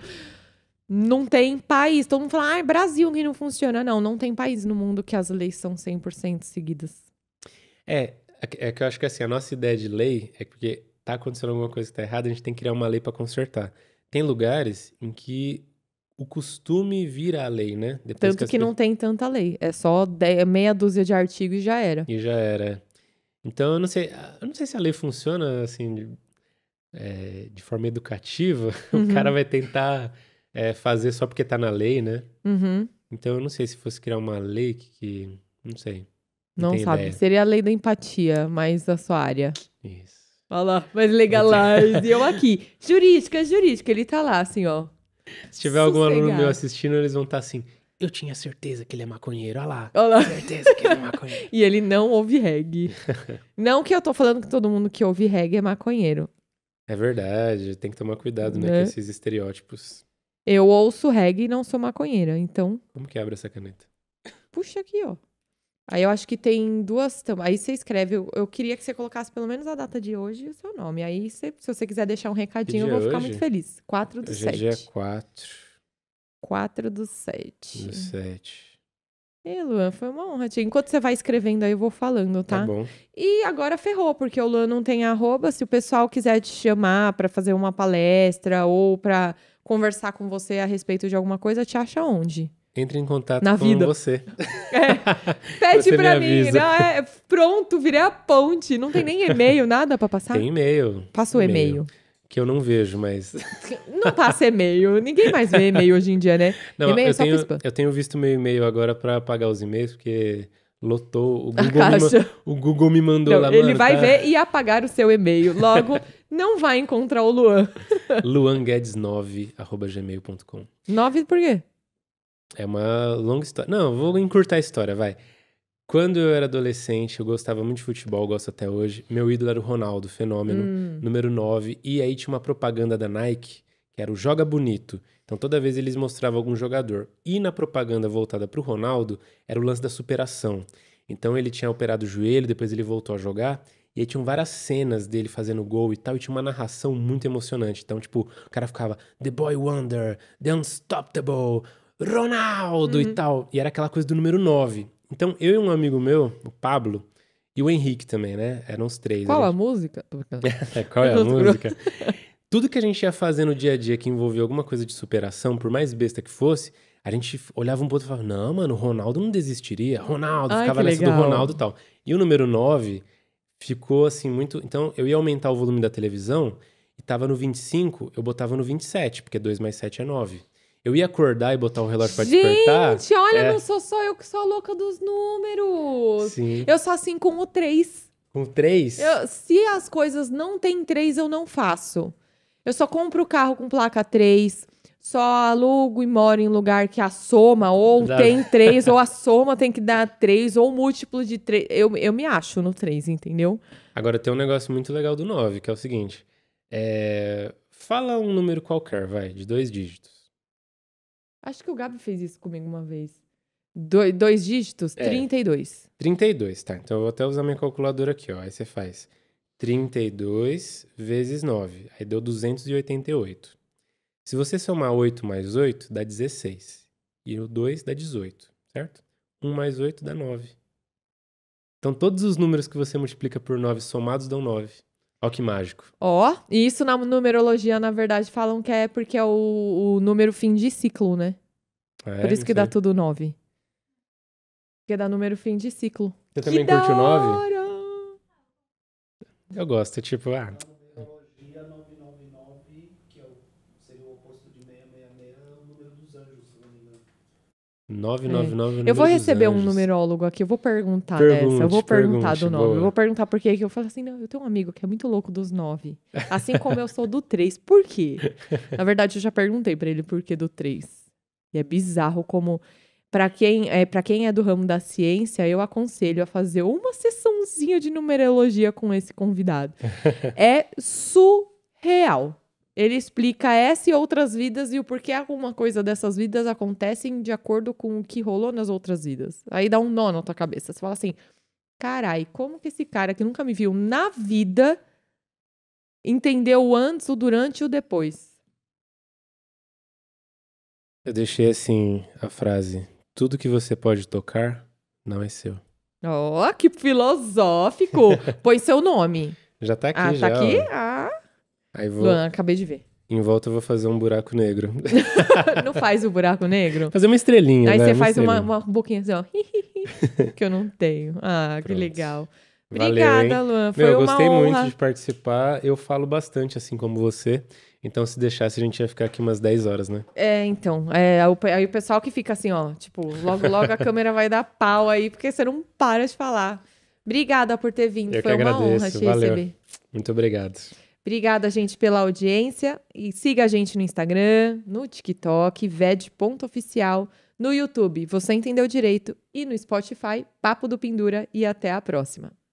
não tem país. Todo mundo fala, Brasil que não funciona. Não tem país no mundo que as leis são 100% seguidas. É que eu acho que assim, a nossa ideia de lei é porque tá acontecendo alguma coisa que tá errada, a gente tem que criar uma lei pra consertar. Tem lugares em que... O costume vira a lei, né? Depois tanto que não tem tanta lei. É só meia dúzia de artigos e já era. E já era. Então, eu não sei se a lei funciona, assim, de forma educativa. O cara vai tentar fazer só porque tá na lei, né? Então, eu não sei se fosse criar uma lei que não sei. Não sabe. Ideia. Seria a lei da empatia, mais da sua área. Isso. Olha lá, mas legalize. Eu aqui. Jurídica. Ele tá lá, assim, ó. Se tiver algum aluno meu assistindo, eles vão estar assim, eu tinha certeza que ele é maconheiro, olha lá. Certeza que ele é maconheiro. E ele não ouve reggae. Não que eu tô falando que todo mundo que ouve reggae é maconheiro. É verdade, tem que tomar cuidado, né, com esses estereótipos. Eu ouço reggae e não sou maconheira, então... Como que abre essa caneta? Puxa aqui, ó. Aí eu acho que tem duas... Aí você escreve... Eu queria que você colocasse pelo menos a data de hoje e o seu nome. Aí, se você quiser deixar um recadinho, eu vou ficar muito feliz. 4/7. Hoje é dia 4. 4/7. 4/7. E, Luan, foi uma honra. Enquanto você vai escrevendo aí, eu vou falando, tá? Tá bom. E agora ferrou, porque o Luan não tem arroba. Se o pessoal quiser te chamar pra fazer uma palestra ou pra conversar com você a respeito de alguma coisa, te acha onde? Entre em contato na com vida. Você. É, pede você pra mim. Não, pronto, virei a ponte. Não tem nem e-mail, nada pra passar? Tem e-mail. Passa o e-mail. Que eu não vejo, mas... Não passa e-mail. Ninguém mais vê e-mail hoje em dia, né? Não, e-mail só pro spam. Eu tenho visto meu e-mail agora pra pagar os e-mails, porque lotou. O Google me mandou não, lá. Ele mano, vai tá... ver e apagar o seu e-mail. Logo, não vai encontrar o Luan. luanguedes9@gmail.com. 9 por quê? É uma longa história. Não, vou encurtar a história, vai. Quando eu era adolescente, eu gostava muito de futebol, gosto até hoje. Meu ídolo era o Ronaldo, fenômeno, número 9. E aí tinha uma propaganda da Nike, que era o Joga Bonito. Então toda vez eles mostravam algum jogador. E na propaganda voltada pro Ronaldo, era o lance da superação. Então ele tinha operado o joelho, depois ele voltou a jogar... E aí tinham várias cenas dele fazendo gol e tal, e tinha uma narração muito emocionante. Então, tipo, o cara ficava, The Boy Wonder, The Unstoppable, Ronaldo e tal. E era aquela coisa do número 9. Então, eu e um amigo meu, o Pablo, e o Henrique também, né? Eram os três. Qual a música? Qual é a música? Tudo que a gente ia fazer no dia a dia que envolvia alguma coisa de superação, por mais besta que fosse, a gente olhava um pouco e falava, não, mano, o Ronaldo não desistiria. Ronaldo, ficava nessa do Ronaldo e tal. E o número 9... Ficou assim muito... Então, eu ia aumentar o volume da televisão e tava no 25, eu botava no 27, porque 2 mais 7 é 9. Eu ia acordar e botar o relógio pra despertar... Gente, olha, não sou só eu que sou a louca dos números. Sim. Eu sou assim com o 3. Com o 3? Se as coisas não tem 3, eu não faço. Eu só compro o carro com placa 3... Só alugo e moro em lugar que a soma ou tem 3, ou a soma tem que dar 3, ou múltiplo de 3. Eu me acho no 3, entendeu? Agora, tem um negócio muito legal do 9, que é o seguinte. Fala um número qualquer, vai, de 2 dígitos. Acho que o Gabi fez isso comigo uma vez. 2 dígitos? 32. 32, tá. Então, eu vou até usar minha calculadora aqui, ó. Aí você faz 32 vezes 9. Aí deu 288. Se você somar 8 mais 8, dá 16. E o 2 dá 18, certo? 1 mais 8 dá 9. Então, todos os números que você multiplica por 9 somados dão 9. Ó que mágico. Ó, e isso na numerologia, na verdade, falam que é porque é o número fim de ciclo, né? Por isso que dá tudo 9. Porque dá número fim de ciclo. Você também curte o 9? Eu gosto, tipo... Eu vou receber um numerólogo aqui, eu vou perguntar dessa. Eu vou perguntar do 9. Boa. Eu vou perguntar por quê. Eu falo assim, não, eu tenho um amigo que é muito louco dos 9. Assim como eu sou do 3. Por quê? Na verdade, eu já perguntei pra ele por que do 3. E é bizarro como... Pra quem é do ramo da ciência, eu aconselho a fazer uma sessãozinha de numerologia com esse convidado. É surreal. Ele explica essa e outras vidas e o porquê alguma coisa dessas vidas acontecem de acordo com o que rolou nas outras vidas. Aí dá um nó na tua cabeça. Você fala assim, carai, como que esse cara que nunca me viu na vida entendeu o antes, o durante e o depois? Eu deixei assim a frase, tudo que você pode tocar não é seu. Ó, que filosófico! Põe seu nome. Já tá aqui, já. Ah, tá aqui? Ó. Ah... Aí vou... Luan, acabei de ver. Em volta eu vou fazer um buraco negro. Não faz o buraco negro? Fazer uma estrelinha, aí né? Aí você faz uma boquinha assim, ó. Que eu não tenho. Ah, pronto. Que legal. Obrigada, valeu, Luan. Foi uma honra. Eu gostei muito de participar. Eu falo bastante, assim como você. Então, se deixasse, a gente ia ficar aqui umas 10 horas, né? Então. Aí o pessoal que fica assim, ó. Tipo, logo, logo a câmera vai dar pau aí, porque você não para de falar. Obrigada por ter vindo. Foi uma honra te receber. Muito obrigado. Obrigada, gente, pela audiência. E siga a gente no Instagram, no TikTok, ved.oficial, no YouTube, Você Entendeu Direito, e no Spotify, Papo do Pindura. E até a próxima.